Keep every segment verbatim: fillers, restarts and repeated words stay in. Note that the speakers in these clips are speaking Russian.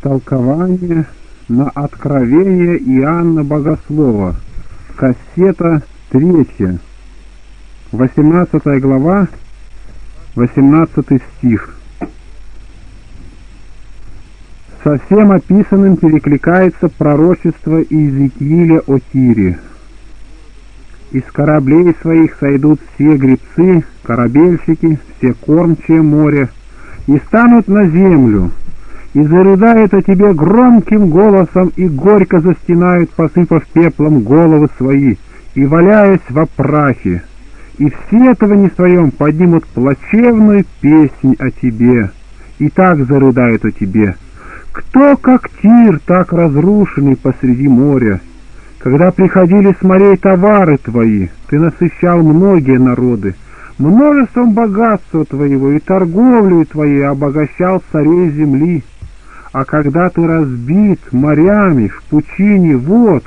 Толкование на откровение Иоанна Богослова, кассета третья, восемнадцатая глава, восемнадцатый стих. Со всем описанным перекликается пророчество Иезекииля о Тире. «Из кораблей своих сойдут все гребцы, корабельщики, все кормчие моря, и станут на землю, и зарыдает о тебе громким голосом, и горько застенают, посыпав пеплом головы свои, и валяясь во прахе, и все этого не своем поднимут плачевную песнь о тебе, и так зарыдают о тебе. Кто, как Тир, так разрушенный посреди моря? Когда приходили с морей товары твои, ты насыщал многие народы, множеством богатства твоего и торговлю твоей обогащал царей земли. А когда ты разбит морями в пучине вод,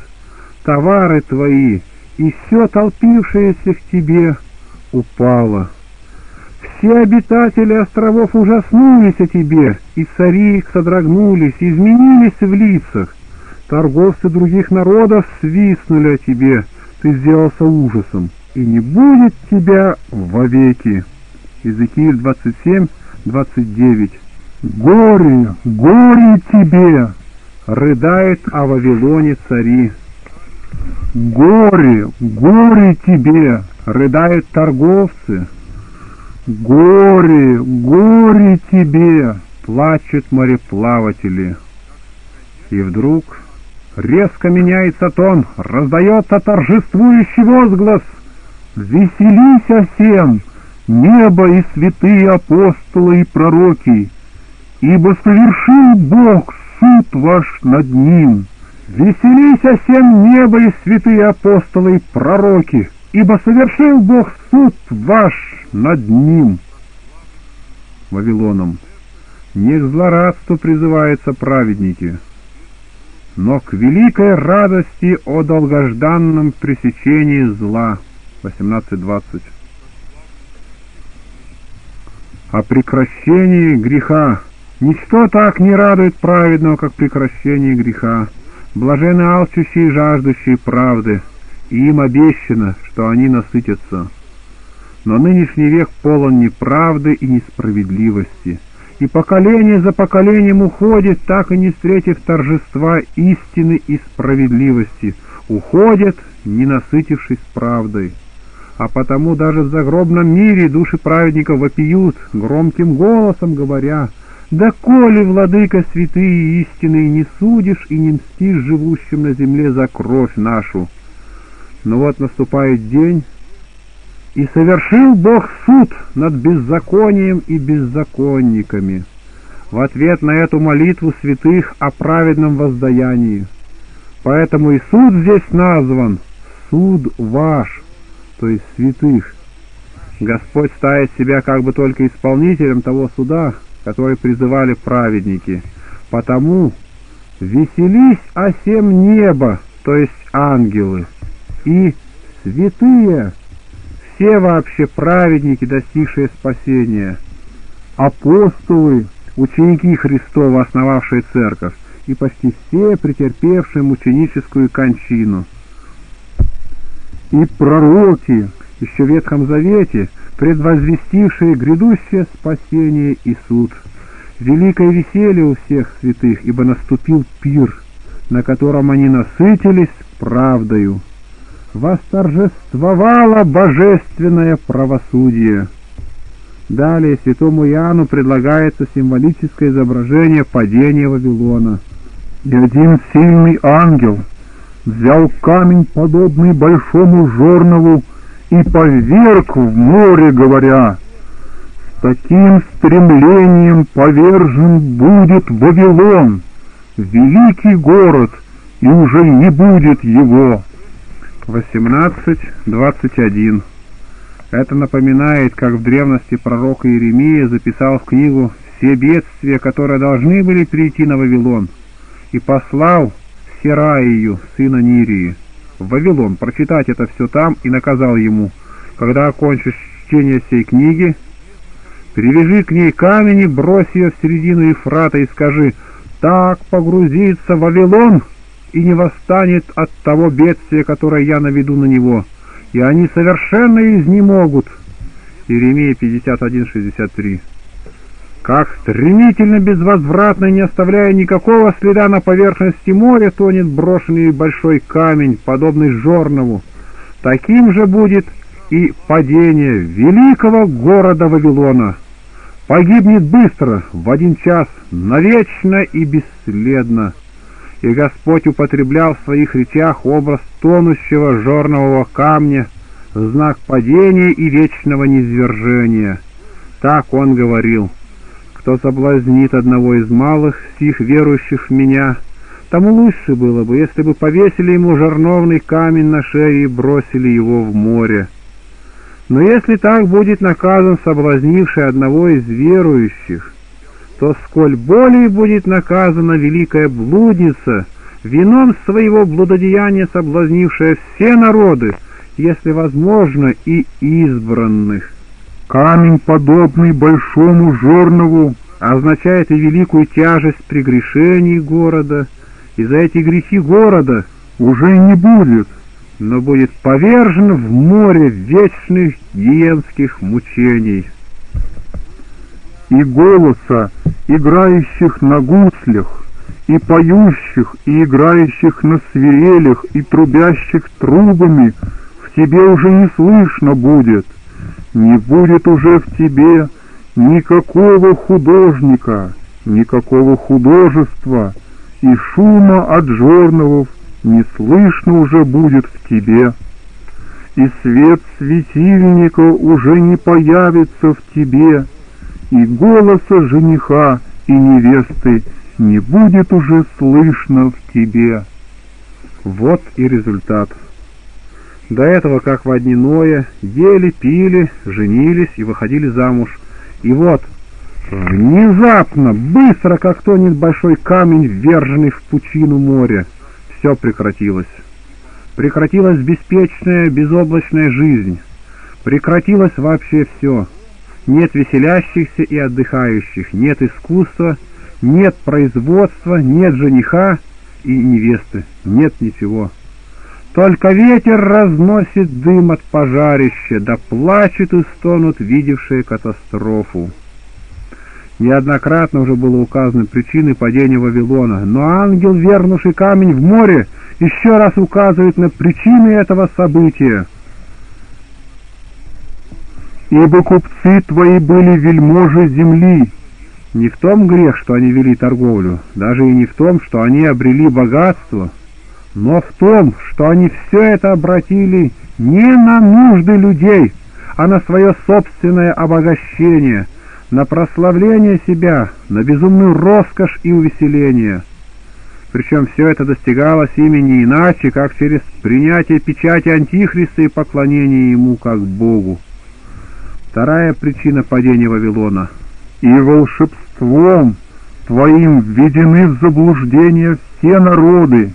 товары твои и все толпившееся к тебе упало. Все обитатели островов ужаснулись о тебе, и цари их содрогнулись, изменились в лицах. Торговцы других народов свистнули о тебе, ты сделался ужасом, и не будет тебя вовеки». Иезекииль двадцать семь, двадцать девять. «Горе, горе тебе!» рыдает о Вавилоне цари. «Горе, горе тебе!» рыдают торговцы. «Горе, горе тебе!» плачут мореплаватели. И вдруг резко меняется тон, раздается торжествующий возглас: «Веселись всем, небо и святые апостолы и пророки, ибо совершил Бог суд ваш над ним. Веселись всем, небо и святые апостолы и пророки, ибо совершил Бог суд ваш над ним». Вавилоном: не к злорадству призываются праведники, но к великой радости о долгожданном пресечении зла. восемнадцать двадцать. О прекращении греха. Ничто так не радует праведного, как прекращение греха. Блаженны алчущие и жаждущие правды, и им обещано, что они насытятся. Но нынешний век полон неправды и несправедливости, и поколение за поколением уходит, так и не встретив торжества истины и справедливости, уходит, не насытившись правдой. А потому даже в загробном мире души праведников вопиют, громким голосом говоря: «Да коли, владыка святые и истины, не судишь и не мстишь живущим на земле за кровь нашу». Но вот наступает день, и совершил Бог суд над беззаконием и беззаконниками. В ответ на эту молитву святых о праведном воздаянии. Поэтому и суд здесь назван «суд ваш», то есть святых. Господь ставит себя как бы только исполнителем того суда, который призывали праведники. Потому «веселись осем небо», то есть ангелы, и «святые», все вообще праведники, достигшие спасения, апостолы, ученики Христова, основавшие церковь, и почти все, претерпевшие мученическую кончину. И пророки, еще в Ветхом Завете, предвозвестившие грядущее спасение и суд. Великое веселье у всех святых, ибо наступил пир, на котором они насытились правдою. Восторжествовало божественное правосудие. Далее святому Иоанну предлагается символическое изображение падения Вавилона. «И один сильный ангел взял камень, подобный большому жернову, и поверг в море, говоря: с таким стремлением повержен будет Вавилон, великий город, и уже не будет его». восемнадцать двадцать один. Это напоминает, как в древности пророк Иеремия записал в книгу все бедствия, которые должны были перейти на Вавилон, и послал Сераию, сына Нирии, в Вавилон прочитать это все там, и наказал ему: «Когда окончишь чтение сей книги, привяжи к ней камень и брось ее в середину Ефрата, и скажи: так погрузится в Вавилон и не восстанет от того бедствия, которое я наведу на него, и они совершенно изнемогут». Иеремия пятьдесят один шестьдесят три. «Как стремительно, безвозвратно, не оставляя никакого следа на поверхности моря, тонет брошенный большой камень, подобный жорнову, таким же будет и падение великого города Вавилона. Погибнет быстро, в один час, навечно и бесследно». И Господь употреблял в своих речах образ тонущего жорнового камня, знак падения и вечного низвержения. Так Он говорил: «Кто соблазнит одного из малых сих верующих в Меня, тому лучше было бы, если бы повесили ему жорновный камень на шею и бросили его в море. Но если так будет наказан соблазнивший одного из верующих, то сколь более будет наказана великая блудница, вином своего блудодеяния соблазнившая все народы, если возможно, и избранных». Камень, подобный большому жорнову, означает и великую тяжесть прегрешений города, и за эти грехи города уже не будет, но будет повержен в море вечных гиенских мучений. «И голоса играющих на гуслях, и поющих, и играющих на свирелях, и трубящих трубами в тебе уже не слышно будет. Не будет уже в тебе никакого художника, никакого художества, и шума от жорновов не слышно уже будет в тебе, и свет светильника уже не появится в тебе, и голоса жениха и невесты не будет уже слышно в тебе». Вот и результат. До этого, как во дни Ноя, ели, пили, женились и выходили замуж. И вот, внезапно, быстро, как тонет большой камень, вверженный в пучину моря, все прекратилось. Прекратилась беспечная, безоблачная жизнь. Прекратилось вообще все. Нет веселящихся и отдыхающих, нет искусства, нет производства, нет жениха и невесты, нет ничего. Только ветер разносит дым от пожарища, да плачут и стонут видевшие катастрофу. Неоднократно уже было указано причины падения Вавилона, но ангел, вернувший камень в море, еще раз указывает на причины этого события. «Ибо купцы твои были вельможи земли». Не в том грех, что они вели торговлю, даже и не в том, что они обрели богатство, но в том, что они все это обратили не на нужды людей, а на свое собственное обогащение, на прославление себя, на безумную роскошь и увеселение. Причем все это достигалось ими не иначе, как через принятие печати Антихриста и поклонение ему как Богу. Вторая причина падения Вавилона. «И волшебством твоим введены в заблуждение все народы».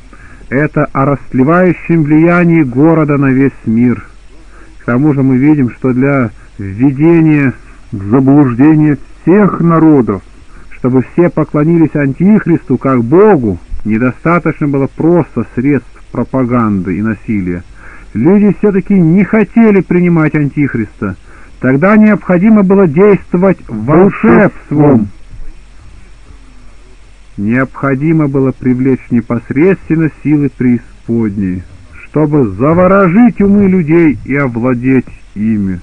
Это о расслевающем влиянии города на весь мир. К тому же мы видим, что для введения в заблуждение всех народов, чтобы все поклонились Антихристу как Богу, недостаточно было просто средств пропаганды и насилия. Люди все-таки не хотели принимать Антихриста. Тогда необходимо было действовать волшебством. Необходимо было привлечь непосредственно силы преисподней, чтобы заворожить умы людей и овладеть ими.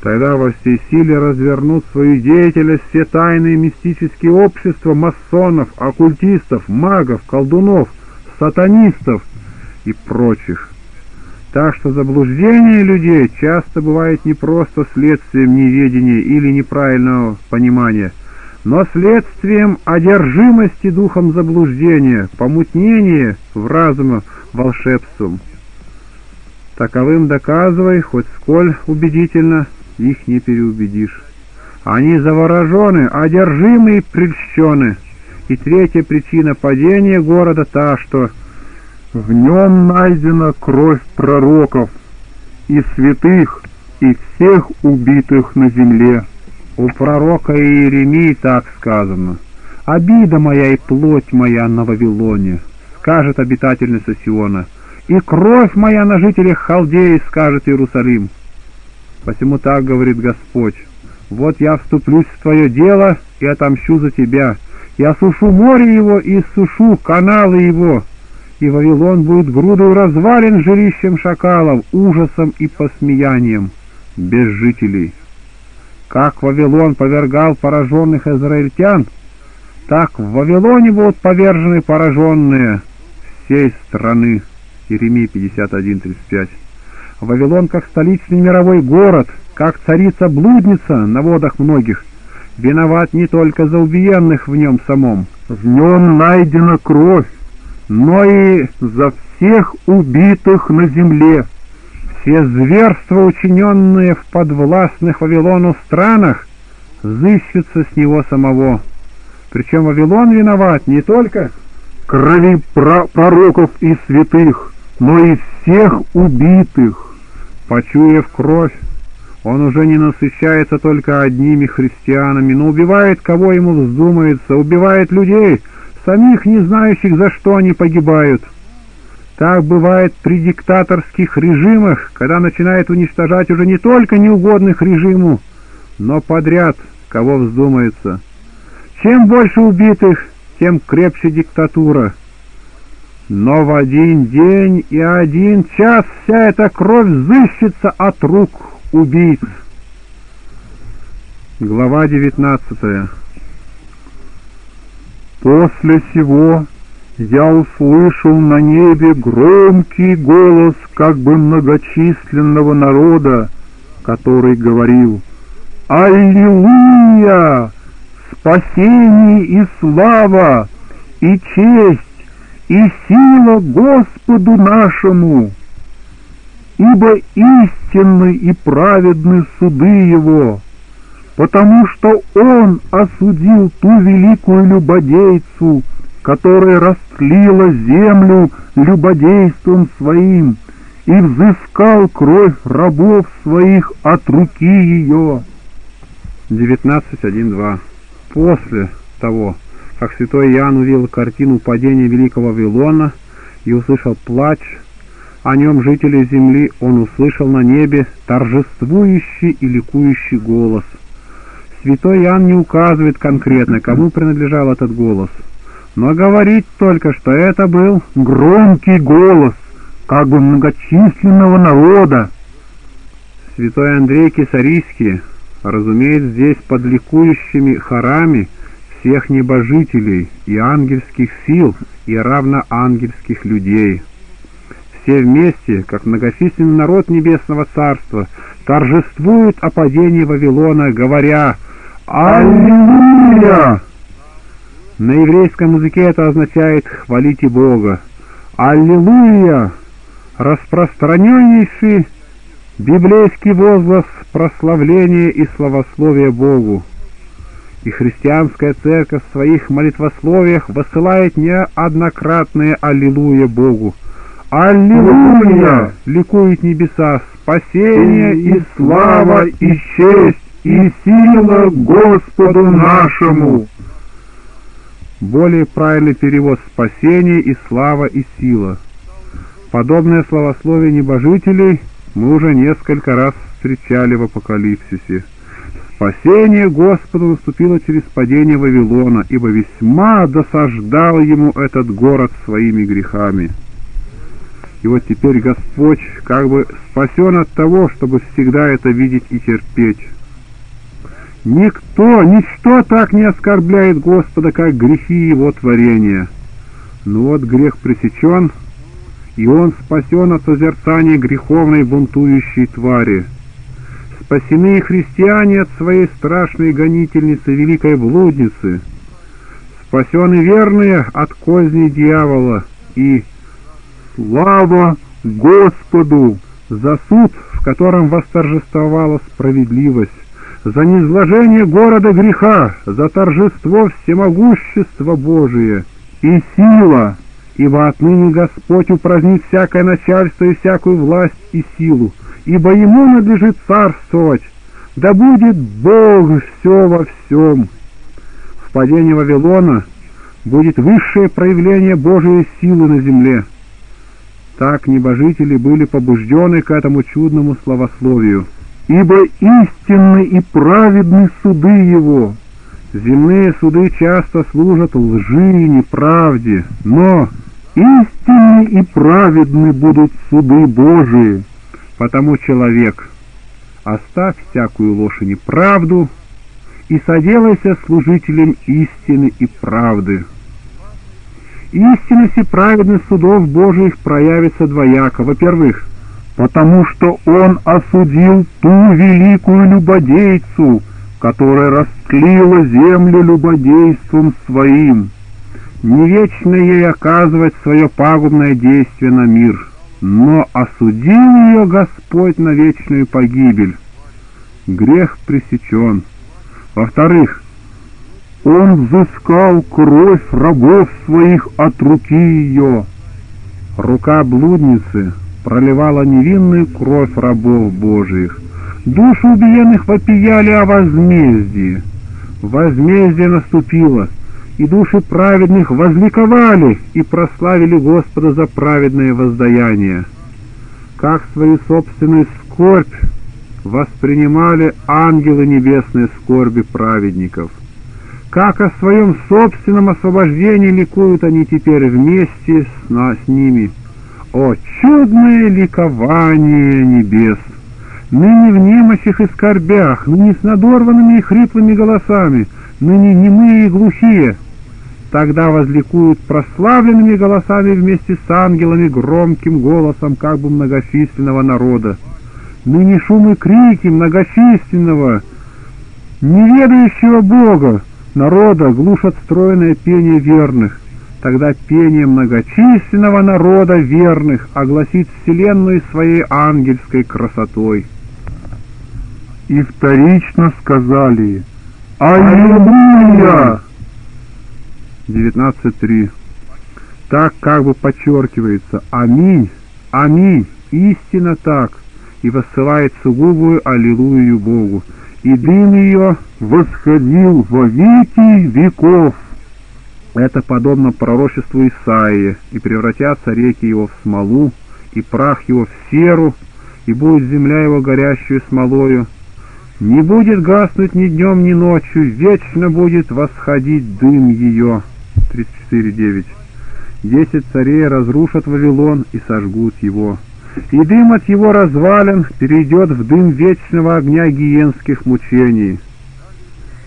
Тогда во всей силе развернут свою деятельность все тайные мистические общества масонов, оккультистов, магов, колдунов, сатанистов и прочих. Так что заблуждение людей часто бывает не просто следствием неведения или неправильного понимания, но следствием одержимости духом заблуждения, помутнения в разуме волшебством. Таковым доказывай, хоть сколь убедительно, их не переубедишь. Они заворожены, одержимы и прельщены. И третья причина падения города та, что... «В нем найдена кровь пророков и святых, и всех убитых на земле». У пророка Иеремии так сказано: Обида моя и плоть моя на Вавилоне, скажет обитательница Сиона, и кровь моя на жителях Халдеи, скажет Иерусалим. Посему так говорит Господь: вот я вступлюсь в твое дело и отомщу за тебя, я сушу море его и сушу каналы его, и Вавилон будет грудою развален жилищем шакалов, ужасом и посмеянием, без жителей. Как Вавилон повергал пораженных израильтян, так в Вавилоне будут повержены пораженные всей страны. Иеремия пятьдесят один, тридцать пять. Вавилон как столичный мировой город, как царица-блудница на водах многих, виноват не только за убиенных в нем самом, в нем найдена кровь, но и за всех убитых на земле. Все зверства, учиненные в подвластных Вавилону странах, взыщутся с него самого. Причем Вавилон виноват не только крови пророков и святых, но и всех убитых. Почуяв кровь, он уже не насыщается только одними христианами, но убивает, кого ему вздумается, убивает людей, самих не знающих, за что они погибают. Так бывает при диктаторских режимах, когда начинает уничтожать уже не только неугодных режиму, но подряд, кого вздумается. Чем больше убитых, тем крепче диктатура. Но в один день и один час вся эта кровь взыщется от рук убийц. Глава девятнадцатая. После сего я услышал на небе громкий голос как бы многочисленного народа, который говорил: «Аллилуйя! Спасение и слава, и честь, и сила Господу нашему! Ибо истинны и праведны суды Его, потому что Он осудил ту великую любодейцу, которая растлила землю любодейством своим, и взыскал кровь рабов своих от руки ее». девятнадцать, один, два. После того, как святой Иоанн увидел картину падения великого Вавилона и услышал плач о нем жителей земли, он услышал на небе торжествующий и ликующий голос. Святой Иоанн не указывает конкретно, кому принадлежал этот голос, но говорит только, что это был громкий голос как бы многочисленного народа. Святой Андрей Кесарийский разумеет здесь под ликующими хорами всех небожителей и ангельских сил, и равноангельских людей. Все вместе, как многочисленный народ Небесного Царства, торжествуют о падении Вавилона, говоря: «Аллилуйя!» На еврейском языке это означает «хвалите Бога». «Аллилуйя» — распространеннейший библейский возглас прославления и славословия Богу. И христианская церковь в своих молитвословиях высылает неоднократное «Аллилуйя» Богу. «Аллилуйя» ликует небеса: «Спасение и слава, и честь, и сила Господу нашему». Более правильный перевод: «Спасение и слава, и сила». Подобное словословие небожителей мы уже несколько раз встречали в Апокалипсисе. Спасение Господу наступило через падение Вавилона, ибо весьма досаждал ему этот город своими грехами. И вот теперь Господь как бы спасен от того, чтобы всегда это видеть и терпеть. Никто, ничто так не оскорбляет Господа, как грехи его творения. Но вот грех пресечен, и он спасен от созерцания греховной бунтующей твари. Спасены и христиане от своей страшной гонительницы, великой блудницы. Спасены верные от козни дьявола. И слава Господу за суд, в котором восторжествовала справедливость, за низложение города греха, за торжество всемогущества Божия и сила, ибо отныне Господь упразднит всякое начальство и всякую власть и силу, ибо Ему надлежит царствовать, да будет Бог все во всем. В падение Вавилона будет высшее проявление Божьей силы на земле. Так небожители были побуждены к этому чудному словословию. Ибо истинны и праведны суды его. Земные суды часто служат лжи и неправде, но истинны и праведны будут суды Божии. Потому, человек, оставь всякую ложь и неправду и соделайся служителем истины и правды. Истинность и праведность судов Божиих проявится двояко. Во-первых, потому что он осудил ту великую любодейцу, которая растлила землю любодейством своим. Не вечно ей оказывать свое пагубное действие на мир, но осудил ее Господь на вечную погибель. Грех пресечен. Во-вторых, он взыскал кровь рабов своих от руки ее. Рука блудницы проливала невинную кровь рабов Божиих. Души убиенных вопияли о возмездии. Возмездие наступило, и души праведных возликовали и прославили Господа за праведное воздаяние. Как свою собственную скорбь воспринимали ангелы небесные скорби праведников. Как о своем собственном освобождении ликуют они теперь вместе с, нас, с ними. О, чудное ликование небес! Ныне в немощах и скорбях, ныне с надорванными и хриплыми голосами, ныне немые и глухие. Тогда возликуют прославленными голосами вместе с ангелами громким голосом как бы многочисленного народа. Ныне шум и крики многочисленного, неведающего Бога народа глушат стройное пение верных. Тогда пение многочисленного народа верных огласит вселенную своей ангельской красотой. И вторично сказали: «Аллилуйя!» девятнадцать три. Так как бы подчеркивается «Аминь! Аминь! Истинно так!» и воссылает сугубую «Аллилуйю» Богу. И дым ее восходил во веки веков. Это подобно пророчеству Исаии, и превратятся реки его в смолу, и прах его в серу, и будет земля его горящую смолою. Не будет гаснуть ни днем, ни ночью, вечно будет восходить дым ее. тридцать четыре девять. Десять царей разрушат Вавилон и сожгут его. И дым от его развалин перейдет в дым вечного огня гиенских мучений.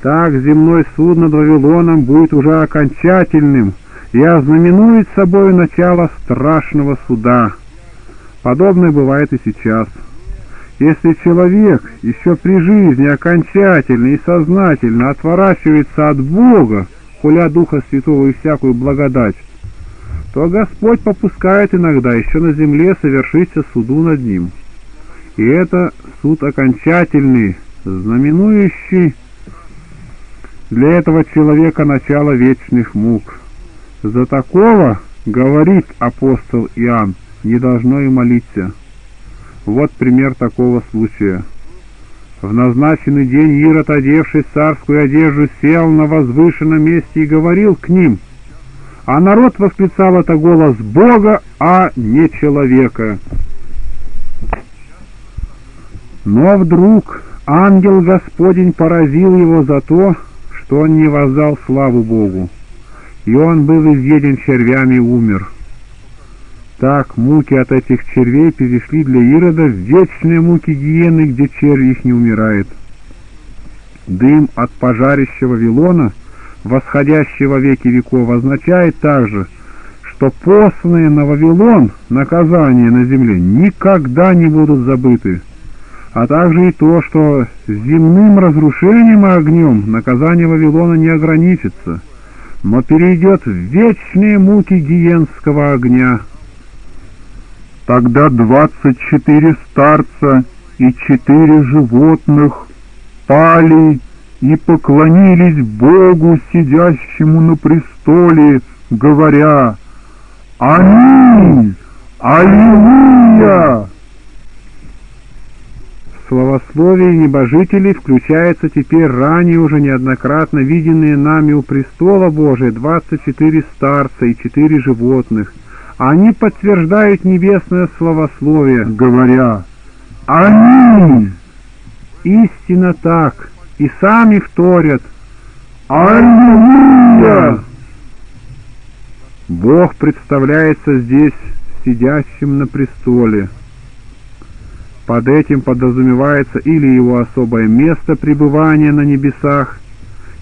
Так земной суд над Вавилоном будет уже окончательным и ознаменует собой начало страшного суда. Подобное бывает и сейчас. Если человек еще при жизни окончательно и сознательно отворачивается от Бога, хуля Духа Святого и всякую благодать, то Господь попускает иногда еще на земле совершиться суду над ним. И это суд окончательный, знаменующий для этого человека начало вечных мук. За такого, говорит апостол Иоанн, не должно и молиться. Вот пример такого случая. В назначенный день Ирод, одевший царскую одежду, сел на возвышенном месте и говорил к ним, а народ восклицал: это голос Бога, а не человека. Но вдруг ангел Господень поразил его за то, что он не воздал славу Богу, и он был изъеден червями и умер. Так муки от этих червей перешли для Ирода в вечные муки гиены, где червь их не умирает. Дым от пожарища Вавилона, восходящего веки веков, означает также, что посланные на Вавилон наказания на земле никогда не будут забыты, а также и то, что земным разрушением и огнем наказание Вавилона не ограничится, но перейдет в вечные муки гиенского огня. Тогда двадцать четыре старца и четыре животных пали и поклонились Богу, сидящему на престоле, говоря: «Аминь! Аллилуйя!» Словословие небожителей включается теперь ранее уже неоднократно виденные нами у престола Божия двадцать четыре старца и четыре животных. Они подтверждают небесное словословие, говоря: «Аминь!» Истинно так, и сами вторят: «Аллилуйя!» Бог представляется здесь сидящим на престоле. Под этим подразумевается или его особое место пребывания на небесах,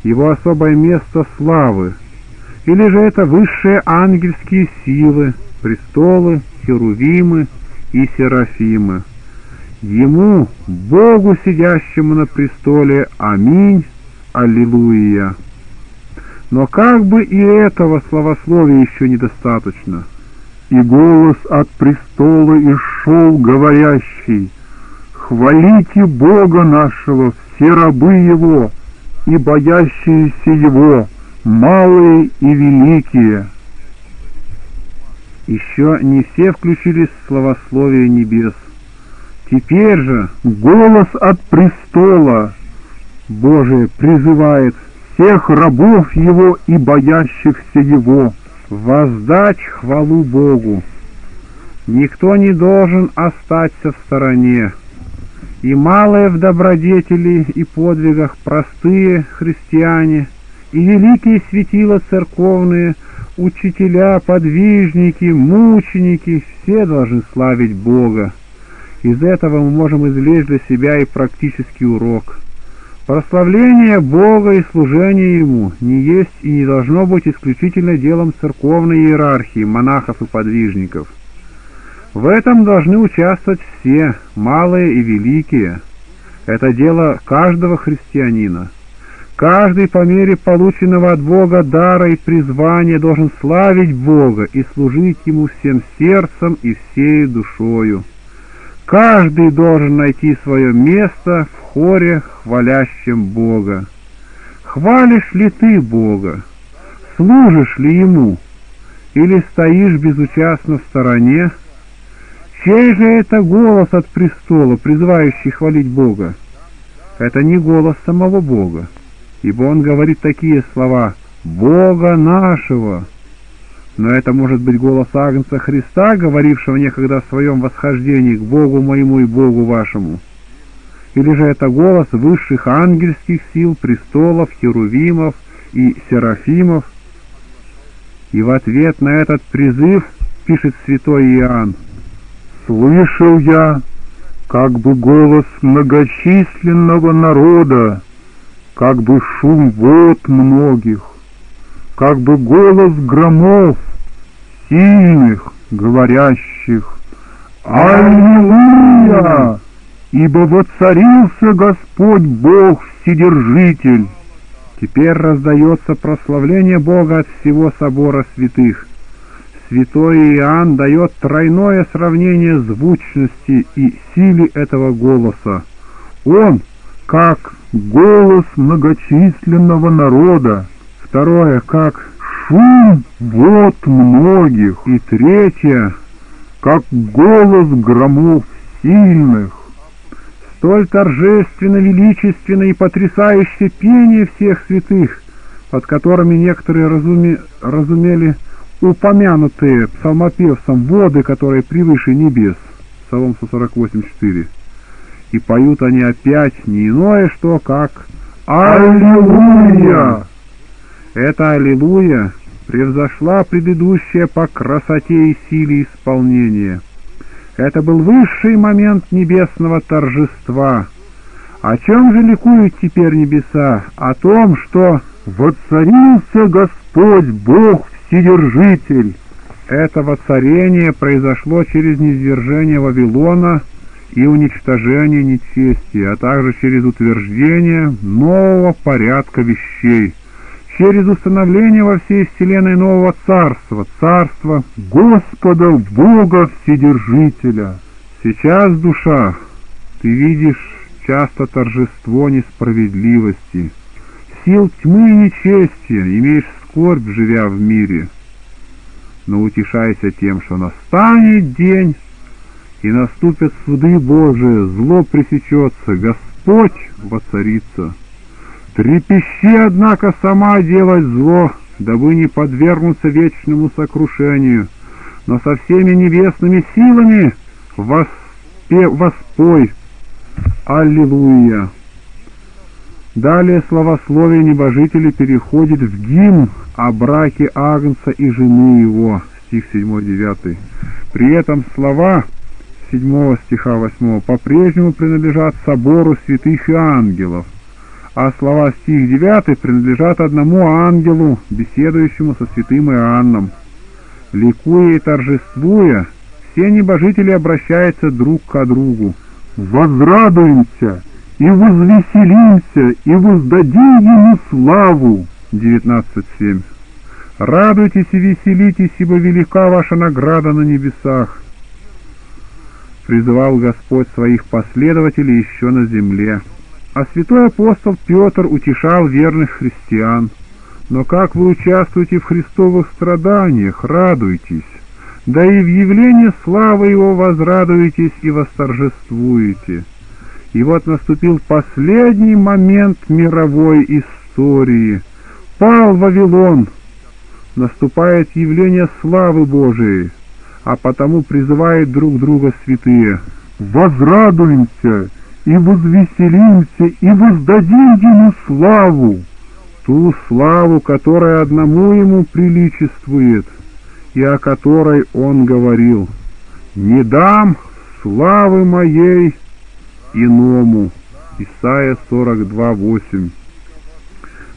его особое место славы, или же это высшие ангельские силы, престолы, херувимы и серафимы. Ему, Богу, сидящему на престоле, аминь, аллилуйя. Но как бы и этого словословия еще недостаточно. И голос от престола исшел говорящий: «Хвалите Бога нашего, все рабы Его, и боящиеся Его, малые и великие». Еще не все включились в словословие небес. Теперь же голос от престола Божия призывает всех рабов Его и боящихся Его воздать хвалу Богу. Никто не должен остаться в стороне. И малые в добродетели и подвигах простые христиане, и великие светила церковные, учителя, подвижники, мученики, все должны славить Бога. Из этого мы можем извлечь для себя и практический урок. Прославление Бога и служение Ему не есть и не должно быть исключительно делом церковной иерархии, монахов и подвижников. В этом должны участвовать все, малые и великие. Это дело каждого христианина. Каждый по мере полученного от Бога дара и призвания должен славить Бога и служить Ему всем сердцем и всей душою. Каждый должен найти свое место в хоре, хвалящем Бога. Хвалишь ли ты Бога? Служишь ли Ему? Или стоишь безучастно в стороне? Чей же это голос от престола, призывающий хвалить Бога? Это не голос самого Бога, ибо Он говорит такие слова: «Бога нашего». Но это может быть голос Агнца Христа, говорившего некогда в своем восхождении: «К Богу моему и Богу вашему». Или же это голос высших ангельских сил, престолов, херувимов и серафимов. И в ответ на этот призыв пишет святой Иоанн: «Слышал я, как бы голос многочисленного народа, как бы шум вод многих, как бы голос громов сильных, говорящих: Аллилуйя! Ибо воцарился Господь Бог Вседержитель!» Теперь раздается прославление Бога от всего собора святых. Святой Иоанн дает тройное сравнение звучности и силе этого голоса. Он как голос многочисленного народа, второе — как шум вод многих, и третье — как голос громов сильных. Столь торжественно, величественно и потрясающе пение всех святых, под которыми некоторые разуме... разумели упомянутые псалмопевцем воды, которые превыше небес. Псалом сто сорок восемь, четыре. И поют они опять не иное что, как «Аллилуйя!». Эта «Аллилуйя» превзошла предыдущее по красоте и силе исполнения. Это был высший момент небесного торжества. О чем же ликуют теперь небеса? О том, что «воцарился Господь Бог Вседержитель». Это воцарение произошло через низвержение Вавилона и уничтожение нечестия, а также через утверждение нового порядка вещей, через установление во всей вселенной нового царства, царства Господа Бога Вседержителя. Сейчас, душа, ты видишь часто торжество несправедливости, сил тьмы и нечестия, имеешь скорбь, живя в мире. Но утешайся тем, что настанет день, и наступят суды Божии, зло пресечется, Господь воцарится. Трепещи, однако, сама делать зло, дабы не подвергнуться вечному сокрушению, но со всеми небесными силами воспе, воспой. Аллилуйя! Далее словословие небожителей переходит в гимн о браке Агнца и жены его, стих седьмой-девятый. При этом слова седьмого стиха восьмого по-прежнему принадлежат собору святых и ангелов, а слова стих девятый принадлежат одному ангелу, беседующему со святым Иоанном. Ликуя и торжествуя, все небожители обращаются друг к другу. «Возрадуемся! И возвеселимся, и воздадим ему славу». девятнадцать семь. «Радуйтесь и веселитесь, ибо велика ваша награда на небесах», призывал Господь своих последователей еще на земле. А святой апостол Петр утешал верных христиан. «Но как вы участвуете в Христовых страданиях, радуйтесь, да и в явлении славы Его возрадуетесь и восторжествуете». И вот наступил последний момент мировой истории. Пал Вавилон. Наступает явление славы Божией, а потому призывают друг друга святые. «Возрадуемся, и возвеселимся, и воздадим Ему славу, ту славу, которая одному Ему приличествует, и о которой Он говорил: не дам славы моей иному». Исайя сорок два восемь.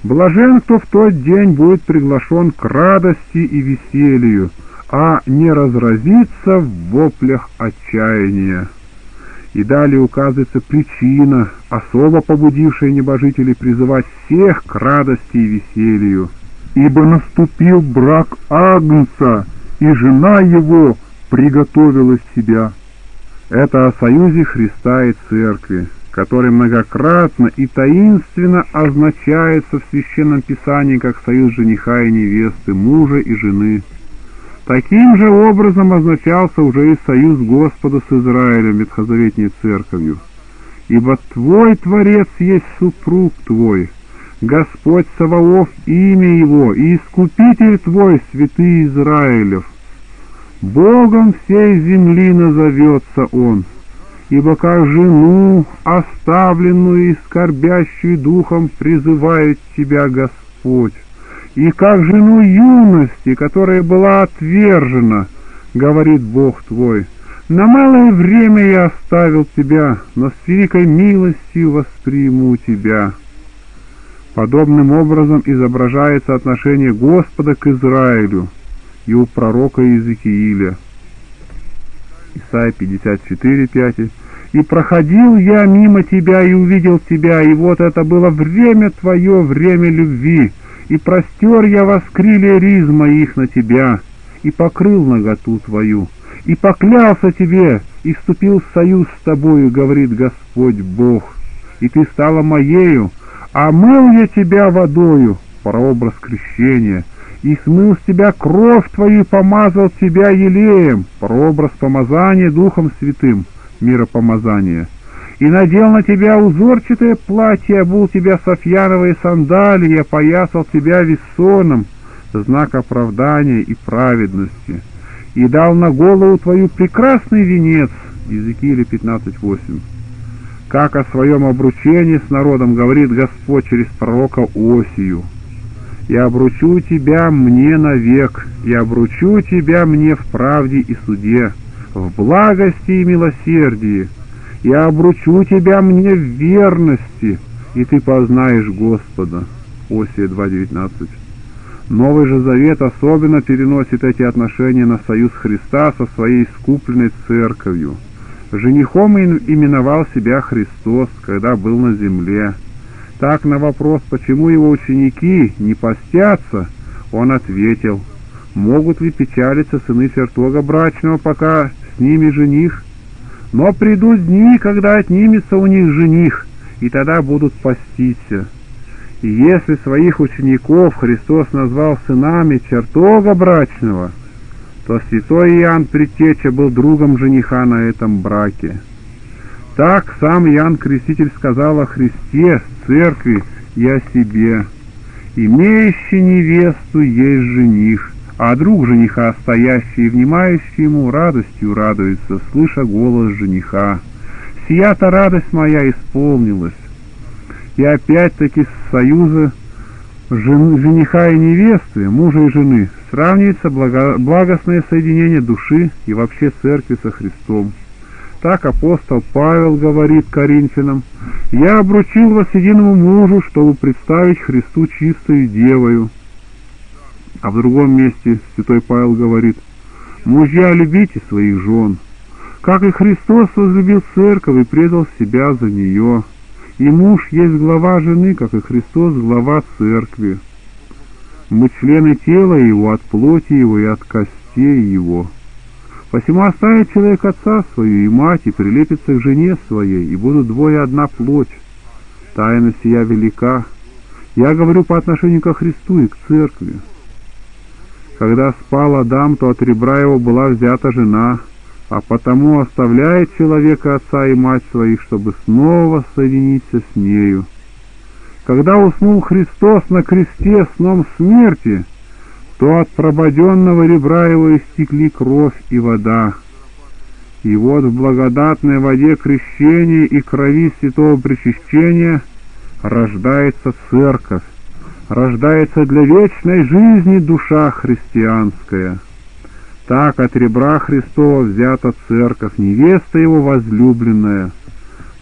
Блажен, кто в тот день будет приглашен к радости и веселью, а не разразится в воплях отчаяния. И далее указывается причина, особо побудившая небожителей призывать всех к радости и веселью. «Ибо наступил брак Агнца, и жена его приготовила себя». Это о союзе Христа и Церкви, который многократно и таинственно означается в Священном Писании как союз жениха и невесты, мужа и жены. Таким же образом означался уже и союз Господа с Израилем, ветхозаветней Церковью. «Ибо твой Творец есть супруг твой, Господь Саваоф имя его, и Искупитель твой, святый Израилев. Богом всей земли назовется он, ибо как жену, оставленную и скорбящую духом, призывает тебя Господь, и как жену юности, которая была отвержена, говорит Бог твой: на малое время я оставил тебя, но с великой милостью восприму тебя». Подобным образом изображается отношение Господа к Израилю и у пророка Иезекииля. Исайя пятьдесят четыре пять. «И проходил я мимо тебя, и увидел тебя, и вот это было время твое, время любви, и простер я воскрили риз моих на тебя, и покрыл наготу твою, и поклялся тебе, и вступил в союз с тобою, говорит Господь Бог, и ты стала моею, а мыл я тебя водою», прообраз крещения, «и смыл с тебя кровь твою, помазал тебя елеем», прообраз помазания Духом Святым, миропомазание, «и надел на тебя узорчатое платье, обул тебя софьяновые сандалии, опоясал тебя вессоном, знак оправдания и праведности, и дал на голову твою прекрасный венец», Иезекииля пятнадцать восемь. Как о своем обручении с народом говорит Господь через пророка Осию: «Я обручу тебя мне навек, я обручу тебя мне в правде и суде, в благости и милосердии, я обручу тебя мне в верности, и ты познаешь Господа». Осия два девятнадцать. Новый же Завет особенно переносит эти отношения на союз Христа со своей искупленной Церковью. Женихом именовал себя Христос, когда был на земле. Так на вопрос, почему его ученики не постятся, он ответил: «Могут ли печалиться сыны чертога брачного, пока с ними жених? Но придут дни, когда отнимется у них жених, и тогда будут поститься». И если своих учеников Христос назвал сынами чертога брачного, что святой Иоанн Предтеча был другом жениха на этом браке. Так сам Иоанн Креститель сказал о Христе, Церкви и о себе: «Имеющий невесту есть жених, а друг жениха, стоящий и внимающий ему, радостью радуется, слыша голос жениха. Сия-то радость моя исполнилась». И опять-таки с союза жениха и невесты, мужа и жены, сравнивается благостное соединение души и вообще Церкви со Христом. Так апостол Павел говорит Коринфянам: «Я обручил вас единому мужу, чтобы представить Христу чистую девою». А в другом месте святой Павел говорит: «Мужья, любите своих жен, как и Христос возлюбил Церковь и предал себя за нее. И муж есть глава жены, как и Христос глава Церкви. Мы члены тела его, от плоти его и от костей его. Посему оставит человек отца свою и мать, и прилепится к жене своей, и будут двое одна плоть. Тайна сия велика. Я говорю по отношению ко Христу и к Церкви. Когда спал Адам, то от ребра его была взята жена, а потому оставляет человека отца и мать своих, чтобы снова соединиться с нею. Когда уснул Христос на кресте сном смерти, то от прободенного ребра его истекли кровь и вода. И вот в благодатной воде крещения и крови святого причащения рождается Церковь, рождается для вечной жизни душа христианская. Так от ребра Христова взята Церковь, невеста его возлюбленная.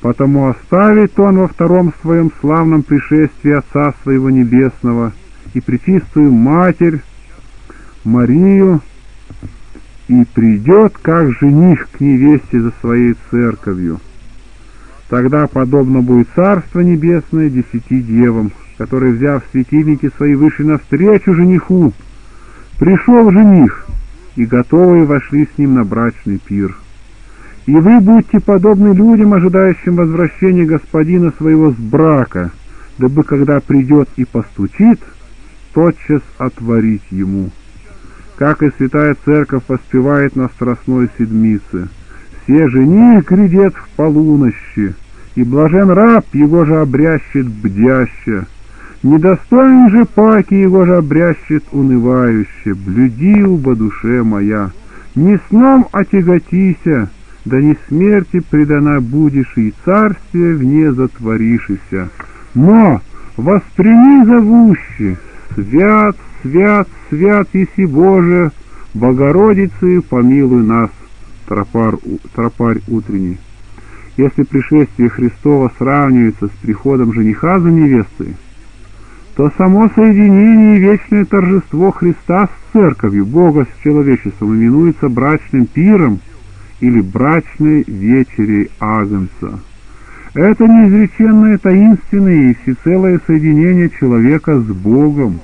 Потому оставит он во втором своем славном пришествии Отца своего Небесного и пречистую Матерь Марию, и придет, как жених, к невесте за своей Церковью. Тогда подобно будет Царство Небесное десяти девам, которые, взяв светильники свои, вышли навстречу жениху. Пришел жених, и готовые вошли с ним на брачный пир. И вы будете подобны людям, ожидающим возвращения господина своего с брака, дабы, когда придет и постучит, тотчас отворить ему». Как и святая Церковь поспевает на Страстной Седмице: «Все жених грядет в полунощи, и блажен раб, его же обрящет бдяще. Недостоин же паки, его же обрящет унывающе. Блюди, уба душе моя, не сном отяготися, да не смерти предана будешь, и царствие вне затворишися. Но восприми зовуще: свят, свят, свят еси Боже, Богородицы, помилуй нас», тропарь, тропарь утренний. Если пришествие Христова сравнивается с приходом жениха за невестой, то само соединение и вечное торжество Христа с Церковью, Бога с человечеством, именуется брачным пиром или брачной вечерей Агнца. Это неизреченное, таинственное и всецелое соединение человека с Богом.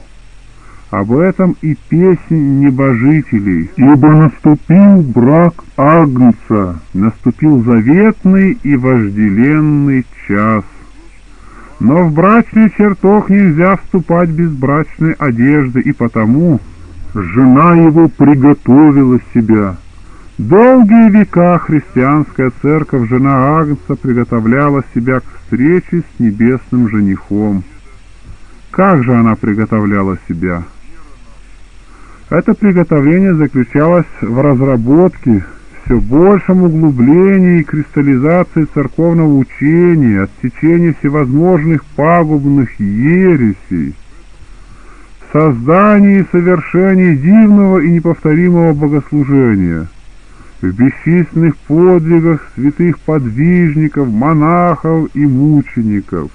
Об этом и песнь небожителей: «Ибо наступил брак Агнца, наступил заветный и вожделенный час». Но в брачный чертог нельзя вступать без брачной одежды, и потому жена его приготовила себя. Долгие века христианская Церковь, жена Агнца, приготовляла себя к встрече с небесным женихом. Как же она приготовляла себя? Это приготовление заключалось в разработке, все большем углублении и кристаллизации церковного учения, отсечении всевозможных пагубных ересей, создании и совершении дивного и неповторимого богослужения, в бесчисленных подвигах святых подвижников, монахов и мучеников,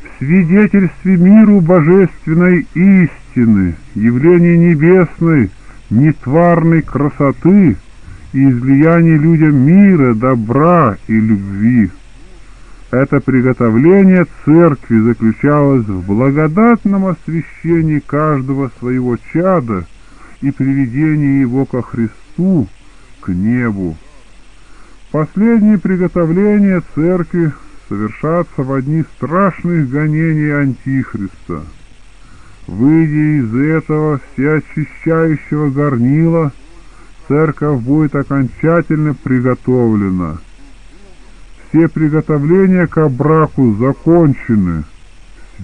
в свидетельстве миру божественной истины, явлении небесной нетварной красоты и излияние людям мира, добра и любви. Это приготовление Церкви заключалось в благодатном освящении каждого своего чада и приведении его ко Христу, к небу. Последние приготовления Церкви совершатся в одни страшных гонений Антихриста. Выйдя из этого всеочищающего горнила, церковь будет окончательно приготовлена. Все приготовления к браку закончены,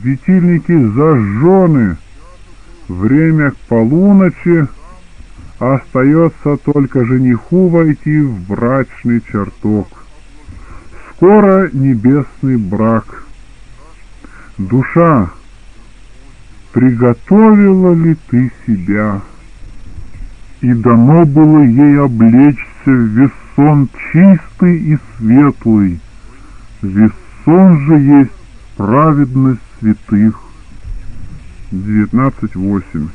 светильники зажжены, время к полуночи, остается только жениху войти в брачный чертог. Скоро небесный брак. Душа, приготовила ли ты себя? И дано было ей облечься в весон чистый и светлый, весон же есть праведность святых. девятнадцать восемь.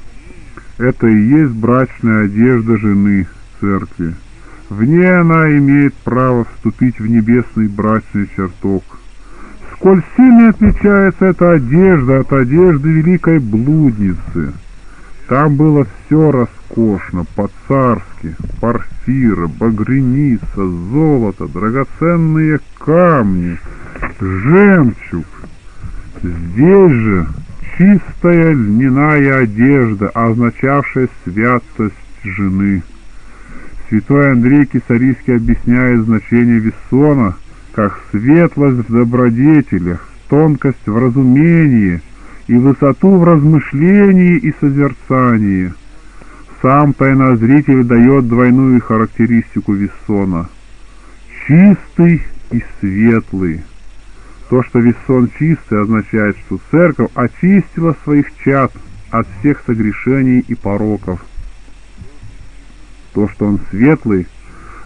Это и есть брачная одежда жены церкви. В ней она имеет право вступить в небесный брачный чертог. Сколь сильно отличается эта одежда от одежды великой блудницы. Там было все роскошно, по-царски: порфира, багряница, золото, драгоценные камни, жемчуг. Здесь же чистая льняная одежда, означавшая святость жены. Святой Андрей Кесарийский объясняет значение весона как светлость в добродетелях, тонкость в разумении и высоту в размышлении и созерцании. Сам тайнозритель дает двойную характеристику вессона: чистый и светлый. То, что вессон чистый, означает, что церковь очистила своих чад от всех согрешений и пороков. То, что он светлый,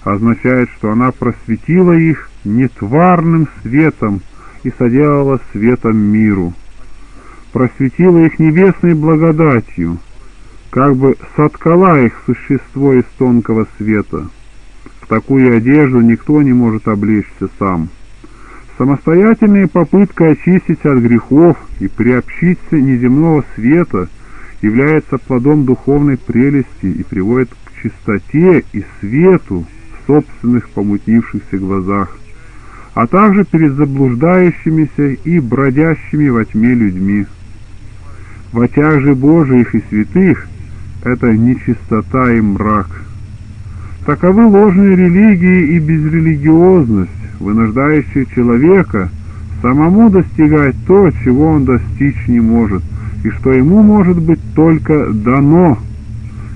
означает, что она просветила их нетварным светом и соделала светом миру, просветила их небесной благодатью, как бы соткала их существо из тонкого света. В такую одежду никто не может облечься сам. Самостоятельные попытки очиститься от грехов и приобщиться неземного света являются плодом духовной прелести и приводят к чистоте и свету в собственных помутнившихся глазах, а также перед заблуждающимися и бродящими во тьме людьми. В очах же Божиих и святых это нечистота и мрак. Таковы ложные религии и безрелигиозность, вынуждающие человека самому достигать то, чего он достичь не может, и что ему может быть только дано,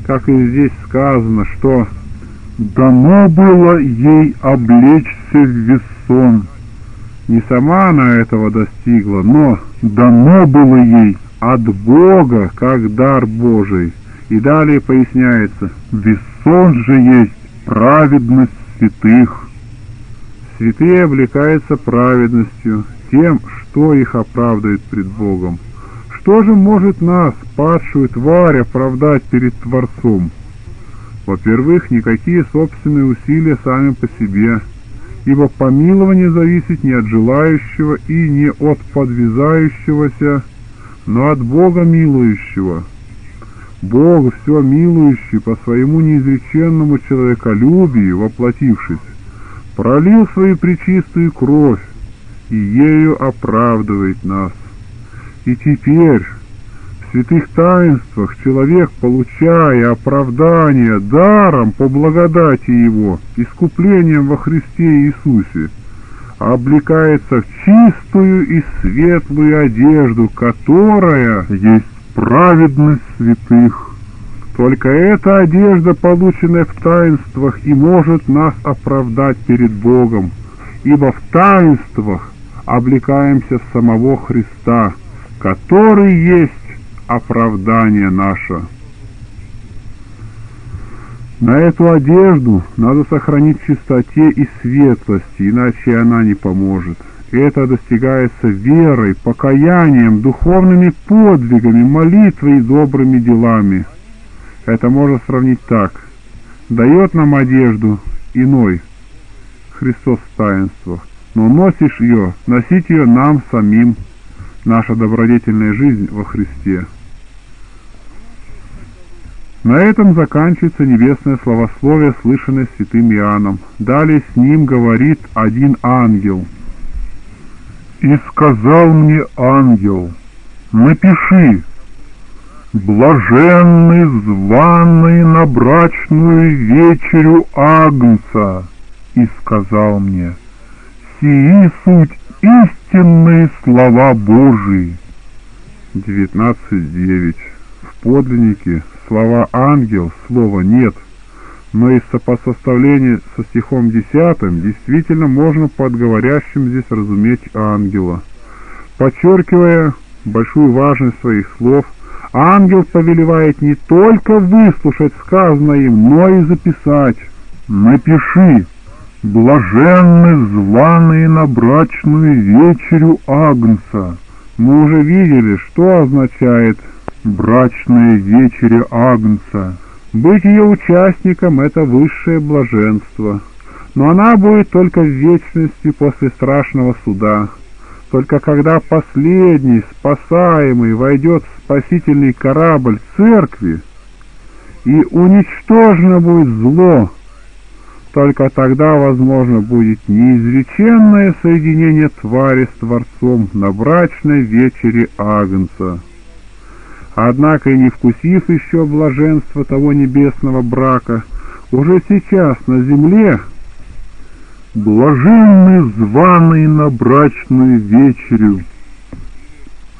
как и здесь сказано, что «дано было ей облечься в весон». Не сама она этого достигла, но дано было ей от Бога, как дар Божий. И далее поясняется: «Весон же есть праведность святых». Святые облекаются праведностью, тем, что их оправдывает пред Богом. Что же может нас, падшую тварь, оправдать перед Творцом? Во-первых, никакие собственные усилия сами по себе, ибо помилование зависит не от желающего и не от подвязающегося, но от Бога милующего. Бог все милующий по своему неизреченному человеколюбию, воплотившись, пролил свою пречистую кровь, и ею оправдывает нас. И теперь в святых таинствах человек, получая оправдание даром по благодати его, искуплением во Христе Иисусе, облекается в чистую и светлую одежду, которая есть праведность святых. Только эта одежда, полученная в таинствах, и может нас оправдать перед Богом, ибо в таинствах облекаемся в самого Христа, который есть оправдание наше. На эту одежду надо сохранить в чистоте и светлости, иначе она не поможет. Это достигается верой, покаянием, духовными подвигами, молитвой и добрыми делами. Это можно сравнить так: дает нам одежду иной, Христос в таинствах, но носишь ее, носить ее нам самим, наша добродетельная жизнь во Христе. На этом заканчивается небесное словословие, слышанное святым Иоанном. Далее с ним говорит один ангел: «И сказал мне ангел: напиши, блаженны званые на брачную вечерю Агнца, и сказал мне: сии суть истинные слова Божии. девятнадцать девять. В подлиннике слова «ангел» слова нет, но из сопоставления со стихом десятым действительно можно под говорящим здесь разуметь ангела. Подчеркивая большую важность своих слов, ангел повелевает не только выслушать сказанное им, но и записать. «Напиши: блаженны званые на брачную вечерю Агнца». Мы уже видели, что означает «брачная вечеря Агнца». Быть ее участником — это высшее блаженство, но она будет только в вечности после страшного суда. Только когда последний спасаемый войдет в спасительный корабль церкви и уничтожено будет зло, только тогда возможно будет неизреченное соединение твари с Творцом на брачной вечере Агнца. Однако, и не вкусив еще блаженства того небесного брака, уже сейчас на земле блаженны званые на брачную вечерю,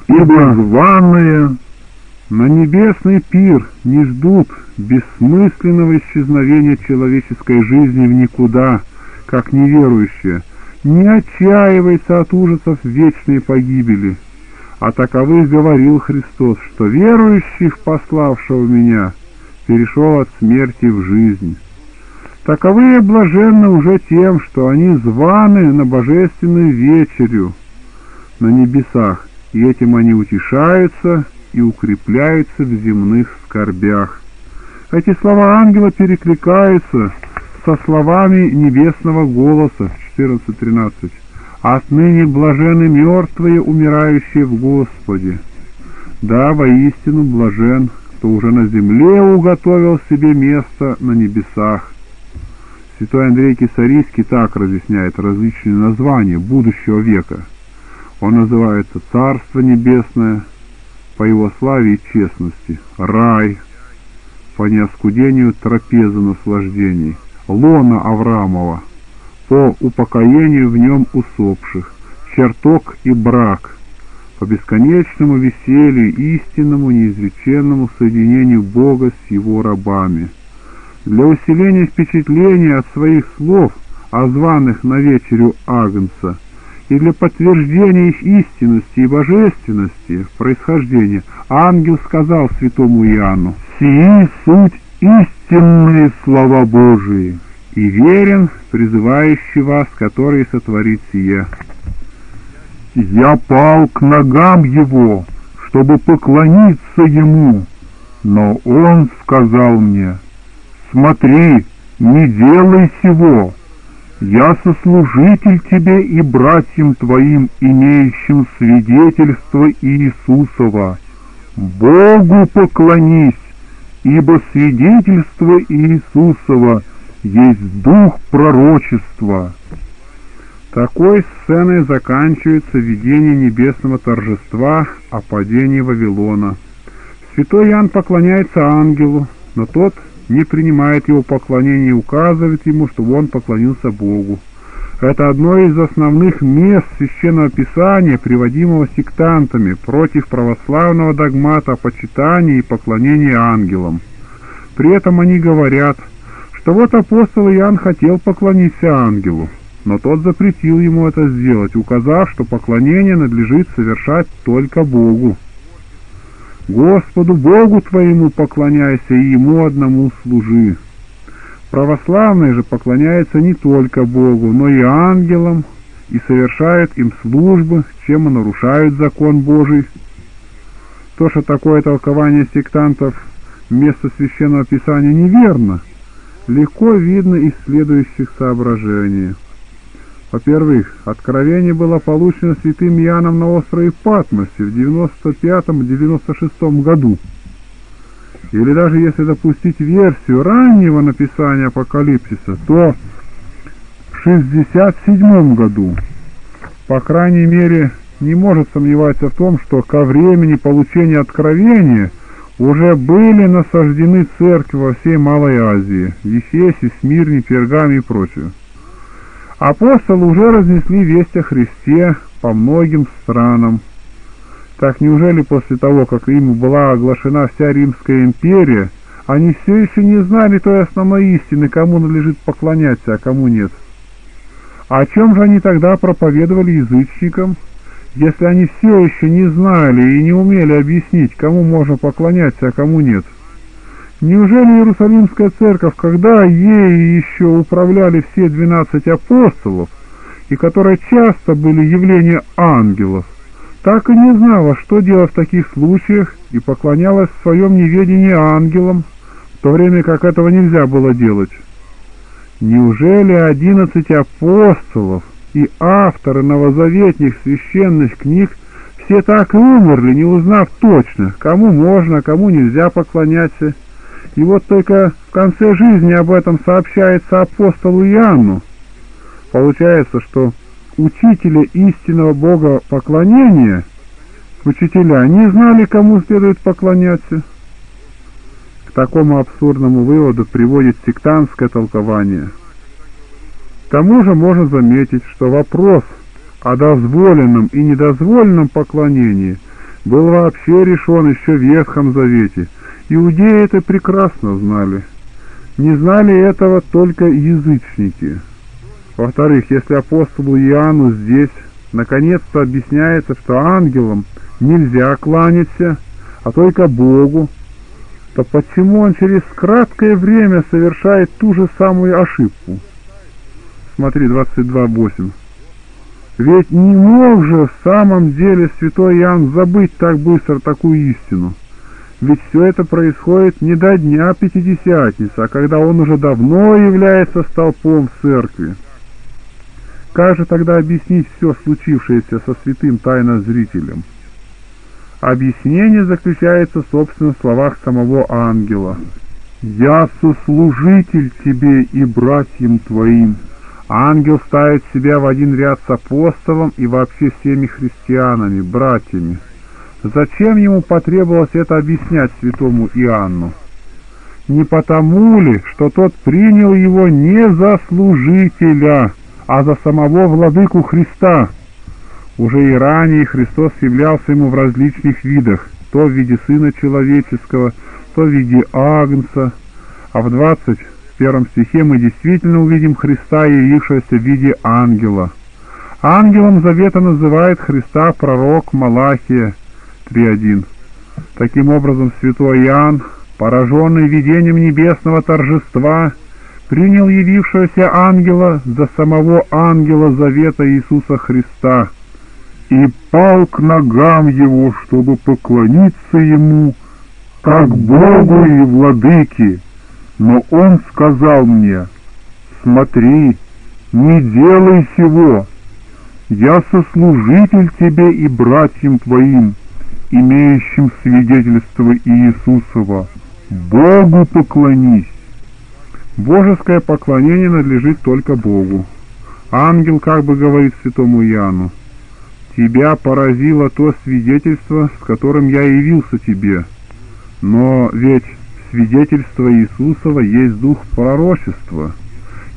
ибо званые на небесный пир не ждут бессмысленного исчезновения человеческой жизни в никуда, как неверующие, не отчаивается от ужасов вечной погибели. О таковых говорил Христос, что верующий в пославшего меня перешел от смерти в жизнь. Таковые блаженны уже тем, что они званы на божественную вечерю на небесах, и этим они утешаются и укрепляются в земных скорбях. Эти слова ангела перекликаются со словами небесного голоса четырнадцать тринадцать. «Отныне блажены мертвые, умирающие в Господе». Да, воистину блажен, кто уже на земле уготовил себе место на небесах. Святой Андрей Кесарийский так разъясняет различные названия будущего века. Он называется «Царство Небесное» по его славе и честности, «Рай» по неоскудению трапезы наслаждений, «Лона Авраамова» по упокоению в нем усопших, «Чертог и брак» по бесконечному веселью и истинному неизреченному соединению Бога с его рабами. Для усиления впечатления от своих слов о званых на вечерю Агнца и для подтверждения их истинности и божественности происхождения ангел сказал святому Иоанну: «Сии суть истинные слова Божии, и верен призывающий вас, который сотворит сие. Я пал к ногам его, чтобы поклониться ему, но он сказал мне: смотри, не делай сего, я сослужитель тебе и братьям твоим, имеющим свидетельство Иисусова. Богу поклонись, ибо свидетельство Иисусова есть дух пророчества». Такой сценой заканчивается видение небесного торжества о падении Вавилона. Святой Иоанн поклоняется ангелу, но тот не принимает его поклонение и указывает ему, чтобы он поклонился Богу. Это одно из основных мест Священного Писания, приводимого сектантами против православного догмата о почитании и поклонении ангелам. При этом они говорят, что вот апостол Иоанн хотел поклониться ангелу, но тот запретил ему это сделать, указав, что поклонение надлежит совершать только Богу. «Господу Богу твоему поклоняйся, и Ему одному служи». Православные же поклоняются не только Богу, но и ангелам, и совершают им службы, чем и нарушают закон Божий. То, что такое толкование сектантов место Священного Писания неверно, легко видно из следующих соображений. Во-первых, откровение было получено святым Иоанном на острове Патмосе в девяносто пятом — девяносто шестом году. Или даже если допустить версию раннего написания Апокалипсиса, то в шестьдесят седьмом году, по крайней мере, не может сомневаться в том, что ко времени получения откровения уже были насаждены церкви во всей Малой Азии, в Ефесе, Смирне, Пергаме и прочее. Апостолы уже разнесли весть о Христе по многим странам. Так неужели после того, как им была оглашена вся Римская империя, они все еще не знали той основной истины, кому надлежит поклоняться, а кому нет? О чем же они тогда проповедовали язычникам, если они все еще не знали и не умели объяснить, кому можно поклоняться, а кому нет? Неужели Иерусалимская церковь, когда ей еще управляли все двенадцать апостолов, и которые часто были явления ангелов, так и не знала, что делать в таких случаях, и поклонялась в своем неведении ангелам, в то время как этого нельзя было делать? Неужели одиннадцать апостолов и авторы новозаветных священных книг все так и умерли, не узнав точно, кому можно, кому нельзя поклоняться? И вот только в конце жизни об этом сообщается апостолу Иоанну. Получается, что учителя истинного Бога поклонения, учителя, не знали, кому следует поклоняться. К такому абсурдному выводу приводит сектантское толкование. К тому же можно заметить, что вопрос о дозволенном и недозволенном поклонении был вообще решен еще в Ветхом Завете. Иудеи это прекрасно знали. Не знали этого только язычники. Во-вторых, если апостолу Иоанну здесь наконец-то объясняется, что ангелам нельзя кланяться, а только Богу, то почему он через краткое время совершает ту же самую ошибку? Смотри, двадцать два восемь. Ведь не мог же в самом деле святой Иоанн забыть так быстро такую истину. Ведь все это происходит не до дня Пятидесятницы, а когда он уже давно является столпом церкви. Как же тогда объяснить все случившееся со святым тайнозрителем? Объяснение заключается, собственно, в словах самого ангела. «Я сослужитель тебе и братьям твоим». Ангел ставит себя в один ряд с апостолом и вообще всеми христианами, братьями. Зачем ему потребовалось это объяснять святому Иоанну? Не потому ли, что тот принял его не за служителя, а за самого владыку Христа? Уже и ранее Христос являлся ему в различных видах, то в виде Сына Человеческого, то в виде Агнца. А в двадцать первом стихе мы действительно увидим Христа, явившегося в виде ангела. Ангелом Завета называет Христа пророк Малахия три один. Таким образом, святой Иоанн, пораженный видением небесного торжества, принял явившегося ангела за самого ангела Завета Иисуса Христа и пал к ногам его, чтобы поклониться ему, как Богу и владыке. Но он сказал мне: «Смотри, не делай сего, я сослужитель тебе и братьям твоим, имеющим свидетельство Иисусова, Богу поклонись». Божеское поклонение надлежит только Богу. Ангел как бы говорит святому Иоанну: «Тебя поразило то свидетельство, с которым я явился тебе, но ведь свидетельство Иисусова есть дух пророчества,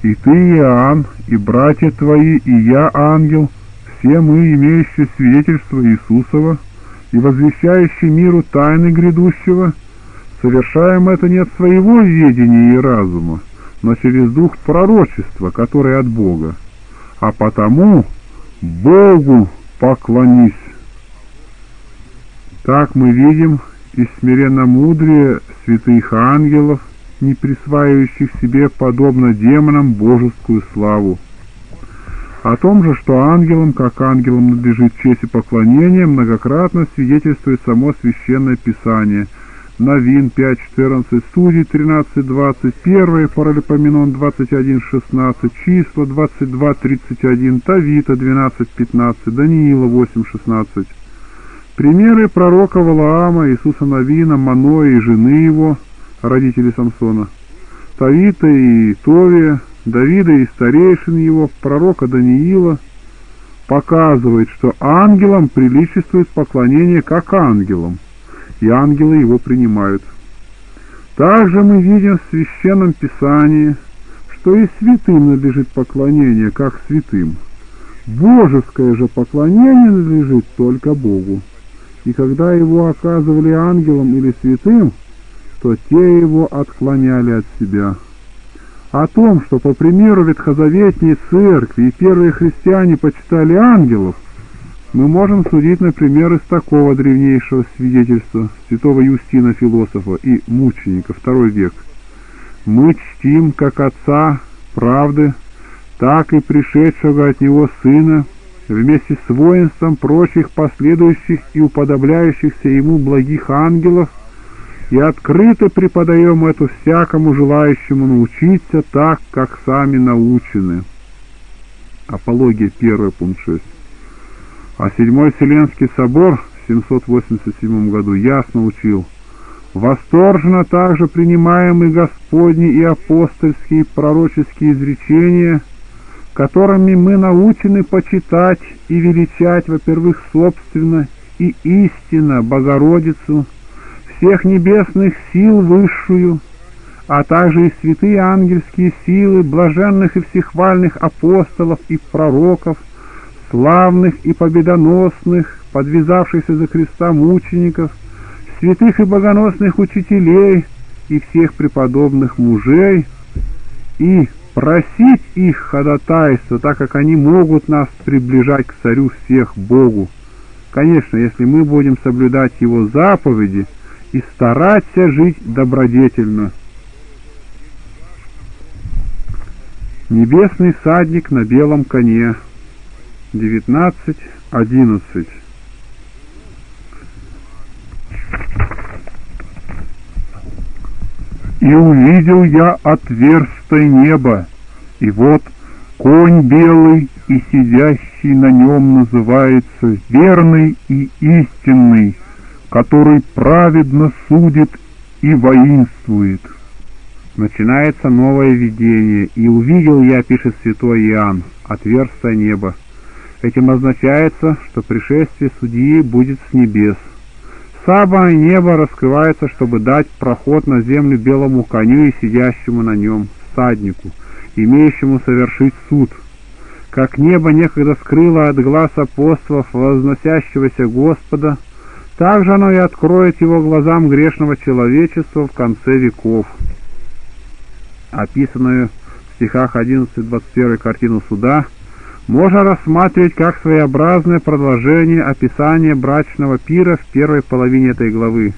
и ты, Иоанн, и братья твои, и я, ангел, все мы, имеющие свидетельство Иисусова и возвещающие миру тайны грядущего, совершаем это не от своего ведения и разума, но через дух пророчества, который от Бога. А потому Богу поклонись». Так мы видим из смиренномудрия святых ангелов, не присваивающих себе, подобно демонам, божескую славу. О том же, что ангелам, как ангелам надлежит честь и поклонение, многократно свидетельствует само Священное Писание. Новин пять четырнадцать, Судей тринадцать двадцать, первое Паралипоменон двадцать один шестнадцать, Числа двадцать два тридцать один, Тавита двенадцать пятнадцать, Даниила восемь шестнадцать. Примеры пророка Валаама, Иисуса Навина, Маноя и жены его, родители Самсона, Тавита и Товия, Давида и старейшин его, пророка Даниила, показывают, что ангелам приличествует поклонение как ангелам, и ангелы его принимают. Также мы видим в Священном Писании, что и святым надлежит поклонение, как святым. Божеское же поклонение надлежит только Богу. И когда его оказывали ангелам или святым, то те его отклоняли от себя. О том, что по примеру ветхозаветней церкви и первые христиане почитали ангелов, мы можем судить, например, из такого древнейшего свидетельства святого Юстина Философа и мученика, второй век. «Мы чтим как Отца правды, так и пришедшего от Него Сына, вместе с воинством прочих последующих и уподобляющихся Ему благих ангелов, и открыто преподаем это всякому желающему научиться так, как сами научены». Апология первая, пункт шесть. А Седьмой Вселенский собор в семьсот восемьдесят седьмом году ясно учил: «Восторженно также принимаем и Господни, и апостольские, и пророческие изречения, которыми мы научены почитать и величать, во-первых, собственно и истинно Богородицу, всех небесных сил высшую, а также и святые ангельские силы, блаженных и всехвальных апостолов и пророков, славных и победоносных, подвязавшихся за Христа мучеников, святых и богоносных учителей и всех преподобных мужей, и просить их ходатайства, так как они могут нас приближать к Царю всех Богу. Конечно, если мы будем соблюдать Его заповеди и стараться жить добродетельно». Небесный всадник на белом коне. девятнадцать одиннадцать. «И увидел я отверстое небо, и вот конь белый, и сидящий на нем называется верный и истинный, который праведно судит и воинствует». Начинается новое видение. «И увидел я», пишет святой Иоанн, «отверстое небо». Этим означается, что пришествие судьи будет с небес. Самое небо раскрывается, чтобы дать проход на землю белому коню и сидящему на нем всаднику, имеющему совершить суд. Как небо некогда скрыло от глаз апостолов возносящегося Господа, так же оно и откроет его глазам грешного человечества в конце веков. Описанную в стихах одиннадцать двадцать один картину суда можно рассматривать как своеобразное продолжение описания брачного пира в первой половине этой главы.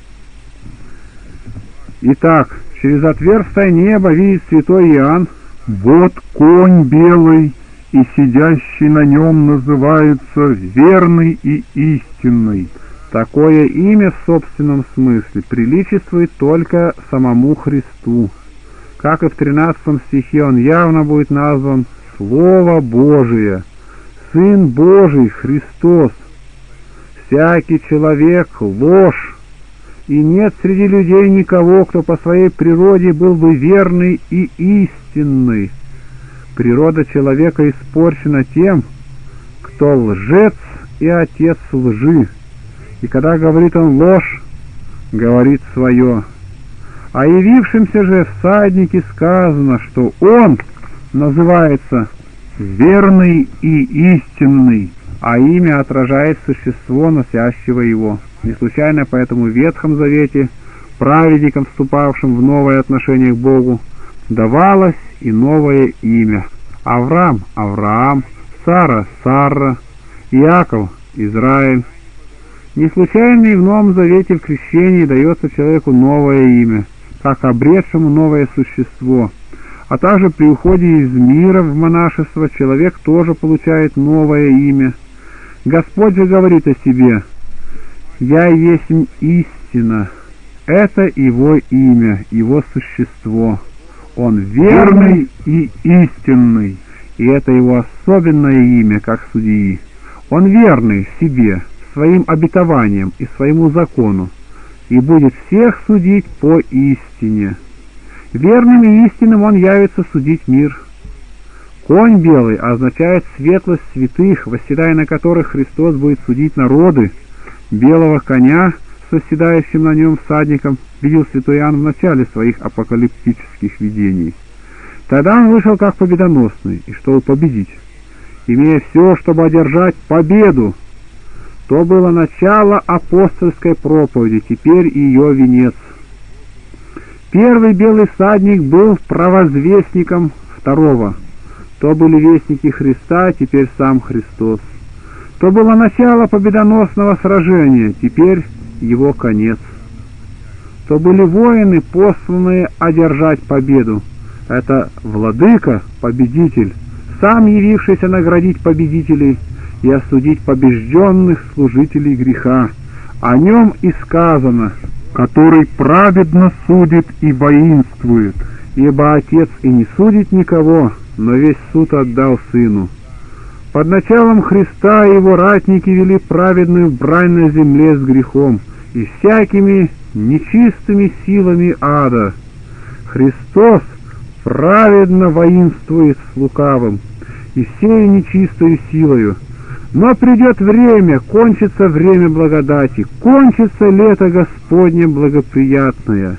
Итак, через отверстие неба видит святой Иоанн: «Вот конь белый, и сидящий на нем называется верный и истинный». Такое имя в собственном смысле приличествует только самому Христу. Как и в тринадцатом стихе, он явно будет назван Слово Божие, Сын Божий Христос. Всякий человек — ложь, и нет среди людей никого, кто по своей природе был бы верный и истинный. Природа человека испорчена тем, кто лжец и отец лжи, и когда говорит он ложь, говорит свое. О явившемся же всаднике сказано, что он называется «верный и истинный», а имя отражает существо, носящего его. Не случайно поэтому в Ветхом Завете праведникам, вступавшим в новое отношение к Богу, давалось и новое имя. Авраам — Авраам, Сара — Сара, Иаков — Израиль. Не случайно и в Новом Завете в крещении дается человеку новое имя, как обретшему новое существо. А также при уходе из мира в монашество человек тоже получает новое имя. Господь же говорит о себе: «Я есть истина». Это его имя, его существо. Он верный и истинный, и это его особенное имя, как судьи. Он верный себе, своим обетованиям и своему закону, и будет всех судить по истине. Верным и истинным он явится судить мир. Конь белый означает светлость святых, восседая на которых Христос будет судить народы. Белого коня, восседающим на нем всадником видел святой Иоанн в начале своих апокалиптических видений. Тогда он вышел как победоносный, и чтобы победить, имея все, чтобы одержать победу. То было начало апостольской проповеди, теперь ее венец. Первый белый всадник был провозвестником второго. То были вестники Христа, теперь сам Христос. То было начало победоносного сражения, теперь его конец. То были воины, посланные одержать победу. Это владыка, победитель, сам явившийся наградить победителей и осудить побежденных служителей греха. О нем и сказано, который праведно судит и воинствует, ибо Отец и не судит никого, но весь суд отдал Сыну. Под началом Христа его ратники вели праведную брань на земле с грехом и всякими нечистыми силами ада. Христос праведно воинствует с лукавым и всею нечистою силою. Но придет время, кончится время благодати, кончится лето Господне благоприятное,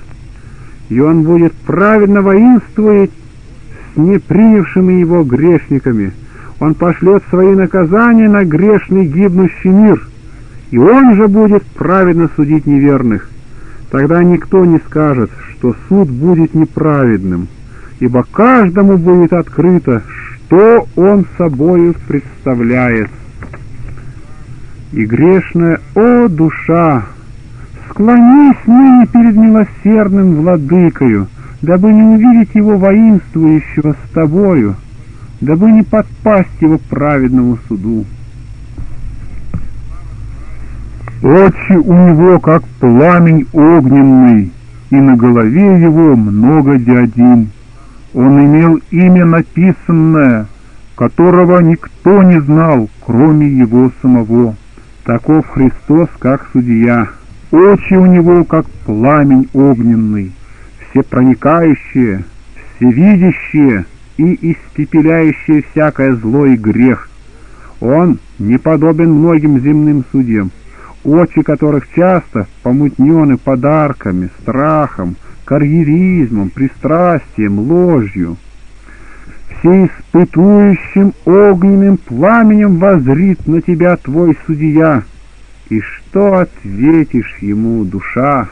и он будет праведно воинствовать с непринявшими его грешниками. Он пошлет свои наказания на грешный гибнущий мир, и он же будет праведно судить неверных. Тогда никто не скажет, что суд будет неправедным, ибо каждому будет открыто, что он собою представляет. И грешная, о душа, склонись ныне перед милосердным владыкою, дабы не увидеть его воинствующего с тобою, дабы не подпасть его праведному суду. Очи у него, как пламень огненный, и на голове его много диадим. Он имел имя написанное, которого никто не знал, кроме его самого. Таков Христос, как судья. Очи у него, как пламень огненный, всепроникающие, всевидящие и испепеляющие всякое зло и грех. Он не подобен многим земным судьям, очи которых часто помутнены подарками, страхом, карьеризмом, пристрастием, ложью. Все испытующим огненным пламенем воззрит на тебя твой судья, и что ответишь ему, душа?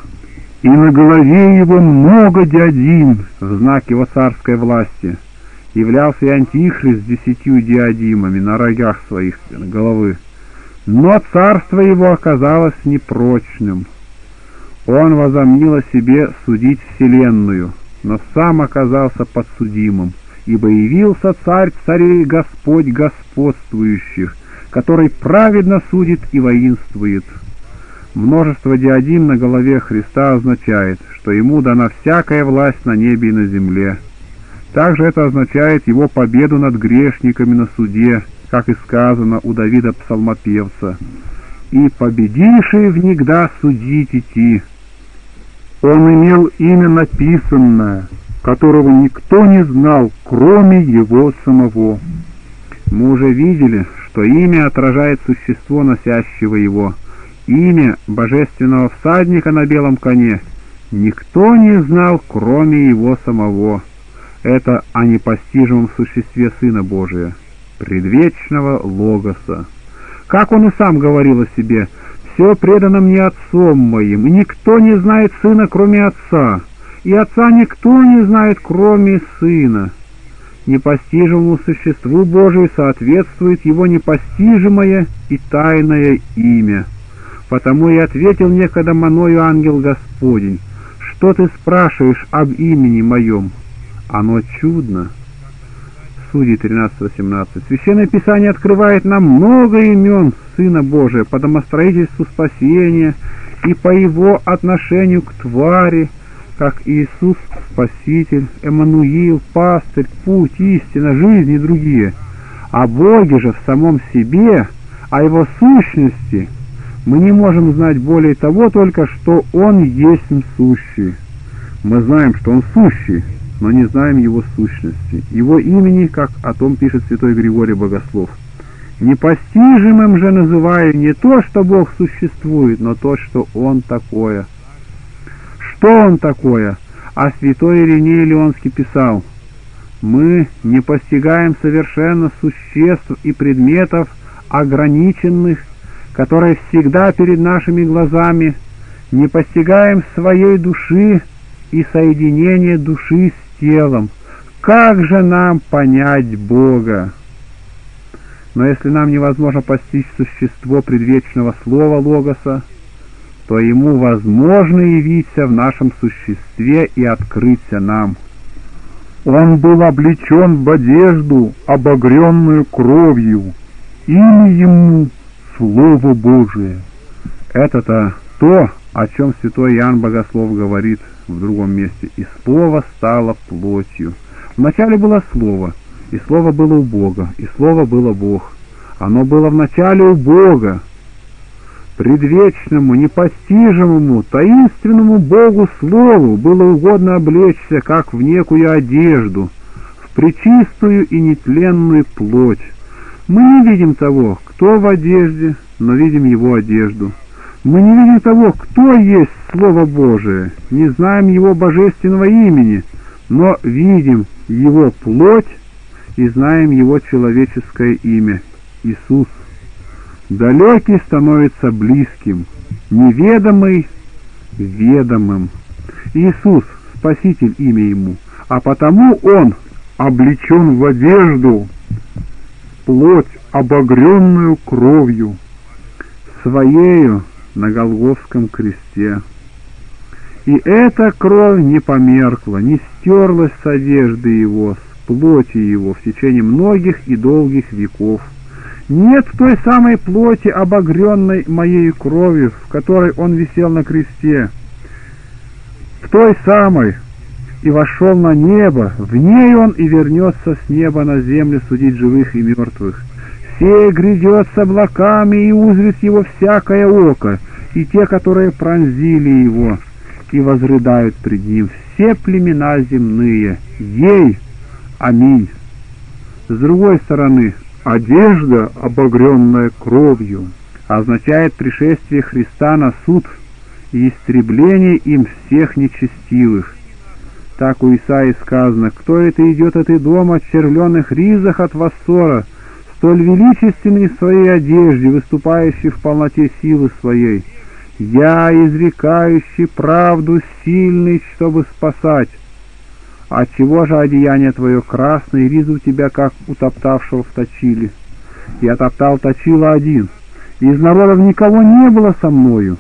И на голове его много диадим в знак его царской власти. Являлся и антихрист с десятью диадимами на рогах своих головы, но царство его оказалось непрочным. Он возомнил о себе судить вселенную, но сам оказался подсудимым. Ибо явился царь царей, Господь господствующих, который праведно судит и воинствует. Множество диадим на голове Христа означает, что ему дана всякая власть на небе и на земле. Также это означает его победу над грешниками на суде, как и сказано у Давида Псалмопевца. «И победившие в них да судить идти». Он имел имя написанное, которого никто не знал, кроме его самого. Мы уже видели, что имя отражает существо, носящего его. Имя божественного всадника на белом коне никто не знал, кроме его самого. Это о непостижимом существе Сына Божия, предвечного Логоса. Как он и сам говорил о себе: «Все предано мне Отцом моим, и никто не знает Сына, кроме Отца». И Отца никто не знает, кроме Сына. Непостижимому существу Божию соответствует его непостижимое и тайное имя. Потому и ответил некогда мною ангел Господень: «Что ты спрашиваешь об имени моем? Оно чудно». Судьи тринадцать восемнадцать. Священное Писание открывает нам много имен Сына Божия по домостроительству спасения и по его отношению к твари, как Иисус Спаситель, Эммануил, Пастырь, Путь, Истина, Жизнь и другие. О Боге же в самом себе, о Его сущности мы не можем знать более того, только что Он есть сущий. Мы знаем, что Он сущий, но не знаем Его сущности, Его имени, как о том пишет святой Григорий Богослов. Непостижимым же называю не то, что Бог существует, но то, что Он такое. Что Он такое? А святой Ириней Леонский писал: «Мы не постигаем совершенно существ и предметов ограниченных, которые всегда перед нашими глазами, не постигаем своей души и соединение души с телом. Как же нам понять Бога?» Но если нам невозможно постичь существо предвечного слова Логоса, то ему возможно явиться в нашем существе и открыться нам. Он был облечен в одежду, обогренную кровью, имя ему Слово Божие. Это-то то, о чем святой Иоанн Богослов говорит в другом месте: «И Слово стало плотью». Вначале было Слово, и Слово было у Бога, и Слово было Бог. Оно было вначале у Бога. Предвечному, непостижимому, таинственному Богу Слову было угодно облечься, как в некую одежду, в пречистую и нетленную плоть. Мы не видим того, кто в одежде, но видим его одежду. Мы не видим того, кто есть Слово Божие, не знаем его божественного имени, но видим его плоть и знаем его человеческое имя – Иисус. Далекий становится близким, неведомый – ведомым. Иисус – Спаситель имя Ему, а потому Он облечен в одежду, плоть, обогренную кровью, Своею на Голгофском кресте. И эта кровь не померкла, не стерлась с одежды Его, с плоти Его в течение многих и долгих веков. Нет той самой плоти, обогренной моей кровью, в которой он висел на кресте, в той самой, и вошел на небо, в ней он и вернется с неба на землю судить живых и мертвых. Сей грядет с облаками, и узрит его всякое око, и те, которые пронзили его, и возрыдают пред ним все племена земные. Ей! Аминь! С другой стороны, одежда, обогренная кровью, означает пришествие Христа на суд и истребление им всех нечестивых. Так у Исаии сказано: «Кто это идет от Идома, в червленых ризах от Вассора, столь величественный в своей одежде, выступающий в полноте силы своей? Я, изрекающий правду, сильный, чтобы спасать. Отчего же одеяние твое красное, и ризы у тебя, как утоптавшего в точиле? Я топтал точила один, и из народов никого не было со мною.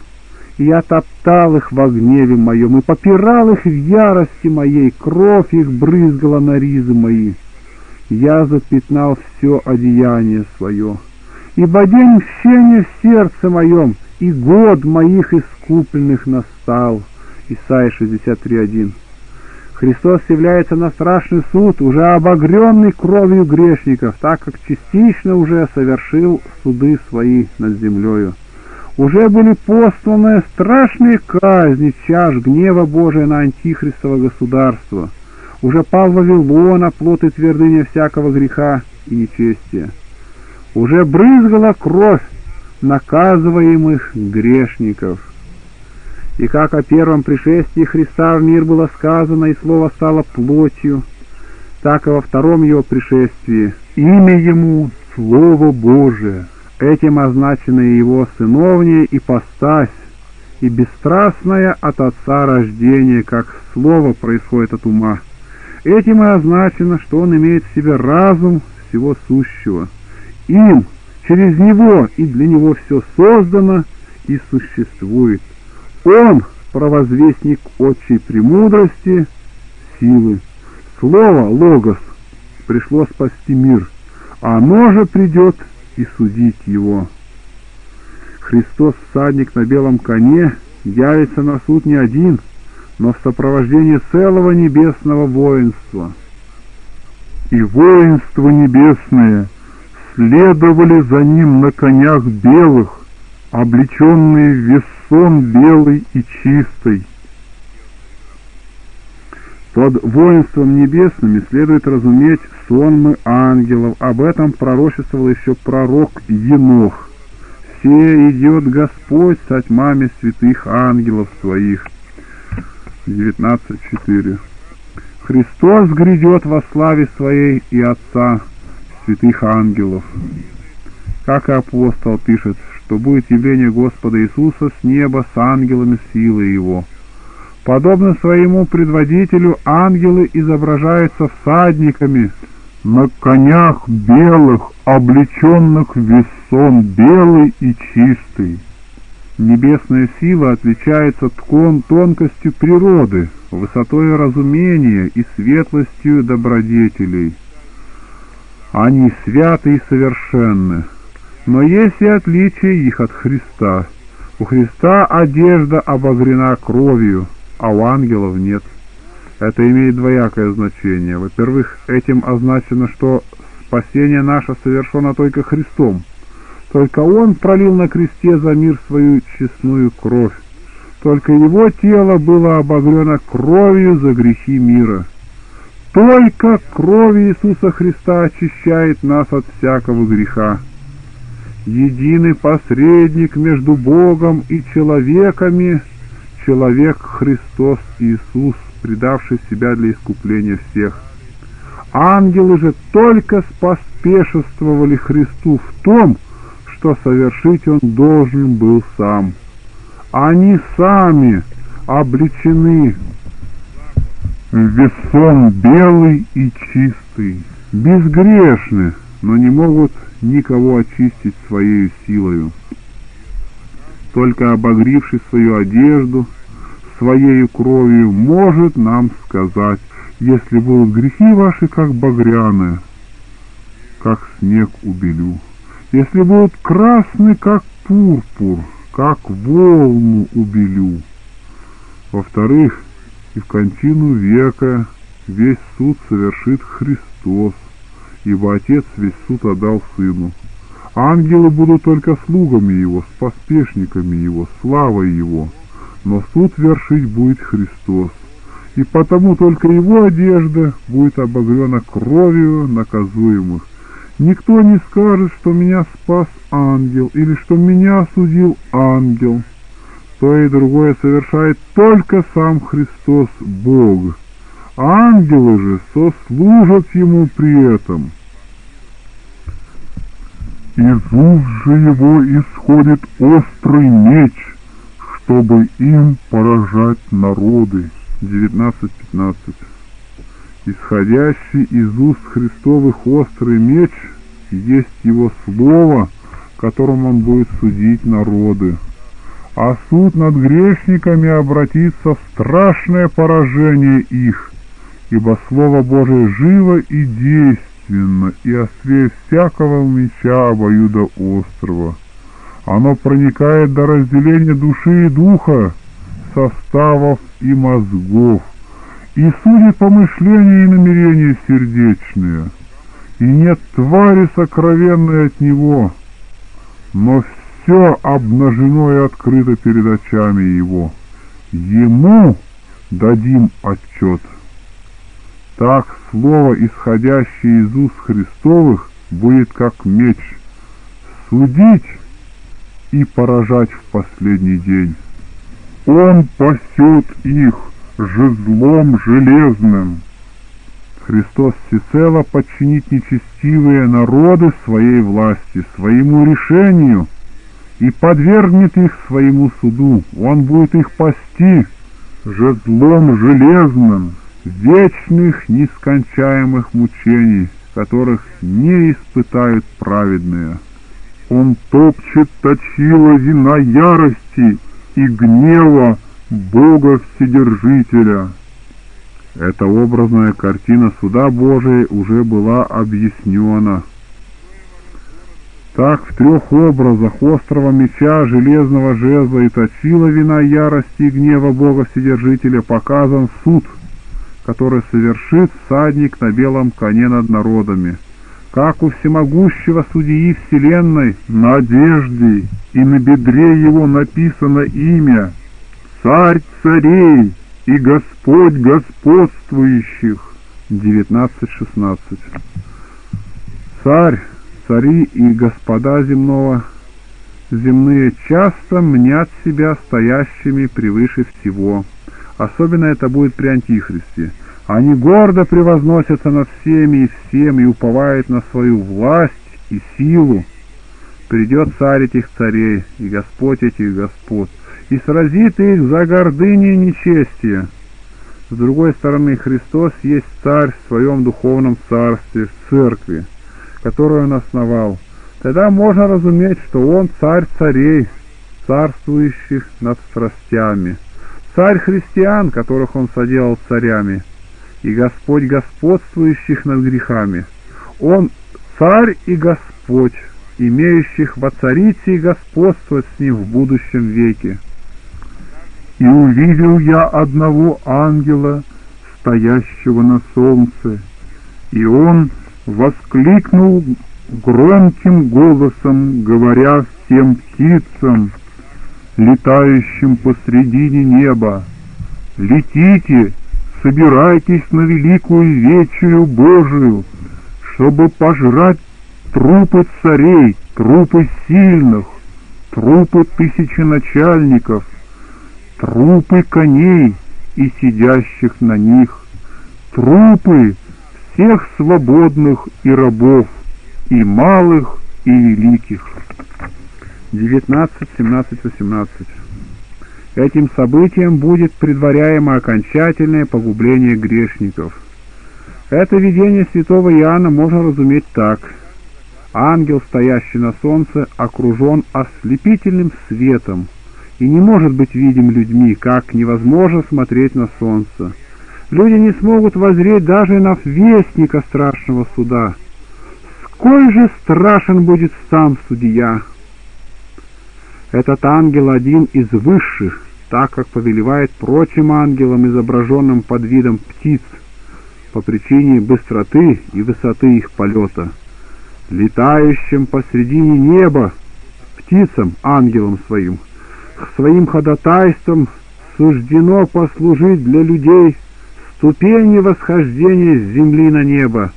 И я топтал их во гневе моем, и попирал их в ярости моей, кровь их брызгала на ризы мои. Я запятнал все одеяние свое. Ибо день мщения в сердце моем, и год моих искупленных настал». Исайя шестьдесят три, один. Христос является на страшный суд, уже обогренный кровью грешников, так как частично уже совершил суды свои над землею. Уже были посланы страшные казни чаш гнева Божия на антихристово государство. Уже пал Вавилон, оплот и твердыня всякого греха и нечестия. Уже брызгала кровь наказываемых грешников. И как о первом пришествии Христа в мир было сказано, и Слово стало плотью, так и во втором Его пришествии имя Ему — Слово Божие. Этим означены Его сыновняя ипостась и бесстрастное от Отца рождение, как Слово происходит от ума. Этим и означено, что Он имеет в себе разум всего сущего. Им, через Него и для Него все создано и существует. Он – провозвестник отчей премудрости, силы. Слово, Логос, пришло спасти мир, а оно же придет и судить его. Христос, всадник на белом коне, явится на суд не один, но в сопровождении целого небесного воинства. И воинство небесное следовали за ним на конях белых, облеченные в весон белый и чистый. Под воинством небесным следует разуметь сонмы ангелов. Об этом пророчествовал еще пророк Енох. «Се идет Господь со тьмами святых ангелов своих». девятнадцать четыре. «Христос грядет во славе своей и Отца святых ангелов». Как и апостол пишет, что будет явление Господа Иисуса с неба с ангелами силы Его. Подобно своему предводителю, ангелы изображаются всадниками на конях белых, облеченных весом белый и чистый. Небесная сила отличается тком тонкостью природы, высотой разумения и светлостью добродетелей. Они святы и совершенны, но есть и отличие их от Христа. У Христа одежда обогрена кровью, а у ангелов нет. Это имеет двоякое значение. Во-первых, этим означено, что спасение наше совершено только Христом. Только Он пролил на кресте за мир свою честную кровь. Только Его тело было обогрено кровью за грехи мира. Только кровь Иисуса Христа очищает нас от всякого греха. Единый посредник между Богом и человеками – человек Христос Иисус, предавший себя для искупления всех. Ангелы же только поспешествовали Христу в том, что совершить Он должен был Сам. Они сами облечены весом белый и чистый, безгрешны, но не могут никого очистить своей силою. Только обогривший свою одежду своей кровью может нам сказать: «Если будут грехи ваши, как багряны, как снег убелю, если будут красны, как пурпур, как волну убелю». Во-вторых, и в кончину века весь суд совершит Христос, ибо Отец весь суд отдал Сыну. Ангелы будут только слугами Его, с поспешниками Его, славой Его, но суд вершить будет Христос, и потому только Его одежда будет обогрена кровью наказуемых. Никто не скажет, что меня спас ангел, или что меня осудил ангел. То и другое совершает только Сам Христос Бог. Ангелы же сослужат Ему при этом. Из уст же Его исходит острый меч, чтобы им поражать народы. девятнадцать пятнадцать. Исходящий из уст Христовых острый меч есть Его слово, которым Он будет судить народы. А суд над грешниками обратится в страшное поражение их, ибо Слово Божие живо и действует, и острее всякого меча обоюда острова. Оно проникает до разделения души и духа, составов и мозгов, и судит помышления и намерения сердечные. И нет твари сокровенной от него, но все обнажено и открыто перед очами его. Ему дадим отчет. Так слово, исходящее из уст Христовых, будет как меч, судить и поражать в последний день. Он пасет их жезлом железным. Христос всецело подчинит нечестивые народы своей власти, своему решению, и подвергнет их своему суду. Он будет их пасти жезлом железным вечных нескончаемых мучений, которых не испытают праведные. Он топчет точила вина ярости и гнева Бога Вседержителя. Эта образная картина суда Божия уже была объяснена. Так в трех образах острого меча, железного жезла и точила вина ярости и гнева Бога Вседержителя показан суд, который совершит всадник на белом коне над народами. Как у всемогущего судьи вселенной на одежде и на бедре его написано имя «Царь царей и Господь господствующих, девятнадцать шестнадцать. Царь, цари и господа земного, земные часто мнят себя стоящими превыше всего. Особенно это будет при Антихристе. Они гордо превозносятся над всеми и всем и уповают на свою власть и силу. Придет царь этих царей и Господь этих господ, и сразит их за гордыню и нечестие. С другой стороны, Христос есть царь в своем духовном царстве, в церкви, которую он основал. Тогда можно разуметь, что он царь царей, царствующих над страстями, царь христиан, которых он соделал царями, и Господь господствующих над грехами. Он царь и Господь, имеющих воцарить и господствовать с ним в будущем веке. «И увидел я одного ангела, стоящего на солнце, и он воскликнул громким голосом, говоря всем птицам, летающим посредине неба: летите, собирайтесь на великую вечерю Божию, чтобы пожрать трупы царей, трупы сильных, трупы тысяченачальников, трупы коней и сидящих на них, трупы всех свободных и рабов, и малых, и великих». девятнадцать, семнадцать, восемнадцать. Этим событием будет предваряемо окончательное погубление грешников. Это видение святого Иоанна можно разуметь так. Ангел, стоящий на солнце, окружен ослепительным светом и не может быть видим людьми, как невозможно смотреть на солнце. Люди не смогут воззреть даже на вестника страшного суда. Сколь же страшен будет сам судья! Этот ангел один из высших, так как повелевает прочим ангелам, изображенным под видом птиц, по причине быстроты и высоты их полета. Летающим посредине неба, птицам, ангелам своим, своим ходатайством суждено послужить для людей ступени восхождения с земли на небо.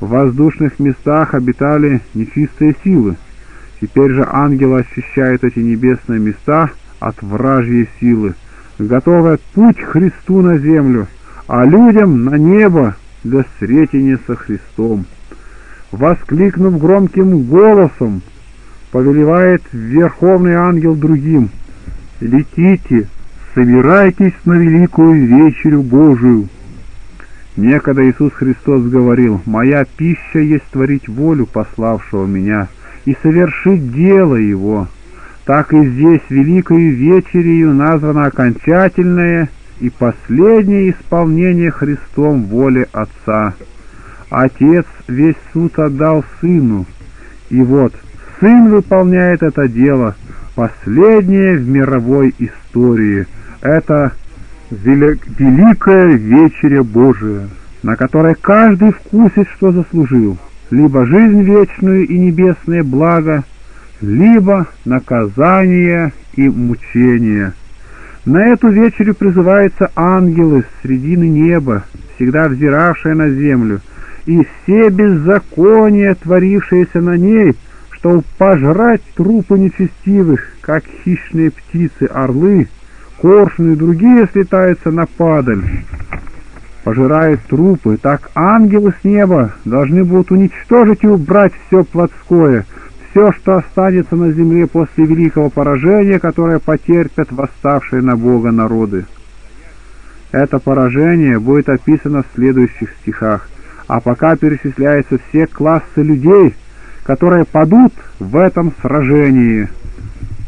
В воздушных местах обитали нечистые силы. Теперь же ангелы очищают эти небесные места от вражьей силы, готовят путь Христу на землю, а людям на небо для встретения со Христом. Воскликнув громким голосом, повелевает верховный ангел другим: «Летите, собирайтесь на великую вечерю Божию». Некогда Иисус Христос говорил: «Моя пища есть творить волю пославшего меня и совершить дело его». Так и здесь великою вечерею названо окончательное и последнее исполнение Христом воли Отца. Отец весь суд отдал Сыну, и вот Сын выполняет это дело, последнее в мировой истории. Это великая вечеря Божия, на которой каждый вкусит, что заслужил, либо жизнь вечную и небесное благо, либо наказание и мучение. На эту вечерю призываются ангелы с средины неба, всегда взиравшие на землю, и все беззакония, творившиеся на ней, чтобы пожрать трупы нечестивых, как хищные птицы, орлы, коршуны и другие слетаются на падаль, пожирают трупы. Так ангелы с неба должны будут уничтожить и убрать все плотское, все, что останется на земле после великого поражения, которое потерпят восставшие на Бога народы. Это поражение будет описано в следующих стихах. А пока перечисляются все классы людей, которые падут в этом сражении.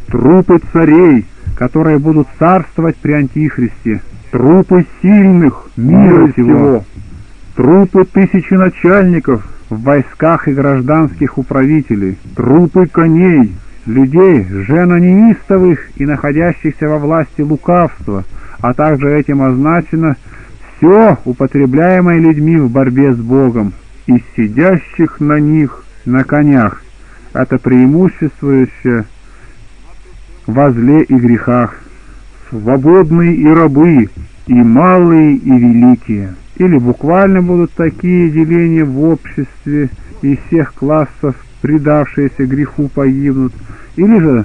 Трупы царей, которые будут царствовать при Антихристе. Трупы сильных мира сего. Трупы тысяченачальников в войсках и гражданских управителей. Трупы коней, людей, женонеистовых и находящихся во власти лукавства, а также этим означено все, употребляемое людьми в борьбе с Богом, и сидящих на них на конях, это преимуществующее во зле и грехах, свободные и рабы, и малые, и великие. Или буквально будут такие деления в обществе, из всех классов, предавшиеся греху, погибнут. Или же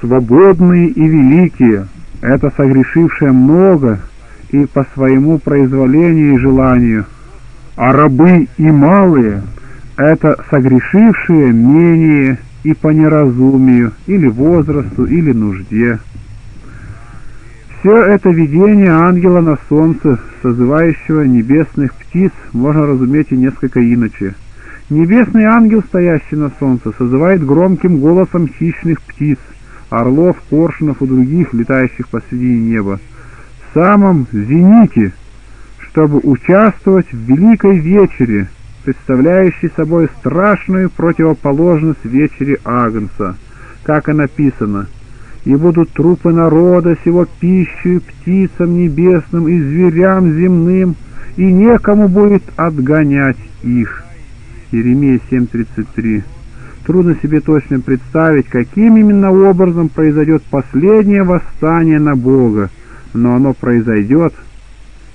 свободные и великие, это согрешившие много и по своему произволению и желанию, а рабы и малые, это согрешившие менее и по неразумию, или возрасту, или нужде. Все это видение ангела на солнце, созывающего небесных птиц, можно разуметь и несколько иначе. Небесный ангел, стоящий на солнце, созывает громким голосом хищных птиц, орлов, коршунов и других, летающих посредине неба, в самом зените, чтобы участвовать в великой вечере, представляющей собой страшную противоположность вечере Агнца, как и написано: «И будут трупы народа сего пищей птицам небесным и зверям земным, и некому будет отгонять их». Иеремия семь тридцать три. Трудно себе точно представить, каким именно образом произойдет последнее восстание на Бога, но оно произойдет,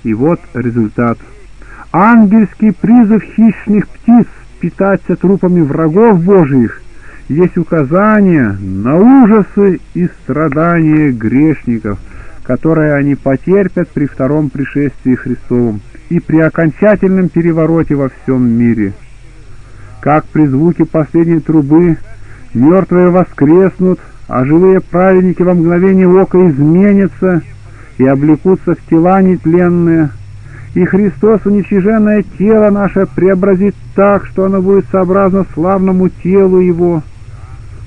и вот результат. Ангельский призыв хищных птиц питаться трупами врагов Божьих есть указание на ужасы и страдания грешников, которые они потерпят при втором пришествии Христовом и при окончательном перевороте во всем мире. Как при звуке последней трубы мертвые воскреснут, а живые праведники во мгновение ока изменятся и облекутся в тела нетленные, и Христос уничиженное тело наше преобразит так, что оно будет сообразно славному телу Его,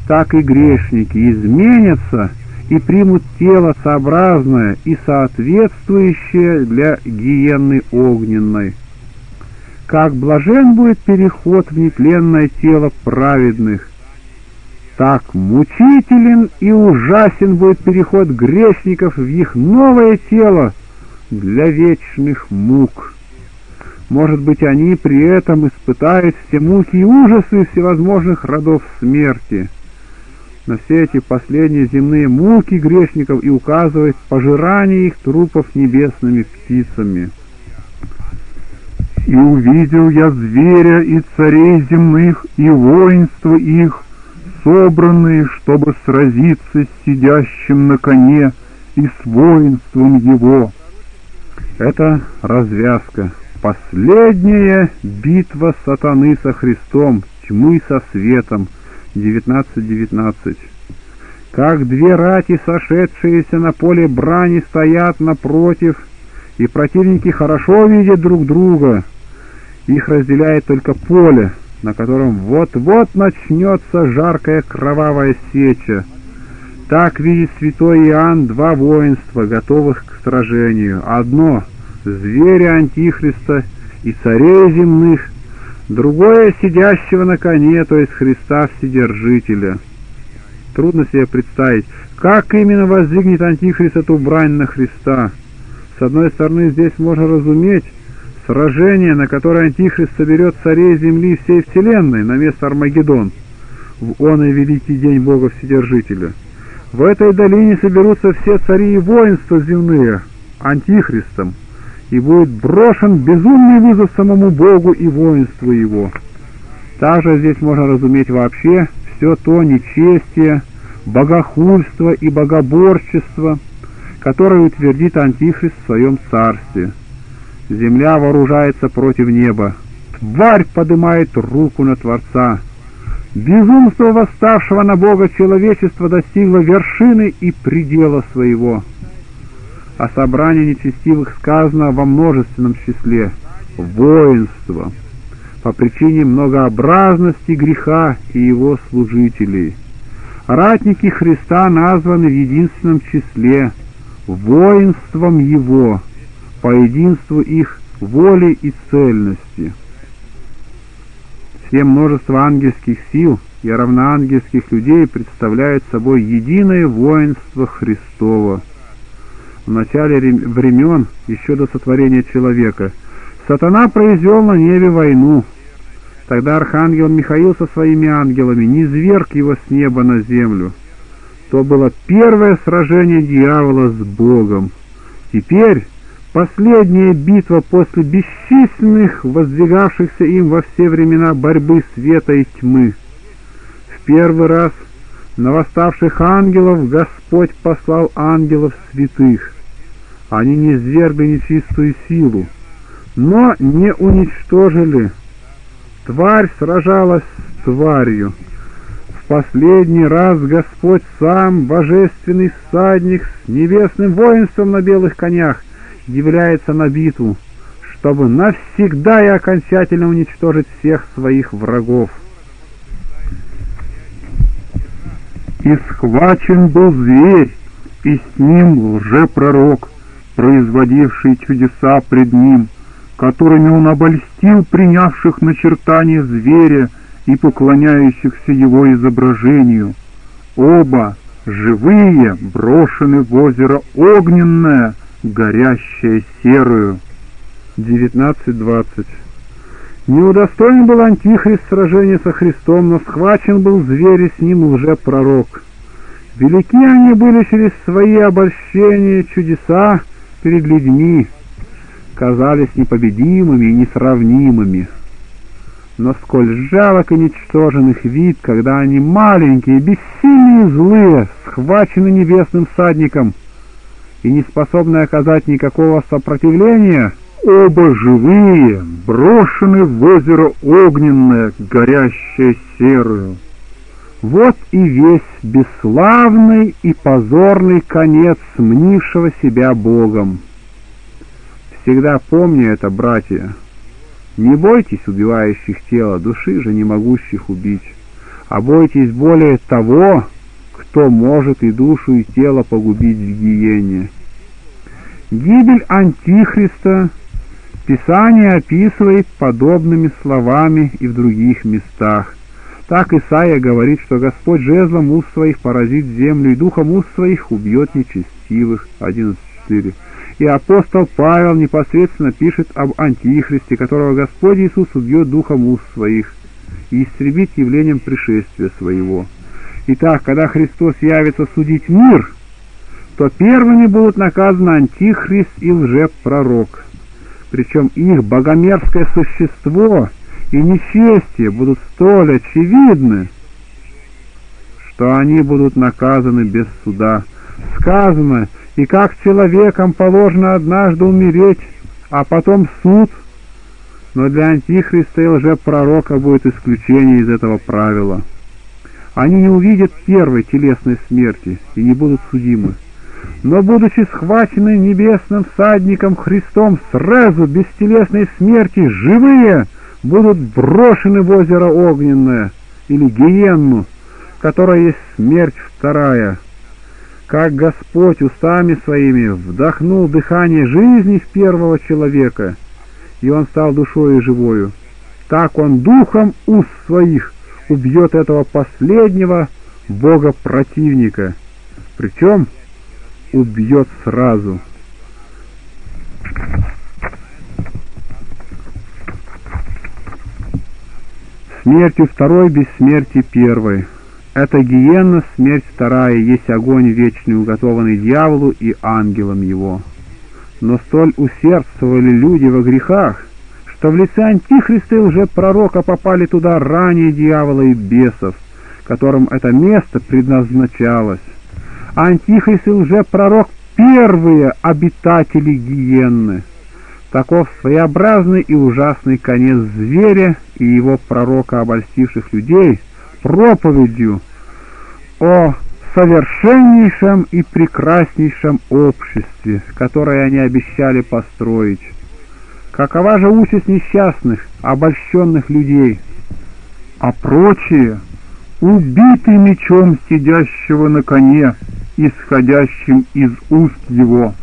так и грешники изменятся и примут тело сообразное и соответствующее для гиенны огненной. Как блажен будет переход в нетленное тело праведных, так мучителен и ужасен будет переход грешников в их новое тело для вечных мук. Может быть, они при этом испытают все муки и ужасы всевозможных родов смерти. На все эти последние земные муки грешников и указывает пожирание их трупов небесными птицами. «И увидел я зверя и царей земных, и воинство их, собранные, чтобы сразиться с сидящим на коне и с воинством его». Это развязка, последняя битва сатаны со Христом, тьмы со светом, девятнадцать девятнадцать. «Как две рати, сошедшиеся на поле брани, стоят напротив, и противники хорошо видят друг друга». Их разделяет только поле, на котором вот-вот начнется жаркая кровавая сеча. Так видит святой Иоанн два воинства, готовых к сражению. Одно — зверя Антихриста и царей земных, другое — сидящего на коне, то есть Христа Вседержителя. Трудно себе представить, как именно воздвигнет Антихрист эту брань на Христа. С одной стороны, здесь можно разуметь сражение, на которое Антихрист соберет царей земли и всей вселенной на место Армагеддон, в он и великий день Бога Вседержителя. В этой долине соберутся все цари и воинства земные Антихристом, и будет брошен безумный вызов самому Богу и воинству его. Также здесь можно разуметь вообще все то нечестие, богохульство и богоборчество, которое утвердит Антихрист в своем царстве. Земля вооружается против неба. Тварь поднимает руку на Творца. Безумство восставшего на Бога человечества достигло вершины и предела своего. О собрании нечестивых сказано во множественном числе — воинство, по причине многообразности греха и его служителей. Ратники Христа названы в единственном числе — воинством его, по единству их воли и цельности. Все множество ангельских сил и равноангельских людей представляют собой единое воинство Христово. В начале времен, еще до сотворения человека, сатана произвел на небе войну. Тогда архангел Михаил со своими ангелами низверг его с неба на землю. то было первое сражение дьявола с Богом. Теперь последняя битва после бесчисленных, воздвигавшихся им во все времена борьбы света и тьмы. В первый раз на восставших ангелов Господь послал ангелов святых. Они не низвергли нечистую силу, но не уничтожили. Тварь сражалась с тварью. В последний раз Господь сам, божественный всадник с небесным воинством на белых конях, является на битву, чтобы навсегда и окончательно уничтожить всех своих врагов. И схвачен был зверь, и с ним лжепророк, производивший чудеса пред ним, которыми он обольстил принявших начертание зверя и поклоняющихся его изображению. Оба, живые, брошены в озеро огненное, горящее серую. девятнадцать двадцать. Не удостоен был Антихрист сражения со Христом, но схвачен был зверь, и с ним лжепророк. Велики они были через свои обольщения, чудеса перед людьми, казались непобедимыми и несравнимыми. Но сколь жалок и ничтожен их вид, когда они маленькие, бессильные и злые, схвачены небесным всадником и не способны оказать никакого сопротивления, оба живые, брошены в озеро огненное, горящее серую. Вот и весь бесславный и позорный конец мнившего себя Богом. Всегда помни это, братья. Не бойтесь убивающих тела, души же не могущих убить, а бойтесь более того, кто может и душу, и тело погубить в гиене. Гибель Антихриста Писание описывает подобными словами и в других местах. Так Исаия говорит, что Господь жезлом уст своих поразит землю, и духом уст своих убьет нечестивых. одиннадцать четыре. И апостол Павел непосредственно пишет об Антихристе, которого Господь Иисус убьет духом уст своих и истребит явлением пришествия своего. Итак, когда Христос явится судить мир, то первыми будут наказаны Антихрист и лжепророк. Причем их богомерзкое существо и нечестие будут столь очевидны, что они будут наказаны без суда. Сказано: и как человеком положено однажды умереть, а потом суд, но для Антихриста и лжепророка будет исключение из этого правила. Они не увидят первой телесной смерти и не будут судимы, но, будучи схвачены небесным всадником Христом, сразу без телесной смерти живые будут брошены в озеро огненное или гиенну, которая есть смерть вторая. Как Господь устами своими вдохнул дыхание жизни в первого человека, и он стал душою живою, так он духом уст своих убьет этого последнего бога-противника, причем убьет сразу. Смертью второй без смерти первой. Это гиенна, смерть вторая, есть огонь вечный, уготованный дьяволу и ангелам его. Но столь усердствовали люди во грехах, что в лице Антихриста и лжепророка попали туда ранее дьявола и бесов, которым это место предназначалось. Антихрист и лжепророк — первые обитатели гиенны. Таков своеобразный и ужасный конец зверя и его пророка, обольстивших людей проповедью о совершеннейшем и прекраснейшем обществе, которое они обещали построить. Какова же участь несчастных, обольщенных людей? А прочие убиты мечом сидящего на коне, исходящим из уст его.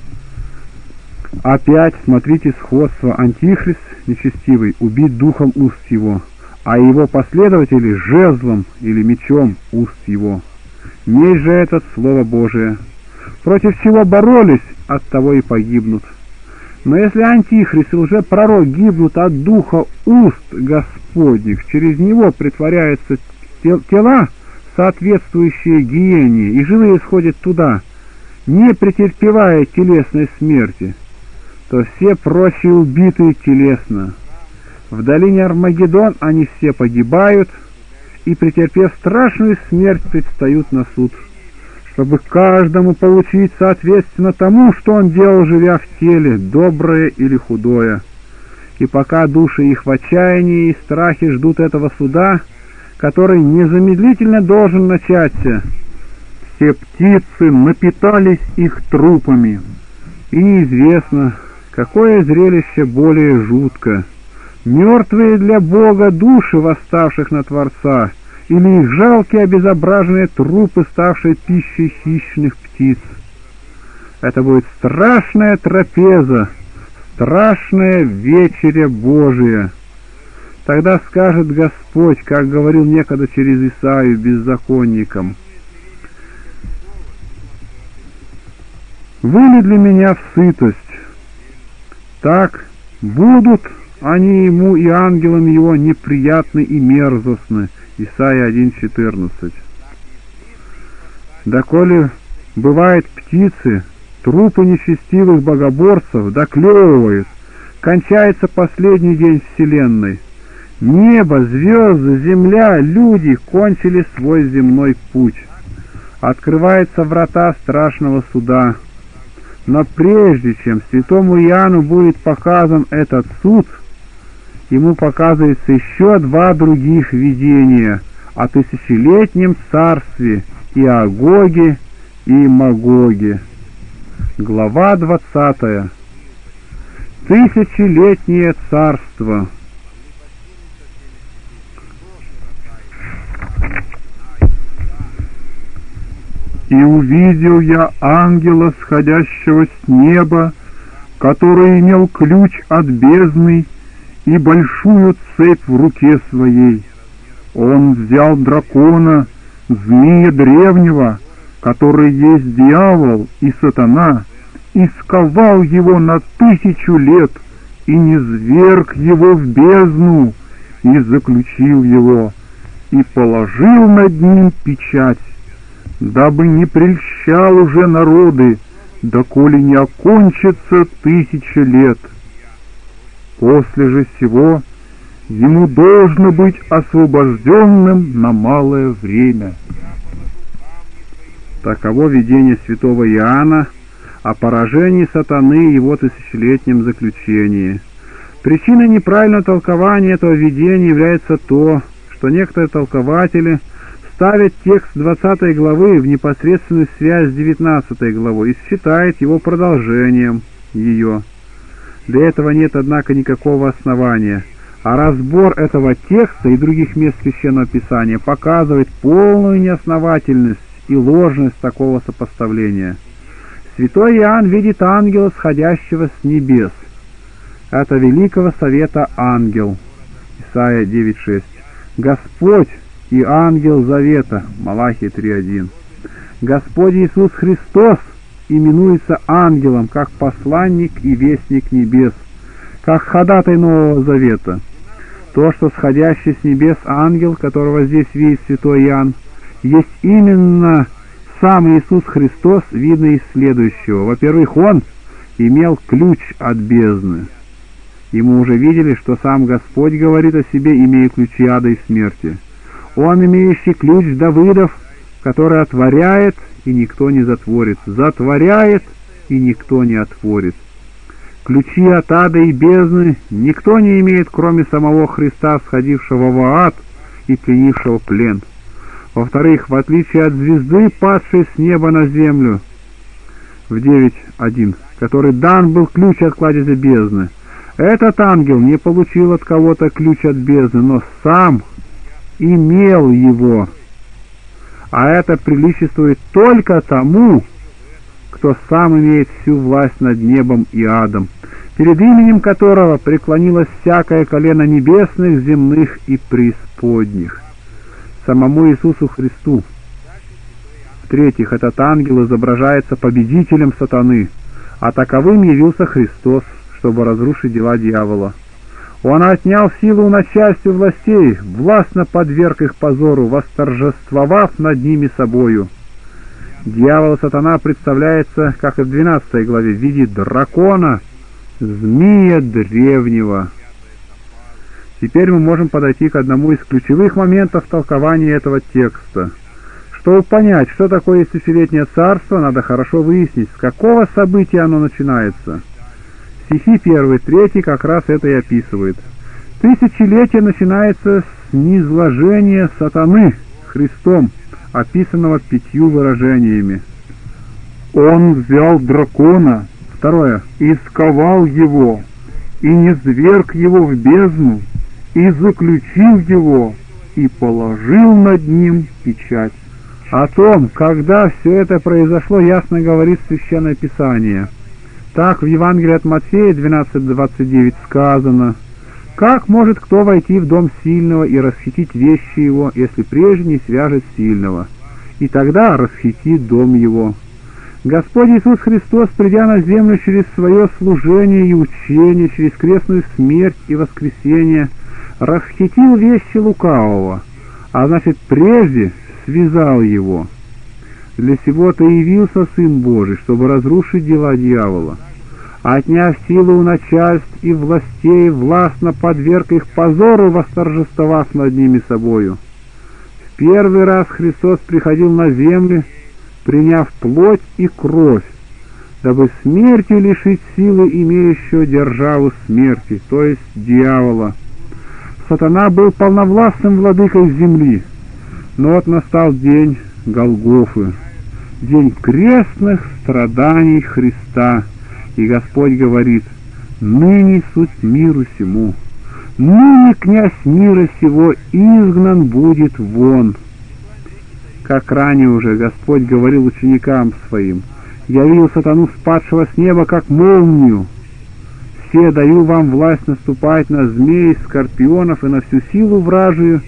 Опять смотрите сходство: Антихрист, нечестивый, убит духом уст его, а его последователи жезлом или мечом уст его. Меч же этот слово Божие. Против чего боролись, от того и погибнут. Но если Антихрист и лжепророк гибнут от духа уст Господних, через него притворяются тела с соответствующие гиене, и живые сходят туда, не претерпевая телесной смерти, то все прочие убитые телесно. В долине Армагеддон они все погибают и, претерпев страшную смерть, предстают на суд, чтобы каждому получить соответственно тому, что он делал, живя в теле, доброе или худое. И пока души их в отчаянии и страхе ждут этого суда, который незамедлительно должен начаться, все птицы напитались их трупами. И неизвестно, какое зрелище более жутко: мертвые для Бога души восставших на Творца или их жалкие обезображенные трупы, ставшие пищей хищных птиц. Это будет страшная трапеза, страшная вечеря Божия. Тогда скажет Господь, как говорил некогда через Исаию беззаконникам: «Вы ли для меня в сытость? Так будут они ему и ангелам его неприятны и мерзостны». Исаия один, четырнадцать. Доколе бывают птицы, трупы нечестивых богоборцев доклевывают, кончается последний день вселенной. Небо, звезды, земля, люди кончили свой земной путь. Открываются врата страшного суда. Но прежде чем святому Иоанну будет показан этот суд, ему показывается еще два других видения о тысячелетнем царстве и о Гоге и Магоге. Глава двадцатая. Тысячелетнее царство. «И увидел я ангела, сходящего с неба, который имел ключ от бездны и большую цепь в руке своей. Он взял дракона, змея древнего, который есть дьявол и сатана, и сковал его на тысячу лет, и низверг его в бездну, и заключил его, и положил над ним печать, дабы не прельщал уже народы, доколе не окончится тысяча лет. После же сего ему должно быть освобожденным на малое время». Таково видение святого Иоанна о поражении сатаны и его тысячелетнем заключении. Причиной неправильного толкования этого видения является то, что некоторые толкователи ставят текст двадцатой главы в непосредственную связь с девятнадцатой главой и считают его продолжением ее. Для этого нет, однако, никакого основания, а разбор этого текста и других мест Священного Писания показывает полную неосновательность и ложность такого сопоставления. Святой Иоанн видит ангела, сходящего с небес. Это великого совета ангел. Исайя девять, шесть. Господь и ангел завета. Малахия три, один. Господь Иисус Христос именуется ангелом, как посланник и вестник небес, как ходатай Нового Завета. То, что сходящий с небес ангел, которого здесь видит святой Иоанн, есть именно сам Иисус Христос, видно из следующего. Во-первых, Он имел ключ от бездны. И мы уже видели, что сам Господь говорит о себе, имея ключи ада и смерти. Он, имеющий ключ Давыдов, который отворяет, и никто не затворит, затворяет, и никто не отворит. Ключи от ада и бездны никто не имеет, кроме самого Христа, сходившего в ад и пленившего плен. Во-вторых, в отличие от звезды, падшей с неба на землю, в девять, один, который дан был ключ от кладези бездны, этот ангел не получил от кого-то ключ от бездны, но сам имел его. А это приличествует только тому, кто сам имеет всю власть над небом и адом, перед именем которого преклонилось всякое колено небесных, земных и преисподних, самому Иисусу Христу. В-третьих, этот ангел изображается победителем сатаны, а таковым явился Христос, чтобы разрушить дела дьявола. Он отнял силу у начальства властей, властно подверг их позору, восторжествовав над ними собою. Дьявол сатана представляется, как и в двенадцатой главе, в виде дракона, змея древнего. Теперь мы можем подойти к одному из ключевых моментов толкования этого текста. Чтобы понять, что такое тысячелетнее царство, надо хорошо выяснить, с какого события оно начинается. Стихи первый-третий как раз это и описывает. Тысячелетие начинается с низложения сатаны Христом, описанного пятью выражениями. Он взял дракона, второе, и сковал его, и низверг его в бездну, и заключил его, и положил над ним печать. О том, когда все это произошло, ясно говорит Священное Писание. Так в Евангелии от Матфея двенадцать двадцать девять сказано: «Как может кто войти в дом сильного и расхитить вещи его, если прежде не свяжет сильного? И тогда расхитит дом его». Господь Иисус Христос, придя на землю через свое служение и учение, через крестную смерть и воскресение, расхитил вещи лукавого, а значит прежде связал его. Для сего-то явился Сын Божий, чтобы разрушить дела дьявола. Отняв силу у начальств и властей, властно подверг их позору, восторжествовав над ними собою. В первый раз Христос приходил на землю, приняв плоть и кровь, дабы смертью лишить силы имеющего державу смерти, то есть дьявола. Сатана был полновластным владыкой земли, но вот настал день Голгофы, день крестных страданий Христа, и Господь говорит: «Ныне суть миру сему, ныне князь мира сего изгнан будет вон». Как ранее уже Господь говорил ученикам своим: «Я видел сатану, спадшего с неба, как молнию. Все даю вам власть наступать на змей, скорпионов и на всю силу вражию,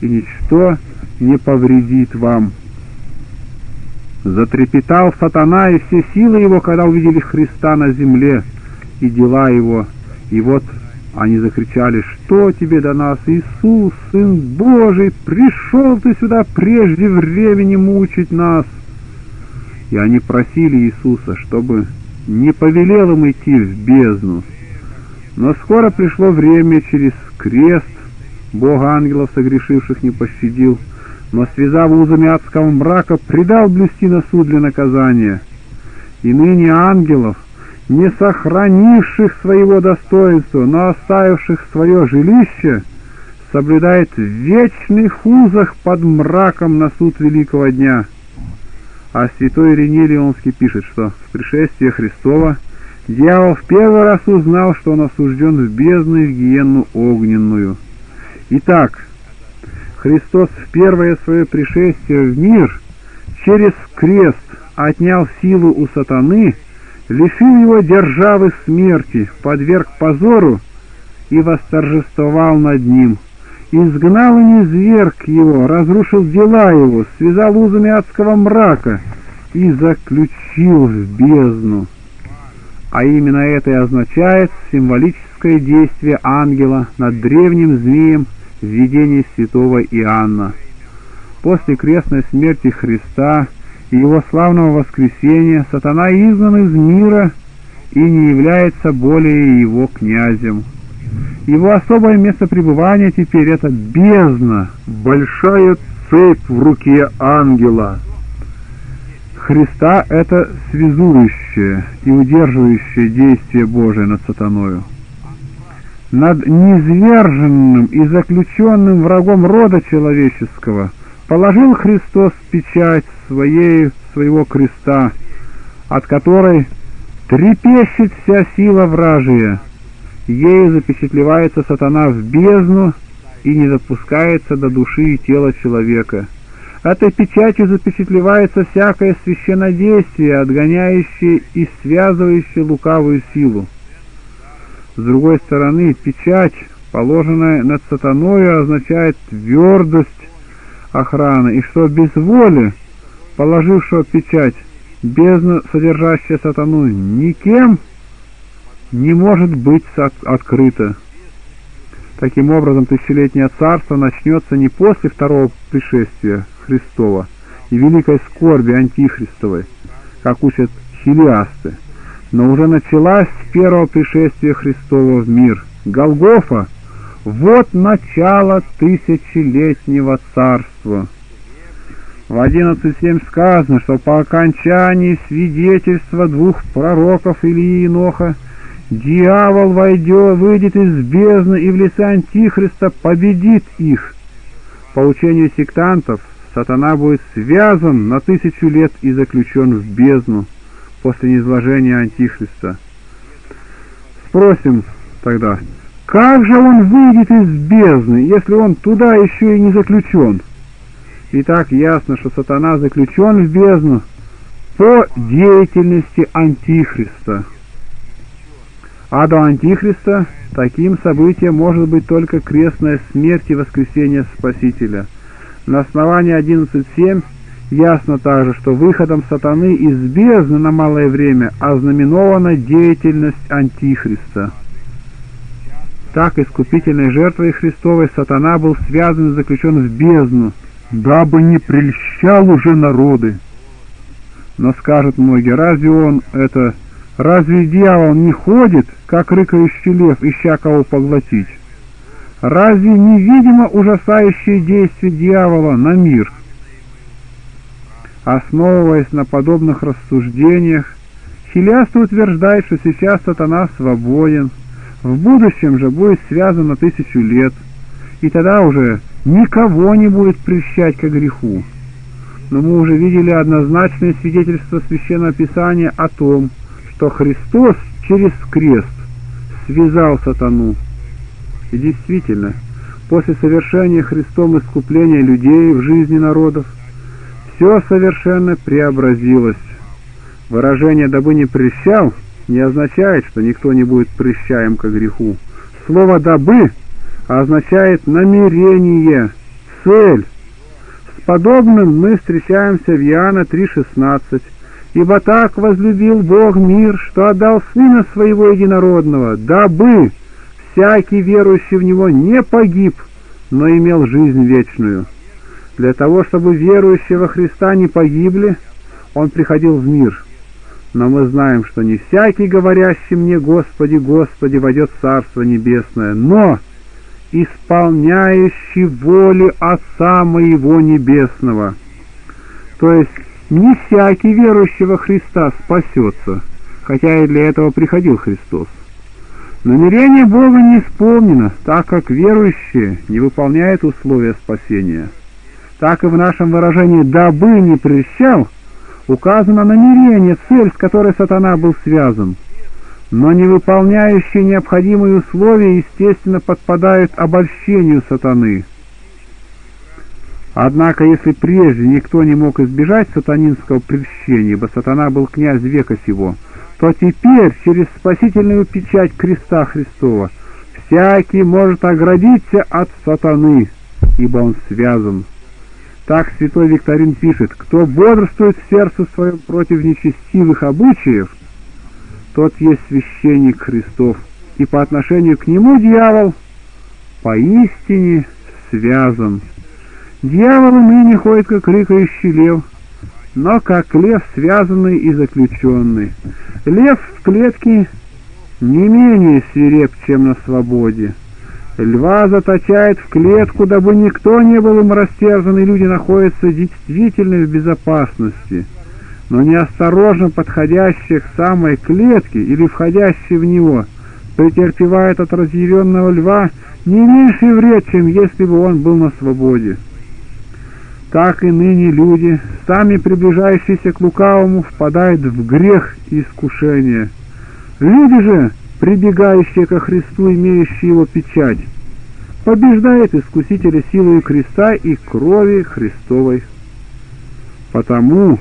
и ничто не повредит вам». Затрепетал сатана и все силы его, когда увидели Христа на земле и дела его. И вот они закричали: «Что тебе до нас, Иисус, Сын Божий? Пришел ты сюда прежде времени мучить нас!» И они просили Иисуса, чтобы не повелел им идти в бездну. Но скоро пришло время, через крест Бог ангелов согрешивших не пощадил, но, связав узами адского мрака, предал блюсти на суд для наказания. И ныне ангелов, не сохранивших своего достоинства, но оставивших свое жилище, соблюдает в вечных узах под мраком на суд великого дня. А святой Ириней Леонский пишет, что в пришествии Христова дьявол в первый раз узнал, что он осужден в бездну и в гиенну огненную. Итак, Христос в первое свое пришествие в мир через крест отнял силу у сатаны, лишил его державы смерти, подверг позору и восторжествовал над ним, изгнал и низверг его, разрушил дела его, связал узами адского мрака и заключил в бездну. А именно это и означает символическое действие ангела над древним змеем в видении святого Иоанна. После крестной смерти Христа и его славного воскресения сатана изгнан из мира и не является более его князем. Его особое место пребывания теперь — это бездна, большая цепь в руке ангела. Христа — это связующее и удерживающее действие Божие над сатаною. Над низверженным и заключенным врагом рода человеческого положил Христос печать своей, своего креста, от которой трепещет вся сила вражия. Ею запечатлевается сатана в бездну и не допускается до души и тела человека. Этой печатью запечатлевается всякое священнодействие, отгоняющее и связывающее лукавую силу. С другой стороны, печать, положенная над сатаною, означает твердость охраны, и что без воли положившего печать, бездна, содержащая сатану, никем не может быть открыта. Таким образом, тысячелетнее царство начнется не после второго пришествия Христова и великой скорби антихристовой, как учат хилиасты, но уже началась с первого пришествия Христова в мир. Голгофа – вот начало тысячелетнего царства. В одиннадцать семь сказано, что по окончании свидетельства двух пророков Илии и Иноха дьявол войдет, выйдет из бездны и в лице Антихриста победит их. По учению сектантов, сатана будет связан на тысячу лет и заключен в бездну после низложения Антихриста. Спросим тогда, как же он выйдет из бездны, если он туда еще и не заключен? И так ясно, что сатана заключен в бездну по деятельности Антихриста. А до Антихриста таким событием может быть только крестная смерть и воскресение Спасителя. На основании одиннадцать семь ясно также, что выходом сатаны из бездны на малое время ознаменована деятельность Антихриста. Так искупительной жертвой Христовой сатана был связан и заключен в бездну, дабы не прельщал уже народы. Но скажут многие, разве он это... Разве дьявол не ходит, как рыкающий лев, ища кого поглотить? Разве невидимо ужасающее действие дьявола на мир? Основываясь на подобных рассуждениях, хилиасты утверждают, что сейчас сатана свободен, в будущем же будет связан на тысячу лет, и тогда уже никого не будет прельщать ко греху. Но мы уже видели однозначное свидетельство Священного Писания о том, что Христос через крест связал сатану. И действительно, после совершения Христом искупления людей в жизни народов, все совершенно преобразилось. Выражение «дабы не прельщал» не означает, что никто не будет прельщаем ко греху. Слово «дабы» означает намерение, цель. С подобным мы встречаемся в Иоанна три шестнадцать. «Ибо так возлюбил Бог мир, что отдал Сына Своего Единородного, дабы всякий верующий в Него не погиб, но имел жизнь вечную». Для того, чтобы верующие во Христа не погибли, Он приходил в мир. Но мы знаем, что не всякий, говорящий мне «Господи, Господи», войдет в Царство Небесное, но исполняющий волю Отца Моего Небесного. То есть, не всякий верующий во Христа спасется, хотя и для этого приходил Христос. Намерение Бога не исполнено, так как верующие не выполняют условия спасения. Так и в нашем выражении «дабы не прельщал» указано намерение, цель, с которой сатана был связан. Но не выполняющие необходимые условия, естественно, подпадают обольщению сатаны. Однако, если прежде никто не мог избежать сатанинского прельщения, ибо сатана был князь века сего, то теперь, через спасительную печать креста Христова, всякий может оградиться от сатаны, ибо он связан. Так святой Викторин пишет, кто бодрствует в сердце своем против нечестивых обычаев, тот есть священник Христов, и по отношению к нему дьявол поистине связан. Дьявол ныне ходит, как рыкающий лев, но как лев, связанный и заключенный. Лев в клетке не менее свиреп, чем на свободе. Льва заточает в клетку, дабы никто не был им растерзан, и люди находятся действительно в безопасности. Но неосторожно подходящие к самой клетке или входящие в него претерпевает от разъяренного льва не меньший вред, чем если бы он был на свободе. Так и ныне люди, сами приближающиеся к лукавому, впадают в грех и искушение. Люди же, прибегающие ко Христу, имеющие его печать, побеждают искусителя силою креста и крови Христовой. Потому,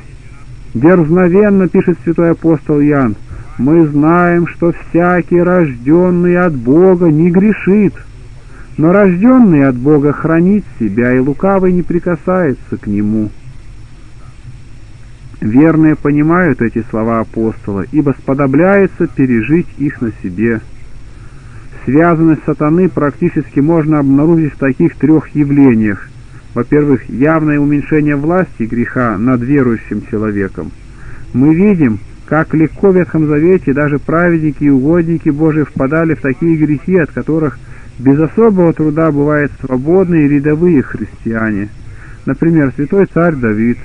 дерзновенно пишет святой апостол Иоанн, мы знаем, что всякий, рожденный от Бога, не грешит. Но рожденный от Бога хранит себя, и лукавый не прикасается к нему. Верные понимают эти слова апостола, ибо сподобляется пережить их на себе. Связанность сатаны практически можно обнаружить в таких трех явлениях. Во-первых, явное уменьшение власти греха над верующим человеком. Мы видим, как легко в Ветхом Завете даже праведники и угодники Божии впадали в такие грехи, от которых без особого труда бывают свободные рядовые христиане. Например, святой царь Давид.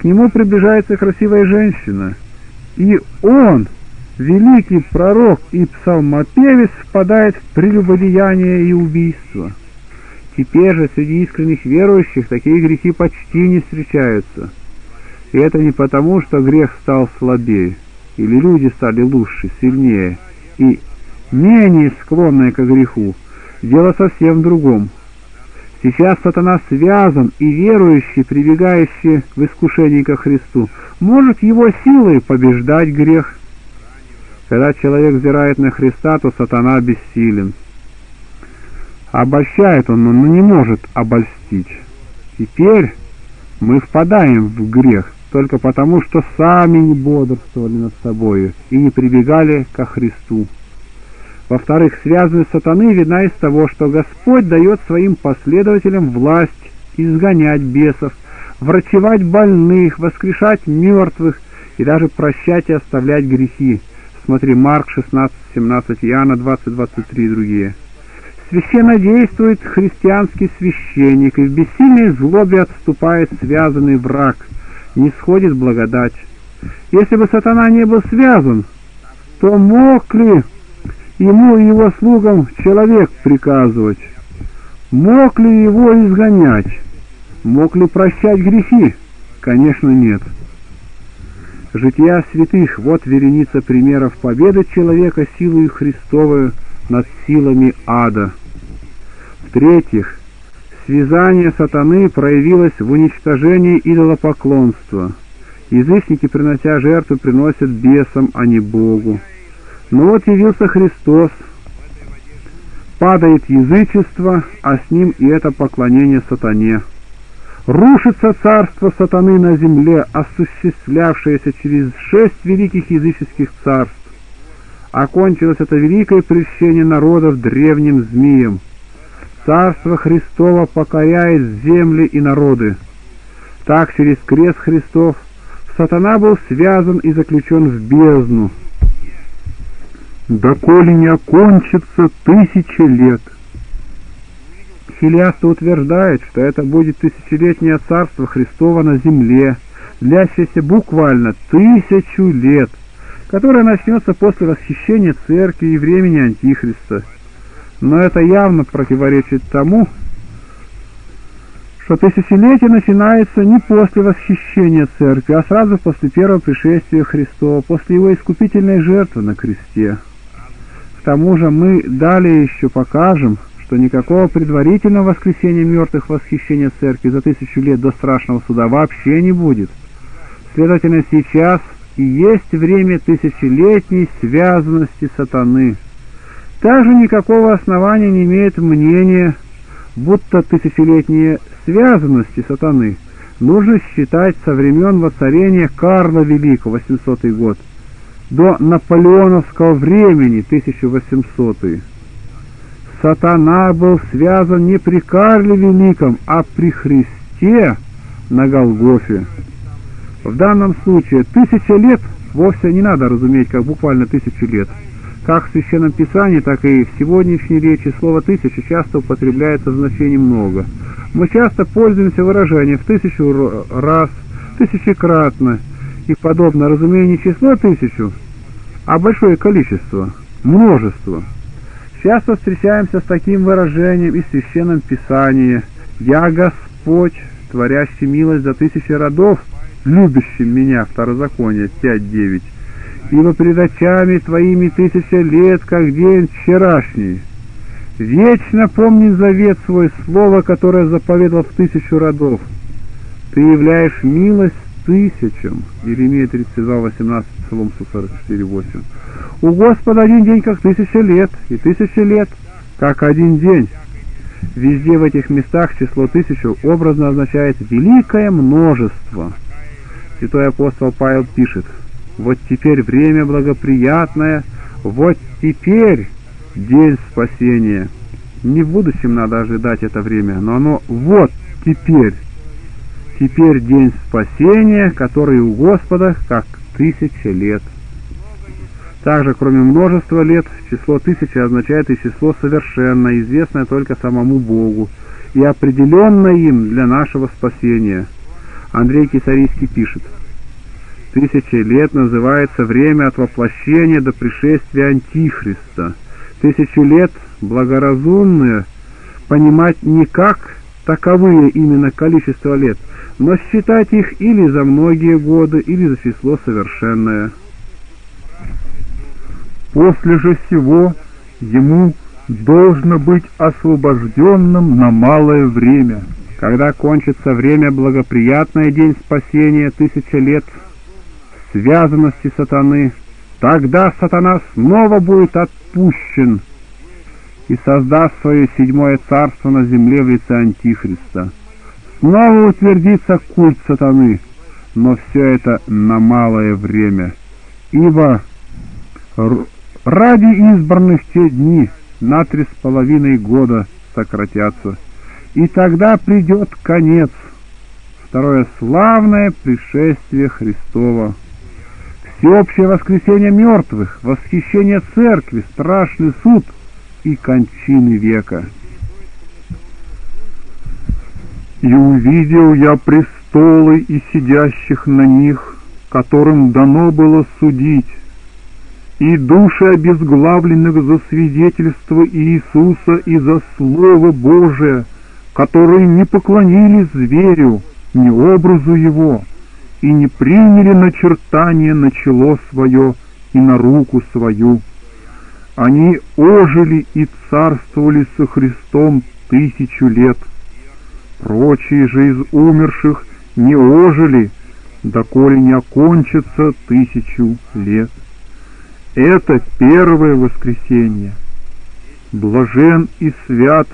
К нему приближается красивая женщина, и он, великий пророк и псалмопевец, впадает в прелюбодеяние и убийство. Теперь же среди искренних верующих такие грехи почти не встречаются. И это не потому, что грех стал слабее, или люди стали лучше, сильнее и менее склонны к греху. Дело совсем в другом. Сейчас сатана связан, и верующий, прибегающий в искушении ко Христу, может его силой побеждать грех. Когда человек взирает на Христа, то сатана бессилен. Обольщает он, но не может обольстить. Теперь мы впадаем в грех только потому, что сами не бодрствовали над собою и не прибегали ко Христу. Во-вторых, связанность сатаны видна из того, что Господь дает своим последователям власть изгонять бесов, врачевать больных, воскрешать мертвых и даже прощать и оставлять грехи. Смотри, Марк шестнадцать, семнадцать, Иоанна двадцать, двадцать три и другие. Священно действует христианский священник, и в бессильной злобе отступает связанный враг, нисходит благодать. Если бы сатана не был связан, то мог ли ему и его слугам человек приказывать? Мог ли его изгонять? Мог ли прощать грехи? Конечно, нет. Жития святых — вот вереница примеров победы человека силою Христовою над силами ада. В-третьих, связание сатаны проявилось в уничтожении идолопоклонства. Язычники, принося жертву, приносят бесам, а не Богу. Но вот явился Христос, падает язычество, а с ним и это поклонение сатане. Рушится царство сатаны на земле, осуществлявшееся через шесть великих языческих царств. Окончилось это великое прещение народов древним змеем. Царство Христово покоряет земли и народы. Так через крест Христов сатана был связан и заключен в бездну. Доколе не окончится тысячи лет. Хилиасты утверждают, что это будет тысячелетнее царство Христово на земле, длящееся буквально тысячу лет, которое начнется после восхищения церкви и времени Антихриста. Но это явно противоречит тому, что тысячелетие начинается не после восхищения церкви, а сразу после первого пришествия Христова, после его искупительной жертвы на кресте. К тому же мы далее еще покажем, что никакого предварительного воскресения мертвых восхищения церкви за тысячу лет до страшного суда вообще не будет. Следовательно, сейчас и есть время тысячелетней связанности сатаны. Также никакого основания не имеет мнение, будто тысячелетние связанности сатаны нужно считать со времен воцарения Карла Великого, восьмисотый год, до наполеоновского времени, тысяча восьмисотый. Сатана был связан не при Карле Великом, а при Христе на Голгофе. В данном случае тысяча лет вовсе не надо разуметь как буквально тысячу лет. Как в Священном Писании, так и в сегодняшней речи слово «тысяча» часто употребляется в значении «много». Мы часто пользуемся выражением «в тысячу раз», «тысячекратно» и подобное разумение числа «тысячу», а большое количество, множество. Часто встречаемся с таким выражением и в Священном Писании: «Я Господь, творящий милость за тысячи родов, любящим меня», Второзаконие пять, девять. «Ибо пред очами твоими тысяча лет, как день вчерашний. Вечно помни завет свой, слово, которое заповедал в тысячу родов. Ты являешь милость тысячам». Иеремия тридцать два, восемнадцать, Псалом сто сорок четыре, восемь. «У Господа один день, как тысяча лет, и тысяча лет, как один день». Везде в этих местах число тысячу образно означает «великое множество». Святой апостол Павел пишет: «Вот теперь время благоприятное, вот теперь день спасения. Не в будущем надо ожидать это время, но оно вот теперь. Теперь день спасения, который у Господа как тысяча лет. Также, кроме множества лет, число тысячи означает и число совершенно, известное только самому Богу, и определенное им для нашего спасения. Андрей Кисарийский пишет: «Тысячи лет называется время от воплощения до пришествия Антихриста. Тысячу лет благоразумные понимать не как таковые именно количество лет, но считать их или за многие годы, или за число совершенное». После же всего ему должно быть освобожденным на малое время. Когда кончится время благоприятное, день спасения, тысяча лет связанности сатаны, тогда сатана снова будет отпущен и создаст свое седьмое царство на земле в лице Антихриста. Снова утвердится культ сатаны, но все это на малое время, ибо ради избранных те дни на три с половиной года сократятся, и тогда придет конец, второе славное пришествие Христова, всеобщее воскресение мертвых, восхищение церкви, страшный суд и кончины века. «И увидел я престолы и сидящих на них, которым дано было судить, и души обезглавленных за свидетельство Иисуса и за Слово Божие, которые не поклонились зверю, ни образу его, и не приняли начертание на чело свое и на руку свою. Они ожили и царствовали со Христом тысячу лет. Прочие же из умерших не ожили, доколе не окончится тысячу лет. Это первое воскресенье. Блажен и свят,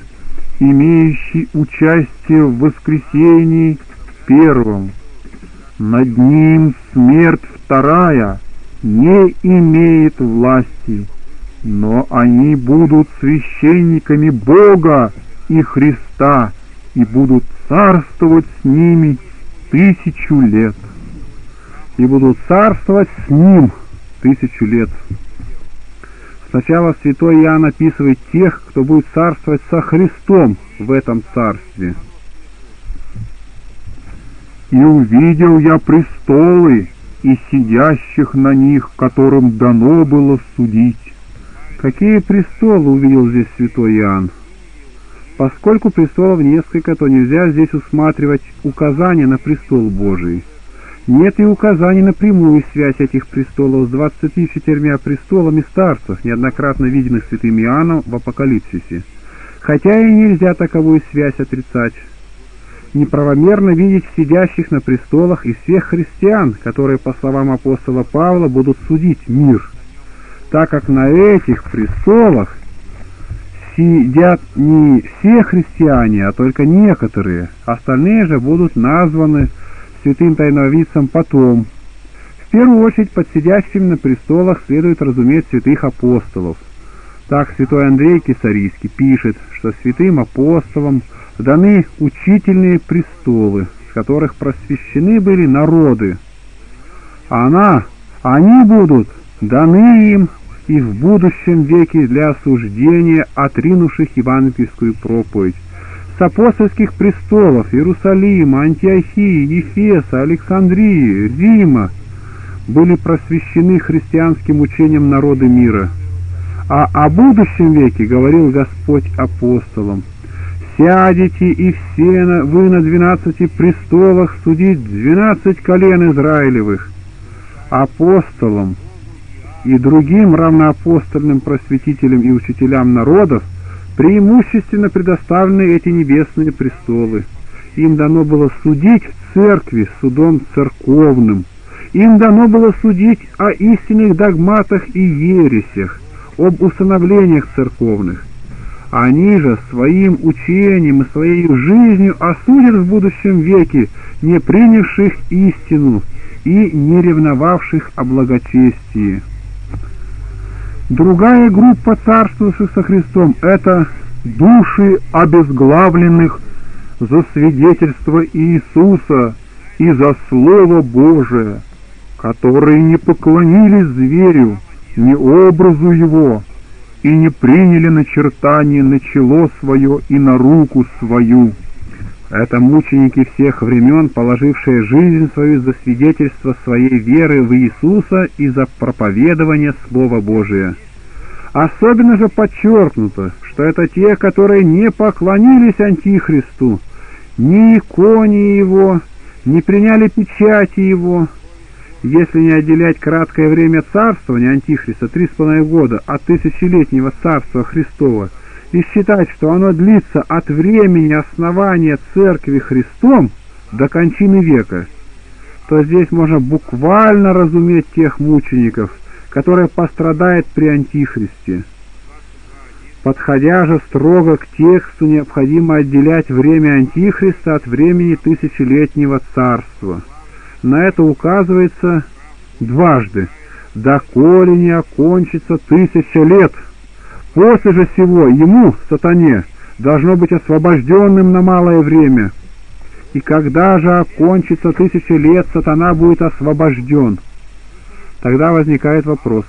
имеющий участие в воскресении первом. Над ним смерть вторая не имеет власти, но они будут священниками Бога и Христа и будут царствовать с ними тысячу лет». И будут царствовать с ним тысячу лет. Сначала святой Иоанн описывает тех, кто будет царствовать со Христом в этом царстве. «И увидел я престолы и сидящих на них, которым дано было судить». Какие престолы увидел здесь святой Иоанн? Поскольку престолов несколько, то нельзя здесь усматривать указания на престол Божий. Нет и указаний на прямую связь этих престолов с двадцатью четырьмя престолами старцев, неоднократно виденных святым Иоанном в Апокалипсисе. Хотя и нельзя таковую связь отрицать. Неправомерно видеть сидящих на престолах и всех христиан, которые, по словам апостола Павла, будут судить мир, так как на этих престолах сидят не все христиане, а только некоторые, остальные же будут названы святым тайновидцем потом. В первую очередь под сидящим на престолах следует разуметь святых апостолов. Так святой Андрей Кесарийский пишет, что святым апостолам даны учительные престолы, с которых просвещены были народы. Она, они будут даны им и в будущем веке для осуждения отринувших евангельскую проповедь. С апостольских престолов Иерусалима, Антиохии, Ефеса, Александрии, Рима были просвещены христианским учением народы мира. А о будущем веке говорил Господь апостолам: «Сядете и все вы на двенадцати престолах судить двенадцать колен Израилевых». Апостолам и другим равноапостольным просветителям и учителям народов преимущественно предоставлены эти небесные престолы. Им дано было судить в церкви судом церковным. Им дано было судить о истинных догматах и ересях, об установлениях церковных. Они же своим учением и своей жизнью осудят в будущем веке не принявших истину и не ревновавших о благочестии. Другая группа царствующих со Христом – это души обезглавленных за свидетельство Иисуса и за Слово Божие, которые не поклонились зверю, ни образу его, и не приняли начертание на чело свое и на руку свою. Это мученики всех времен, положившие жизнь свою за свидетельство своей веры в Иисуса и за проповедование Слова Божия. Особенно же подчеркнуто, что это те, которые не поклонились Антихристу, ни иконе его, не приняли печати его. Если не отделять краткое время царствования Антихриста, три с половиной года, от тысячелетнего царства Христова, и считать, что оно длится от времени основания Церкви Христом до кончины века, то здесь можно буквально разуметь тех мучеников, которые пострадают при Антихристе. Подходя же строго к тексту, необходимо отделять время Антихриста от времени тысячелетнего царства. На это указывается дважды: доколе не окончится тысяча лет. После же сего ему, сатане, должно быть освобожденным на малое время. И когда же окончится тысяча лет, сатана будет освобожден. Тогда возникает вопрос: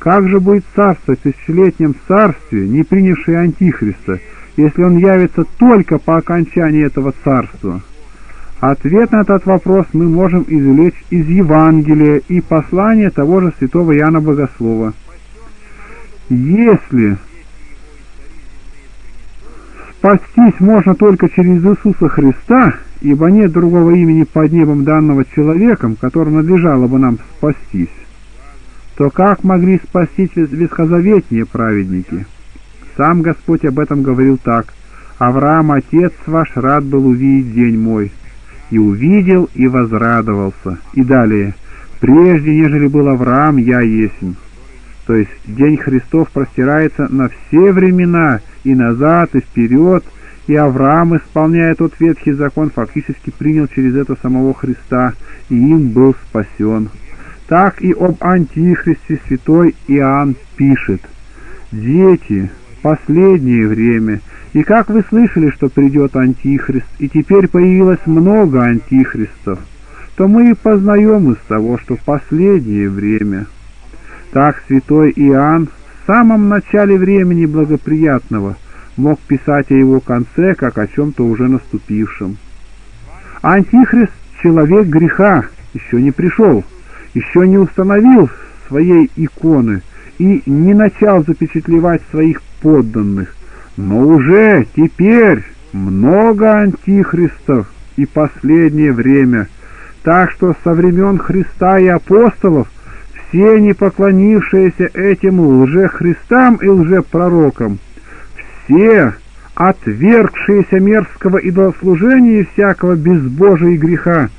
как же будет царствовать в тысячелетнем царстве, не принявший Антихриста, если он явится только по окончании этого царства? Ответ на этот вопрос мы можем извлечь из Евангелия и послания того же святого Иоанна Богослова. Если спастись можно только через Иисуса Христа, ибо нет другого имени под небом данного человеком, которому надлежало бы нам спастись, то как могли спастись ветхозаветные праведники? Сам Господь об этом говорил так: «Авраам, отец ваш, рад был увидеть день мой, и увидел, и возрадовался». И далее: «Прежде, нежели был Авраам, я есмь». То есть день Христов простирается на все времена, и назад, и вперед, и Авраам, исполняя тот ветхий закон, фактически принял через это самого Христа, и им был спасен. Так и об Антихристе святой Иоанн пишет: «Дети, последнее время, и как вы слышали, что придет Антихрист, и теперь появилось много антихристов, то мы и познаем из того, что последнее время». Так святой Иоанн в самом начале времени благоприятного мог писать о его конце, как о чем-то уже наступившем. Антихрист, человек греха, еще не пришел, еще не установил своей иконы и не начал запечатлевать своих подданных. Но уже теперь много антихристов и последнее время. Так что со времен Христа и апостолов все, не поклонившиеся этим лжехристам и лжепророкам, все, отвергшиеся мерзкого идолослужения и всякого безбожия и греха,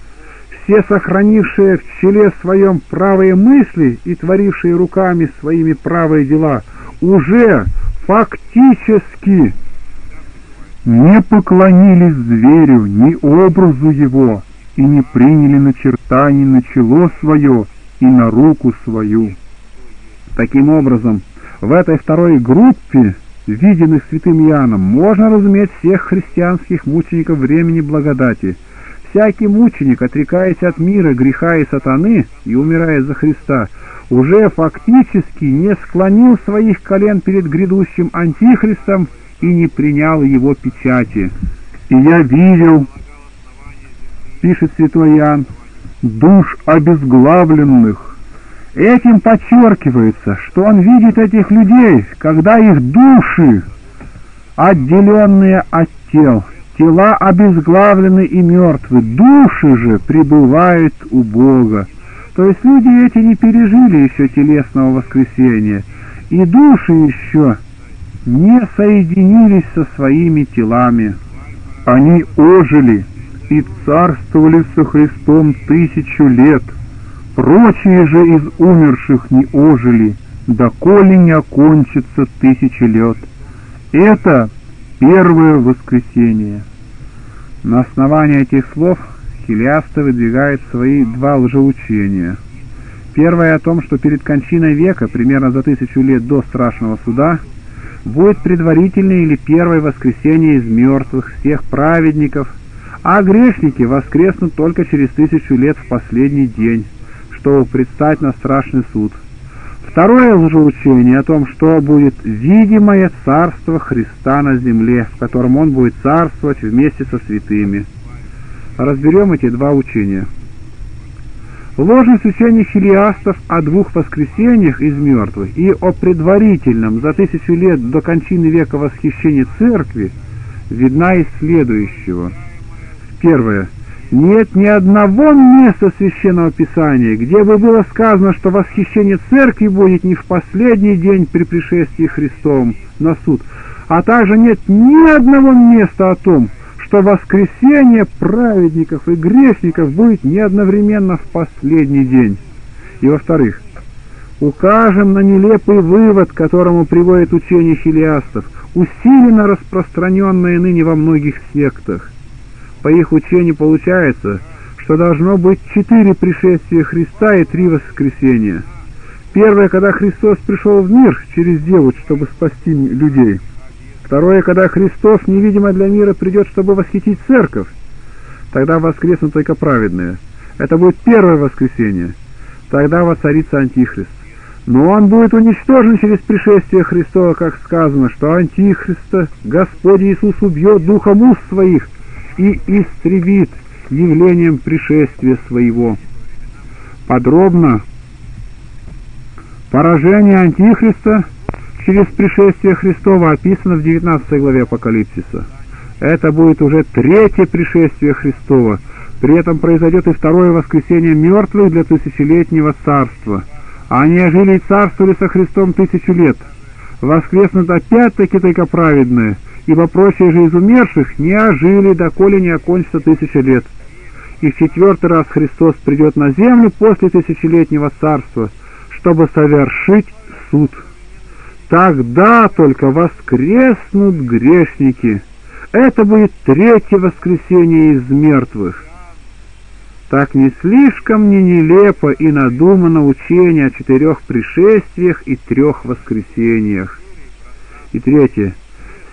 все, сохранившие в челе своем правые мысли и творившие руками своими правые дела, уже фактически не поклонились зверю, ни образу его, и не приняли начертаний на чело свое и на руку свою. Таким образом, в этой второй группе, виденных святым Иоанном, можно разуметь всех христианских мучеников времени благодати. Всякий мученик, отрекаясь от мира, греха и сатаны и умирая за Христа, уже фактически не склонил своих колен перед грядущим Антихристом и не принял его печати. «И я видел, — пишет святой Иоанн, — душ обезглавленных». Этим подчеркивается, что он видит этих людей, когда их души, отделенные от тел, тела обезглавлены и мертвы, души же пребывают у Бога. То есть люди эти не пережили еще телесного воскресения, и души еще не соединились со своими телами. Они ожили и царствовали со Христом тысячу лет. Прочие же из умерших не ожили, доколе не окончится тысячи лет. Это первое воскресение. На основании этих слов Хилиаст выдвигает свои два лжеучения. Первое о том, что перед кончиной века, примерно за тысячу лет до страшного суда, будет предварительное или первое воскресение из мертвых всех праведников, а грешники воскреснут только через тысячу лет в последний день, чтобы предстать на страшный суд. Второе лжеучение о том, что будет видимое царство Христа на земле, в котором Он будет царствовать вместе со святыми. Разберем эти два учения. Ложность учения хилиастов о двух воскресениях из мертвых и о предварительном за тысячу лет до кончины века восхищении церкви видна из следующего. Первое. Нет ни одного места Священного Писания, где бы было сказано, что восхищение церкви будет не в последний день при пришествии Христовом на суд, а также нет ни одного места о том, что воскресение праведников и грешников будет не одновременно в последний день. И во-вторых, укажем на нелепый вывод, к которому приводит учение хилиастов, усиленно распространенное ныне во многих сектах. По их учению получается, что должно быть четыре пришествия Христа и три воскресения. Первое, когда Христос пришел в мир через деву, чтобы спасти людей. Второе, когда Христос, невидимо для мира, придет, чтобы восхитить церковь. Тогда воскреснут только праведные. Это будет первое воскресение. Тогда воцарится Антихрист. Но он будет уничтожен через пришествие Христова, как сказано, что Антихриста Господь Иисус убьет духом уст своих и истребит явлением пришествия своего. Подробно поражение Антихриста через пришествие Христова описано в девятнадцатой главе Апокалипсиса. Это будет уже третье пришествие Христова. При этом произойдет и второе воскресение мертвых для тысячелетнего царства. Они жили и царствовали со Христом тысячу лет. Воскреснут опять-таки только праведные, ибо прочие же из умерших не ожили, доколе не окончится тысяча лет. И в четвертый раз Христос придет на землю после тысячелетнего царства, чтобы совершить суд. Тогда только воскреснут грешники. Это будет третье воскресение из мертвых. Так не слишком не нелепо и надумано учение о четырех пришествиях и трех воскресениях. И третье.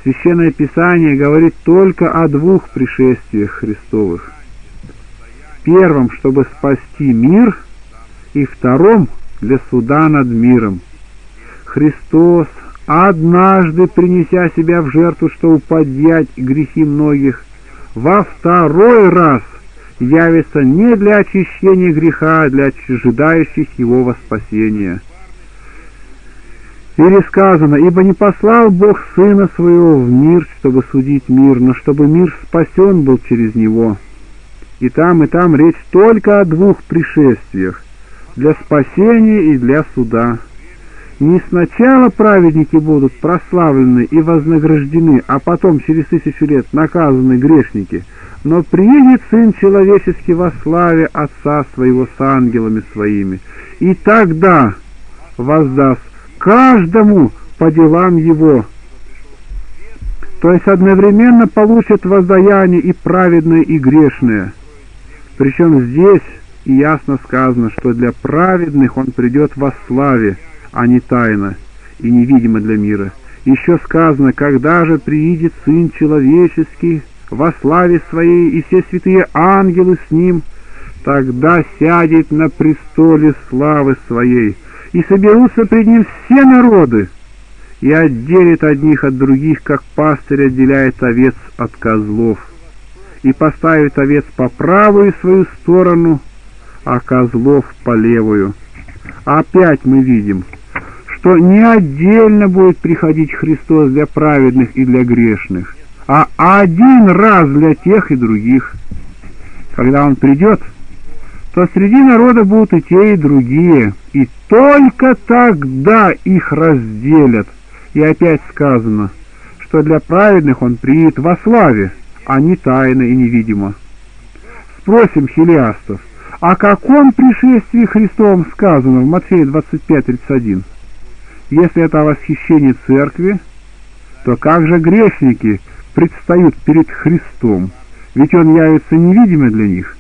Священное Писание говорит только о двух пришествиях Христовых. Первом, чтобы спасти мир, и втором, для суда над миром. Христос, однажды принеся себя в жертву, чтобы подъять грехи многих, во второй раз явится не для очищения греха, а для ожидающих его во спасение. Или сказано, ибо не послал Бог Сына Своего в мир, чтобы судить мир, но чтобы мир спасен был через Него. И там, и там речь только о двух пришествиях, для спасения и для суда. Не сначала праведники будут прославлены и вознаграждены, а потом через тысячу лет наказаны грешники, но приедет Сын Человеческий во славе Отца Своего с ангелами Своими, и тогда воздаст каждому по делам его. То есть одновременно получат воздаяние и праведные, и грешные. Причем здесь и ясно сказано, что для праведных он придет во славе, а не тайно и невидимо для мира. Еще сказано, когда же приидет Сын Человеческий во славе Своей и все святые ангелы с Ним, тогда сядет на престоле славы Своей, и соберутся пред Ним все народы, и отделит одних от других, как пастырь отделяет овец от козлов, и поставит овец по правую свою сторону, а козлов по левую. Опять мы видим, что не отдельно будет приходить Христос для праведных и для грешных, а один раз для тех и других. Когда Он придет, то среди народа будут и те, и другие, и только тогда их разделят. И опять сказано, что для праведных он приедет во славе, а не тайно и невидимо. Спросим хилиастов, о каком пришествии Христовом сказано в Матфея двадцать пять тридцать один? Если это о восхищении церкви, то как же грешники предстают перед Христом? Ведь Он явится невидимым для них.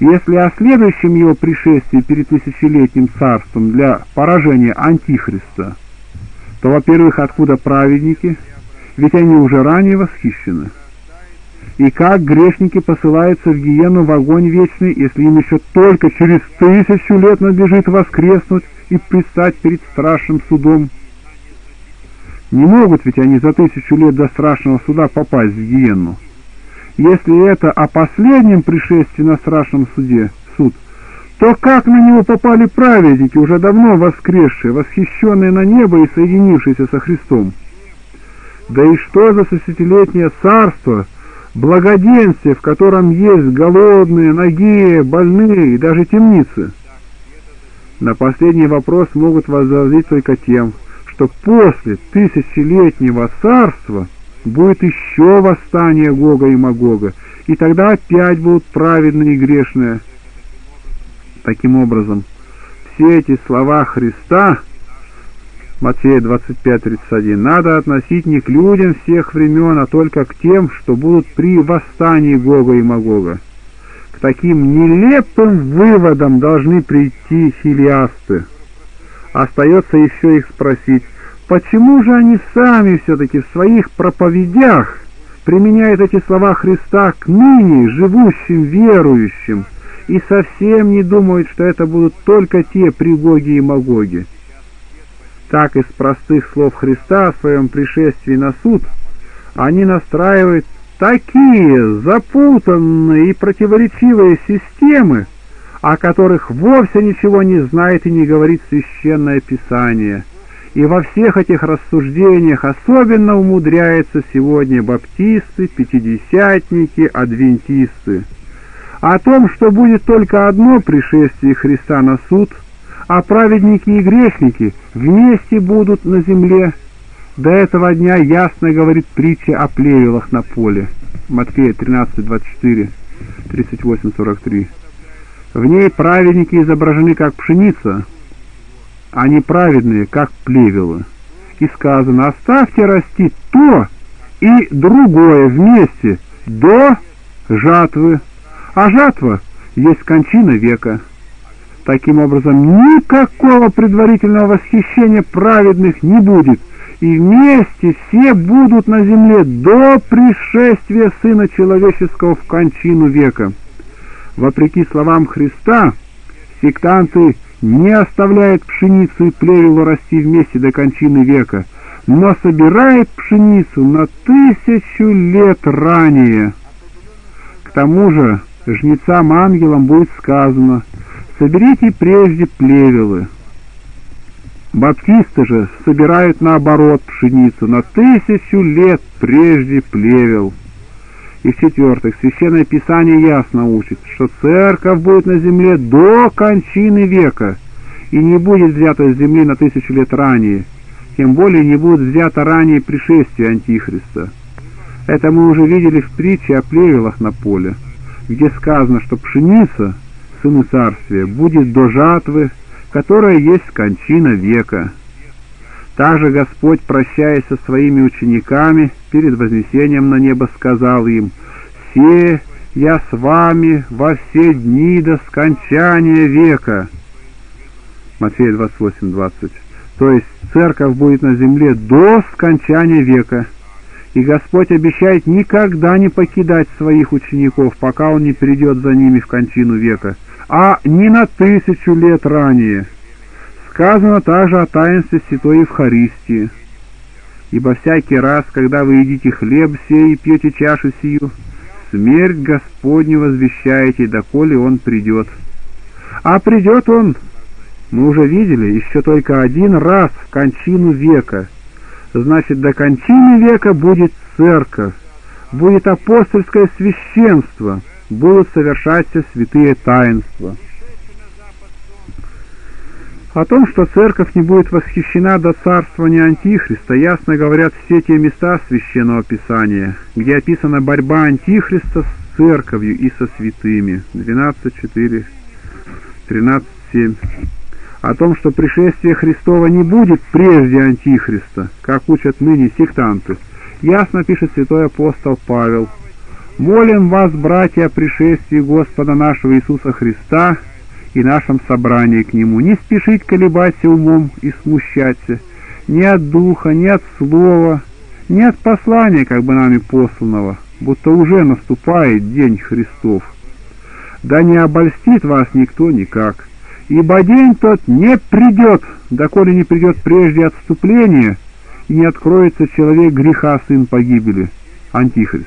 Если о следующем его пришествии перед тысячелетним царством для поражения Антихриста, то, во-первых, откуда праведники, ведь они уже ранее восхищены, и как грешники посылаются в гиену в огонь вечный, если им еще только через тысячу лет надлежит воскреснуть и предстать перед страшным судом. Не могут ведь они за тысячу лет до страшного суда попасть в гиенну. Если это о последнем пришествии на страшном суде, суд, то как на него попали праведники, уже давно воскресшие, восхищенные на небо и соединившиеся со Христом? Да и что за тысячелетнее царство, благоденствие, в котором есть голодные, нагие, больные и даже темницы? На последний вопрос могут возразить только тем, что после тысячелетнего царства будет еще восстание Гога и Магога, и тогда опять будут праведные и грешные. Таким образом, все эти слова Христа, Матфея двадцать пять тридцать один, надо относить не к людям всех времен, а только к тем, что будут при восстании Гога и Магога. К таким нелепым выводам должны прийти хилиасты. Остается еще их спросить, почему же они сами все-таки в своих проповедях применяют эти слова Христа к ныне живущим верующим и совсем не думают, что это будут только те пригоги и магоги? Так из простых слов Христа о своем пришествии на суд они настраивают такие запутанные и противоречивые системы, о которых вовсе ничего не знает и не говорит Священное Писание. И во всех этих рассуждениях особенно умудряются сегодня баптисты, пятидесятники, адвентисты. О том, что будет только одно пришествие Христа на суд, а праведники и грешники вместе будут на земле. До этого дня ясно говорит притча о плевелах на поле. Матфея тринадцать двадцать четыре тридцать восемь сорок три. В ней праведники изображены как пшеница, а неправедные, как плевелы. И сказано: оставьте расти то и другое вместе до жатвы, а жатва есть кончина века. Таким образом, никакого предварительного восхищения праведных не будет, и вместе все будут на земле до пришествия Сына Человеческого в кончину века. Вопреки словам Христа, сектанты не оставляет пшеницу и плевелу расти вместе до кончины века, но собирает пшеницу на тысячу лет ранее. К тому же жнецам-ангелам будет сказано: соберите прежде плевелы. Баптисты же собирают наоборот пшеницу на тысячу лет прежде плевел. И в-четвертых, Священное Писание ясно учит, что Церковь будет на земле до кончины века и не будет взята с земли на тысячу лет ранее, тем более не будет взято ранее пришествие Антихриста. Это мы уже видели в притче о плевелах на поле, где сказано, что пшеница, сыны царствия, будет до жатвы, которая есть кончина века. Также Господь, прощаясь со своими учениками перед вознесением на небо, сказал им: «Се, я с вами во все дни до скончания века». Матфея двадцать восемь двадцать. То есть Церковь будет на земле до скончания века. И Господь обещает никогда не покидать своих учеников, пока Он не придет за ними в кончину века, а не на тысячу лет ранее. Сказано также о таинстве Святой Евхаристии: «Ибо всякий раз, когда вы едите хлеб сей и пьете чашу сию, смерть Господню возвещаете, доколе Он придет». А придет Он, мы уже видели, еще только один раз в кончину века. Значит, до кончины века будет Церковь, будет апостольское священство, будут совершаться святые таинства. О том, что Церковь не будет восхищена до царствования Антихриста, ясно говорят все те места Священного Писания, где описана борьба Антихриста с Церковью и со святыми. двенадцать четыре, тринадцать семь. О том, что пришествие Христова не будет прежде Антихриста, как учат ныне сектанты, ясно пишет святой апостол Павел: Молим вас, братья, о пришествии Господа нашего Иисуса Христа и нашем собрании к Нему. Не спешить колебаться умом и смущаться ни от духа, ни от слова, ни от послания, как бы нами посланного, будто уже наступает день Христов. Да не обольстит вас никто никак, ибо день тот не придет, доколе не придет прежде отступление, и не откроется человек греха, сын погибели, Антихрист.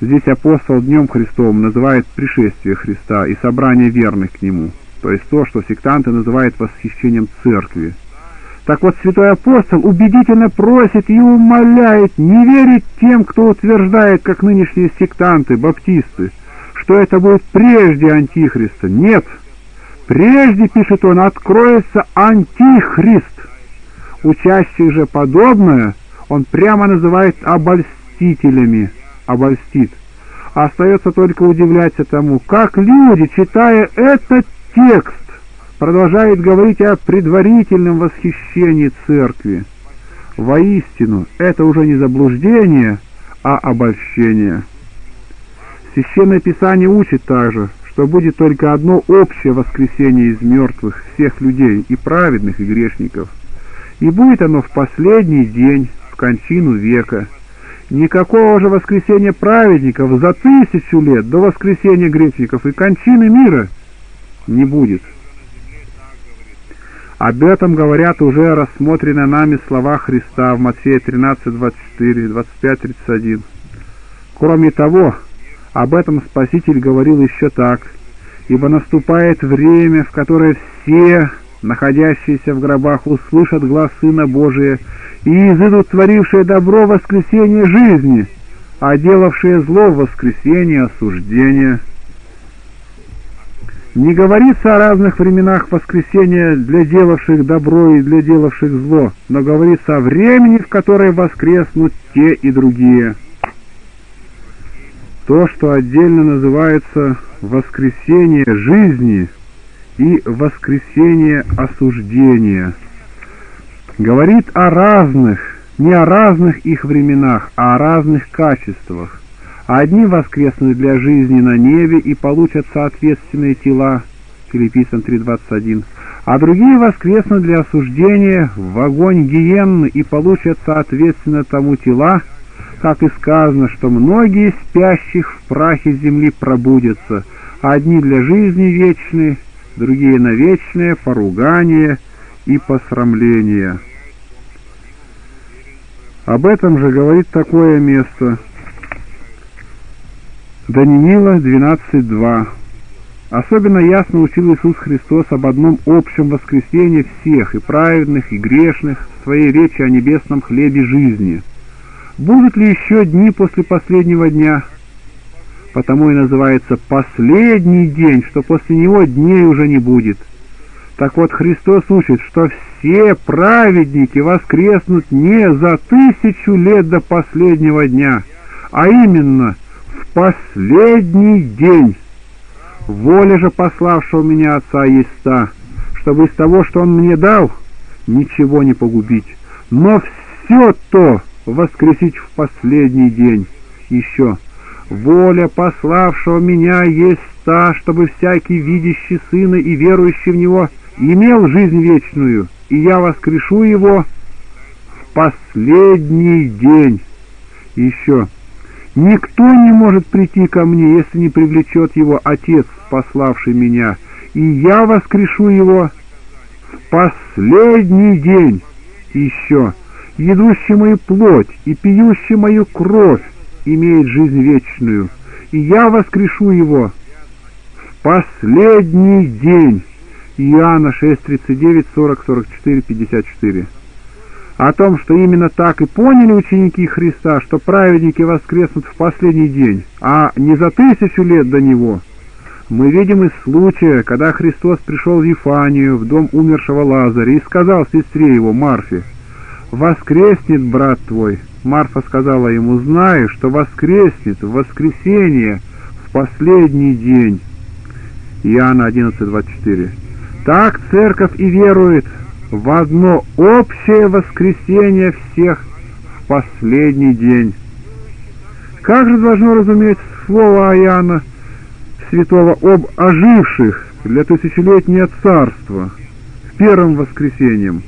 Здесь апостол Днем Христовым называет пришествие Христа и собрание верных к Нему, то есть то, что сектанты называют восхищением церкви. Так вот, святой апостол убедительно просит и умоляет не верить тем, кто утверждает, как нынешние сектанты, баптисты, что это будет прежде Антихриста. Нет, прежде, пишет он, откроется Антихрист. Учащих же подобное он прямо называет обольстителями. Обольстит. Остается только удивляться тому, как люди, читая этот текст, продолжают говорить о предварительном восхищении церкви. Воистину, это уже не заблуждение, а обольщение. Священное Писание учит также, что будет только одно общее воскресение из мертвых всех людей, и праведных, и грешников. И будет оно в последний день, в кончину века. Никакого же воскресения праведников за тысячу лет до воскресения грешников и кончины мира не будет. Об этом говорят уже рассмотренные нами слова Христа в Матфея тринадцать, двадцать четыре, двадцать пять, тридцать один. Кроме того, об этом Спаситель говорил еще так: «Ибо наступает время, в которое все, находящиеся в гробах, услышат глас Сына Божия, и изыдут творившие добро воскресение жизни, а делавшие зло воскресение осуждения». Не говорится о разных временах воскресения для делавших добро и для делавших зло, но говорится о времени, в которое воскреснут те и другие. То, что отдельно называется воскресение жизни и воскресение осуждения, говорит о разных, не о разных их временах, а о разных качествах. Одни воскреснут для жизни на небе и получат соответственные тела, Филиппийцам три, двадцать один, а другие воскреснут для осуждения в огонь гиенны и получат соответственно тому тела, как и сказано, что многие спящих в прахе земли пробудятся, одни для жизни вечной, другие на вечное поругание и посрамление. Об этом же говорит такое место. Даниила двенадцать, два. Особенно ясно учил Иисус Христос об одном общем воскресении всех, и праведных, и грешных, в своей речи о небесном хлебе жизни. Будут ли еще дни после последнего дня? Потому и называется «последний день», что после него дней уже не будет. Так вот, Христос учит, что все праведники воскреснут не за тысячу лет до последнего дня, а именно в последний день. Воля же пославшего меня Отца есть та, чтобы из того, что Он мне дал, ничего не погубить, но все то воскресить в последний день. Еще «Воля пославшего меня есть та, чтобы всякий видящий Сына и верующий в Него имел жизнь вечную, и я воскрешу его в последний день». Еще «Никто не может прийти ко мне, если не привлечет его Отец, пославший меня, и я воскрешу его в последний день». Еще «Едущий мою плоть и пьющий мою кровь имеет жизнь вечную, и я воскрешу его в последний день». Иоанна шесть, тридцать девять, сорок, сорок четыре, пятьдесят четыре. О том, что именно так и поняли ученики Христа, что праведники воскреснут в последний день, а не за тысячу лет до него, мы видим из случая, когда Христос пришел в Вифанию, в дом умершего Лазаря, и сказал сестре его, Марфе: «Воскреснет брат твой». Марфа сказала ему: «Знаю, что воскреснет в воскресенье, в последний день». Иоанна одиннадцать, двадцать четыре. Так церковь и верует в одно общее воскресение всех в последний день. Как же должно разуметь слово Иоанна Святого об оживших для тысячелетнего царства в первом воскресеньем?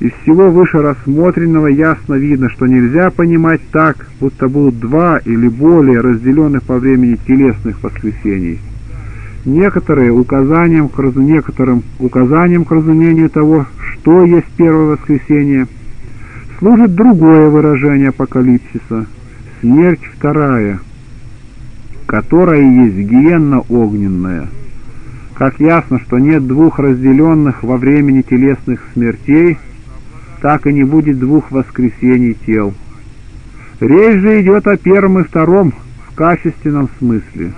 Из всего выше рассмотренного ясно видно, что нельзя понимать так, будто будут два или более разделенных по времени телесных воскресений. Некоторые указанием к разу... Некоторым указанием к разумению того, что есть первое воскресенье, служит другое выражение апокалипсиса — смерть вторая, которая есть гиенна огненная. Как ясно, что нет двух разделенных во времени телесных смертей, так и не будет двух воскресений тел. Речь же идет о первом и втором в качественном смысле.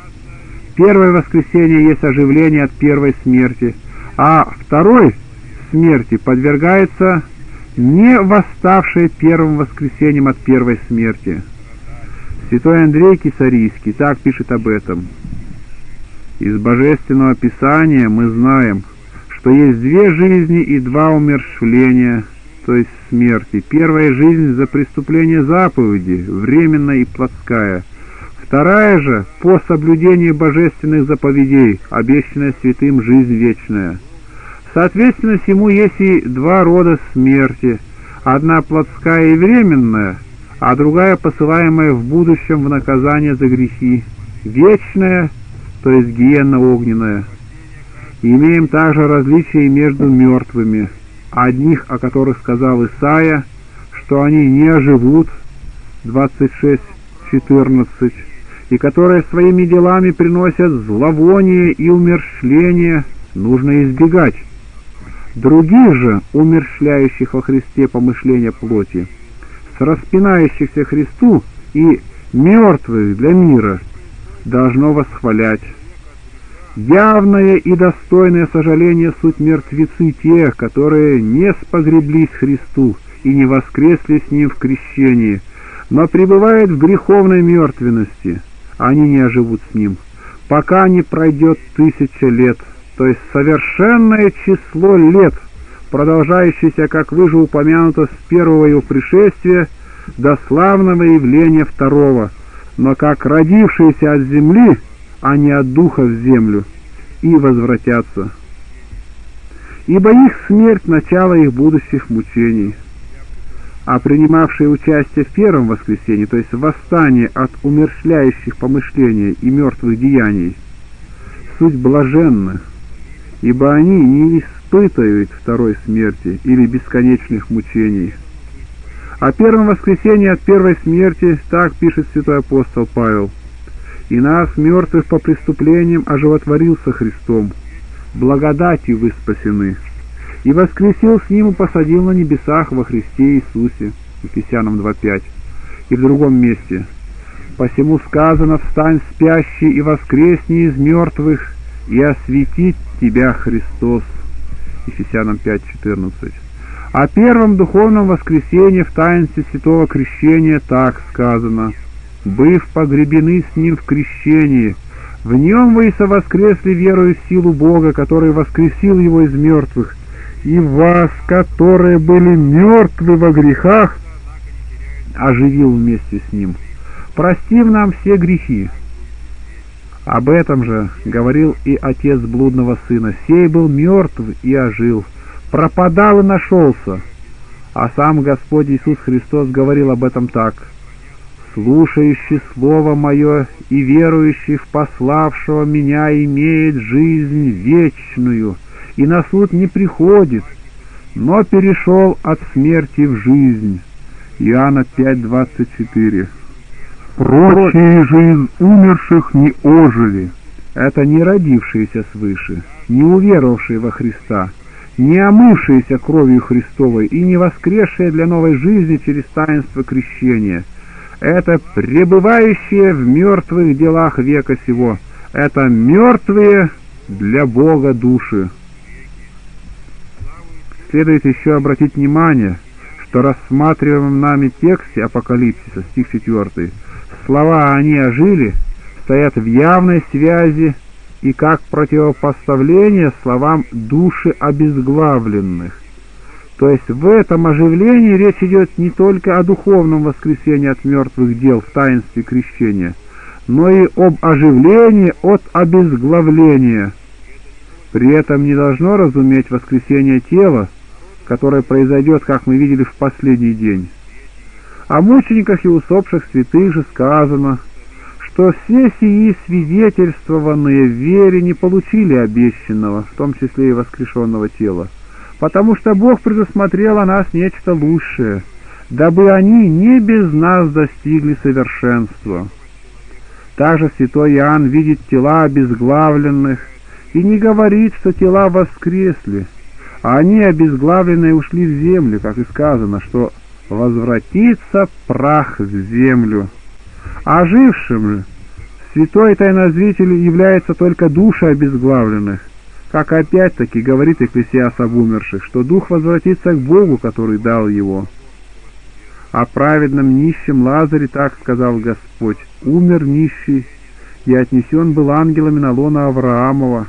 Первое воскресение есть оживление от первой смерти, а второй смерти подвергается не восставшее первым воскресением от первой смерти. Святой Андрей Кесарийский так пишет об этом. Из Божественного Писания мы знаем, что есть две жизни и два умерщвления, то есть смерти. Первая жизнь за преступление заповеди, временная и плотская. Вторая же по соблюдению божественных заповедей, обещанная святым жизнь вечная. Соответственно, всему есть и два рода смерти, одна плотская и временная, а другая посылаемая в будущем в наказание за грехи, вечная, то есть гиенна огненная. Имеем также различия и между мертвыми, одних, о которых сказал Исаия, что они не оживут, двадцать шесть четырнадцать, и которые своими делами приносят зловоние и умерщвление, нужно избегать. Других же, умерщвляющих во Христе помышления плоти, с распинающихся Христу и мертвых для мира, должно восхвалять. Явное и достойное сожаление суть мертвецы тех, которые не спогреблись Христу и не воскресли с Ним в крещении, но пребывают в греховной мертвенности, они не оживут с Ним, пока не пройдет тысяча лет, то есть совершенное число лет, продолжающееся, как выше упомянуто, с первого Его пришествия до славного явления второго, но как родившиеся от земли, а не от духа в землю, и возвратятся. Ибо их смерть — начало их будущих мучений. А принимавшие участие в первом воскресении, то есть восстание от умерщвляющих помышления и мертвых деяний, суть блаженна, ибо они не испытывают второй смерти или бесконечных мучений. О первом воскресении от первой смерти так пишет святой апостол Павел. «И нас, мертвых по преступлениям, оживотворился Христом, благодатью вы спасены, и воскресил с Ним и посадил на небесах во Христе Иисусе» Ефесянам два пять. И в другом месте: «Посему сказано: встань, спящий, и воскресни из мертвых, и осветит тебя Христос» Ефесянам пять четырнадцать. О первом духовном воскресении в таинстве святого крещения так сказано: «Быв погребены с Ним в крещении, в Нем вы и совоскресли верою в силу Бога, который воскресил Его из мертвых, и вас, которые были мертвы во грехах, оживил вместе с Ним, простив нам все грехи». Об этом же говорил и отец блудного сына: «Сей был мертв и ожил, пропадал и нашелся». А сам Господь Иисус Христос говорил об этом так: «Слушающий Слово Мое и верующий в пославшего Меня имеет жизнь вечную, и на суд не приходит, но перешел от смерти в жизнь» Иоанна пять двадцать четыре. «Прочие же из умерших не ожили» — это не родившиеся свыше, не уверовавшие во Христа, не омывшиеся кровью Христовой и не воскресшие для новой жизни через таинство крещения. Это пребывающие в мертвых делах века сего. Это мертвые для Бога души. Следует еще обратить внимание, что рассматриваем нами тексте Апокалипсиса, стих четвёртый, слова «они ожили» стоят в явной связи и как противопоставление словам «души обезглавленных». То есть в этом оживлении речь идет не только о духовном воскресении от мертвых дел в таинстве крещения, но и об оживлении от обезглавления. При этом не должно разуметь воскресение тела, которое произойдет, как мы видели, в последний день. О мучениках и усопших святых же сказано, что все сии свидетельствованные в вере не получили обещанного, в том числе и воскрешенного тела, потому что Бог предусмотрел о нас нечто лучшее, дабы они не без нас достигли совершенства. Также святой Иоанн видит тела обезглавленных и не говорит, что тела воскресли, а они, обезглавленные, ушли в землю, как и сказано, что возвратится прах в землю. Ожившим же святой тайнозвитель является только душа обезглавленных, как опять-таки говорит Экклесиаст об умерших, что дух возвратится к Богу, который дал его. О праведном нищем Лазаре так сказал Господь: «Умер нищий, и отнесен был ангелами на лоно Авраамова».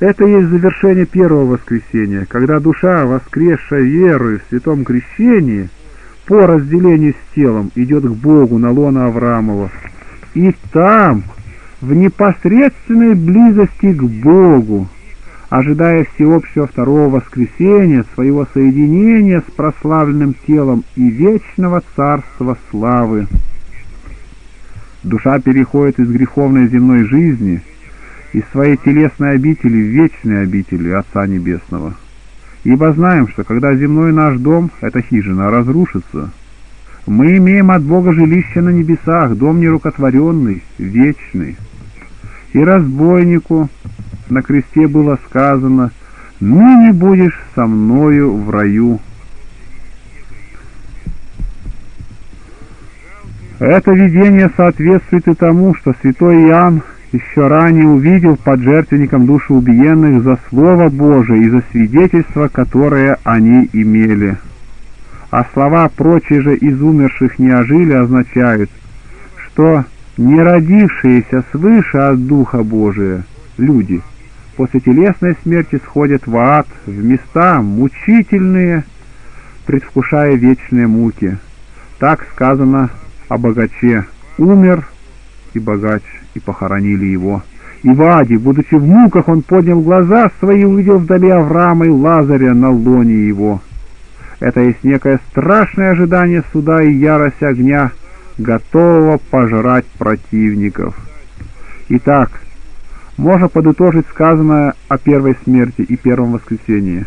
Это есть завершение первого воскресения, когда душа, воскресшая верою в святом крещении, по разделению с телом идет к Богу на лоно Авраамова. И там, в непосредственной близости к Богу, ожидая всеобщего второго воскресения, своего соединения с прославленным телом и вечного царства славы, душа переходит из греховной земной жизни, из своей телесной обители в вечной обители Отца Небесного. Ибо знаем, что когда земной наш дом, эта хижина, разрушится, мы имеем от Бога жилище на небесах, дом нерукотворенный, вечный. И разбойнику на кресте было сказано: «Ныне будешь со мною в раю». Это видение соответствует и тому, что святой Иоанн еще ранее увидел под жертвенником душеубиенных за Слово Божие и за свидетельство, которое они имели. А слова «прочие же из умерших не ожили» означают, что не родившиеся свыше от Духа Божия люди после телесной смерти сходят в ад, в места мучительные, предвкушая вечные муки. Так сказано о богаче: «Умер и богач, и похоронили его. И в аде, будучи в муках, он поднял глаза свои и увидел вдали Авраама и Лазаря на лоне его». Это есть некое страшное ожидание суда и ярость огня, готового пожрать противников. Итак, можно подытожить сказанное о первой смерти и первом воскресении.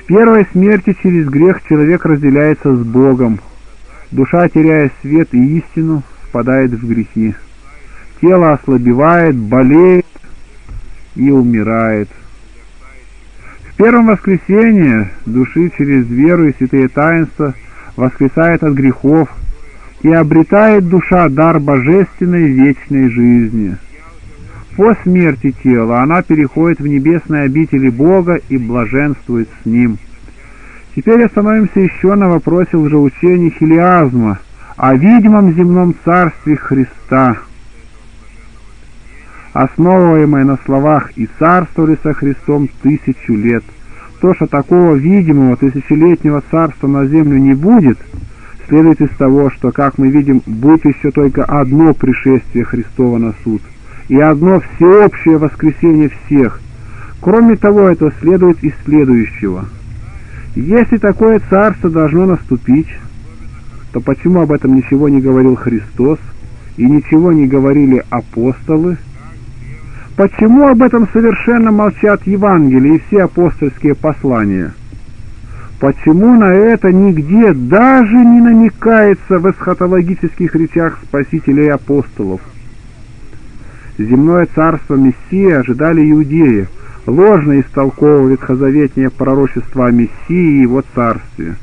В первой смерти через грех человек разделяется с Богом. Душа, теряя свет и истину, впадает в грехи. Тело ослабевает, болеет и умирает. В первом воскресении души через веру и святые таинства воскресает от грехов и обретает душа дар божественной вечной жизни. По смерти тела она переходит в небесные обители Бога и блаженствует с Ним. Теперь остановимся еще на вопросе лжеучения хилиазма о видимом земном царстве Христа. Основываемое на словах «и царствовали со Христом тысячу лет», то, что такого видимого тысячелетнего царства на землю не будет, следует из того, что, как мы видим, будет еще только одно пришествие Христова на суд и одно всеобщее воскресение всех. Кроме того, это следует из следующего. Если такое царство должно наступить, то почему об этом ничего не говорил Христос и ничего не говорили апостолы? Почему об этом совершенно молчат Евангелие и все апостольские послания? Почему на это нигде даже не намекается в эсхатологических речах спасителей и апостолов? Земное царство Мессии ожидали иудеи, ложно истолковывали ветхозаветнее пророчество о Мессии и его царстве.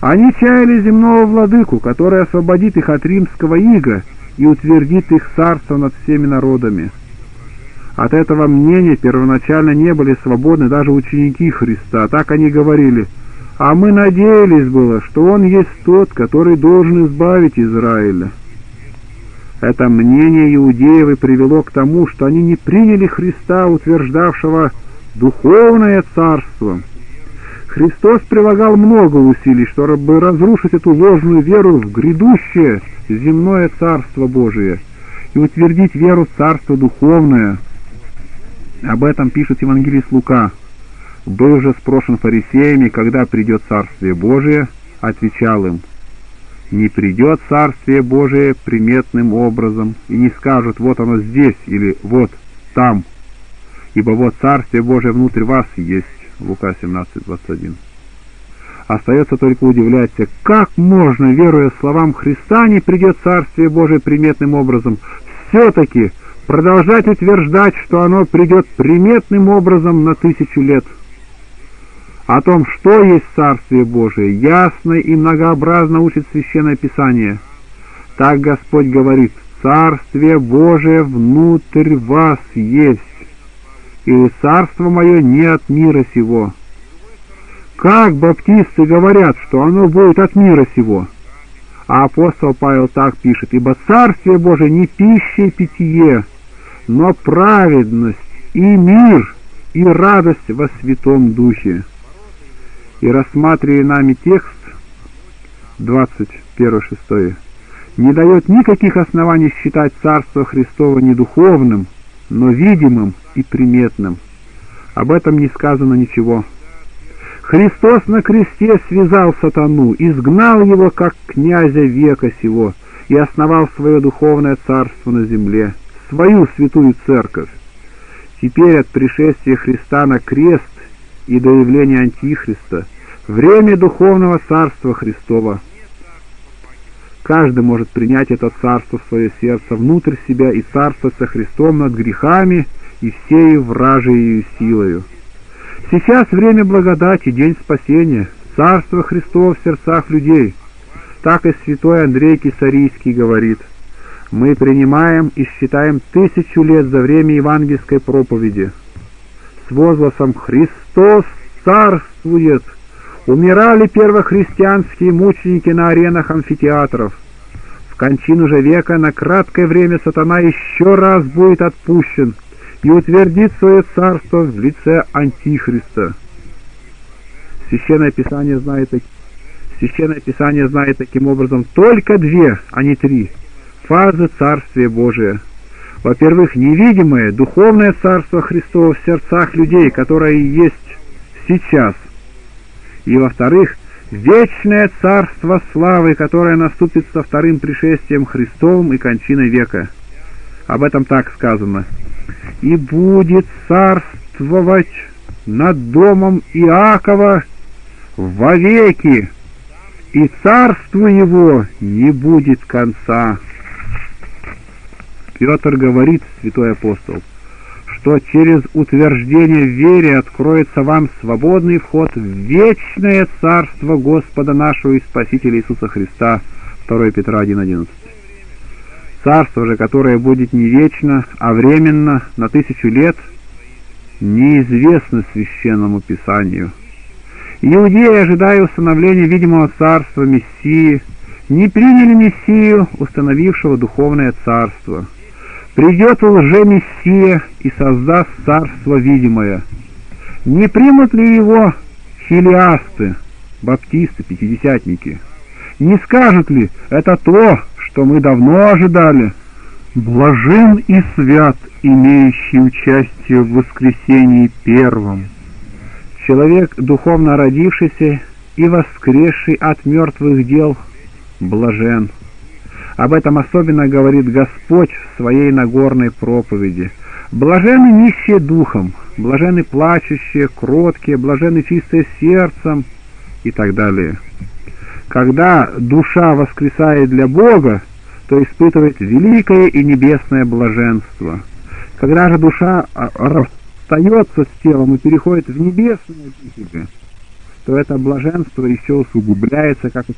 Они чаяли земного владыку, который освободит их от римского ига и утвердит их царство над всеми народами. От этого мнения первоначально не были свободны даже ученики Христа. Так они говорили: «А мы надеялись было, что Он есть тот, который должен избавить Израиля». Это мнение иудеев и привело к тому, что они не приняли Христа, утверждавшего духовное царство. Христос прилагал много усилий, чтобы разрушить эту ложную веру в грядущее земное Царство Божие и утвердить веру в Царство Духовное. Об этом пишет евангелист Лука. «Был же спрошен фарисеями, когда придет Царствие Божие, отвечал им: не придет Царствие Божие приметным образом, и не скажут: вот оно здесь или вот там, ибо вот Царствие Божие внутрь вас есть». Лука семнадцать двадцать один. Остается только удивляться, как можно, веруя словам Христа, не придет Царствие Божие приметным образом, все-таки продолжать утверждать, что оно придет приметным образом на тысячу лет. О том, что есть Царствие Божие, ясно и многообразно учит Священное Писание. Так Господь говорит: «Царствие Божие внутрь вас есть, и Царство мое не от мира сего». Как баптисты говорят, что оно будет от мира сего? А апостол Павел так пишет: «Ибо Царствие Божие не пища и питье, но праведность и мир и радость во Святом Духе». И рассматривая нами текст двадцать один шесть, не дает никаких оснований считать Царство Христово не духовным, но видимым и приметным. Об этом не сказано ничего. Христос на кресте связал сатану, изгнал его как князя века сего и основал свое духовное царство на земле, свою святую церковь. Теперь от пришествия Христа на крест и до явления Антихриста время духовного царства Христова. Каждый может принять это царство в свое сердце, внутрь себя, и царствовать со Христом над грехами и всею вражиею силою. Сейчас время благодати, день спасения, царство Христово в сердцах людей. Так и святой Андрей Кесарийский говорит: «Мы принимаем и считаем тысячу лет за время евангельской проповеди. С возгласом «Христос царствует» умирали первохристианские мученики на аренах амфитеатров. В кончину же века на краткое время сатана еще раз будет отпущен и утвердит свое царство в лице Антихриста». Священное Писание знает, Священное Писание знает таким образом только две, а не три, фазы Царствия Божия. Во-первых, невидимое духовное Царство Христово в сердцах людей, которое и есть сейчас. И, во-вторых, вечное царство славы, которое наступит со вторым пришествием Христовым и кончиной века. Об этом так сказано: «И будет царствовать над домом Иакова вовеки, и царству его не будет конца». Петр говорит, святой апостол, что через утверждение в вере откроется вам свободный вход в вечное Царство Господа нашего и Спасителя Иисуса Христа. второе Петра один одиннадцать. Царство же, которое будет не вечно, а временно, на тысячу лет, неизвестно Священному Писанию. Иудеи, ожидая установления видимого Царства Мессии, не приняли Мессию, установившего духовное Царство. Придет лже-мессия и создаст царство видимое. Не примут ли его хилиасты, баптисты, пятидесятники? Не скажут ли: это то, что мы давно ожидали? Блажен и свят, имеющий участие в воскресении первом. Человек, духовно родившийся и воскресший от мертвых дел, блажен. Об этом особенно говорит Господь в Своей Нагорной проповеди. «Блаженны нищие духом, блаженны плачущие, кроткие, блаженны чистые сердцем» и так далее. Когда душа воскресает для Бога, то испытывает великое и небесное блаженство. Когда же душа расстается с телом и переходит в небесное, то это блаженство еще усугубляется, как и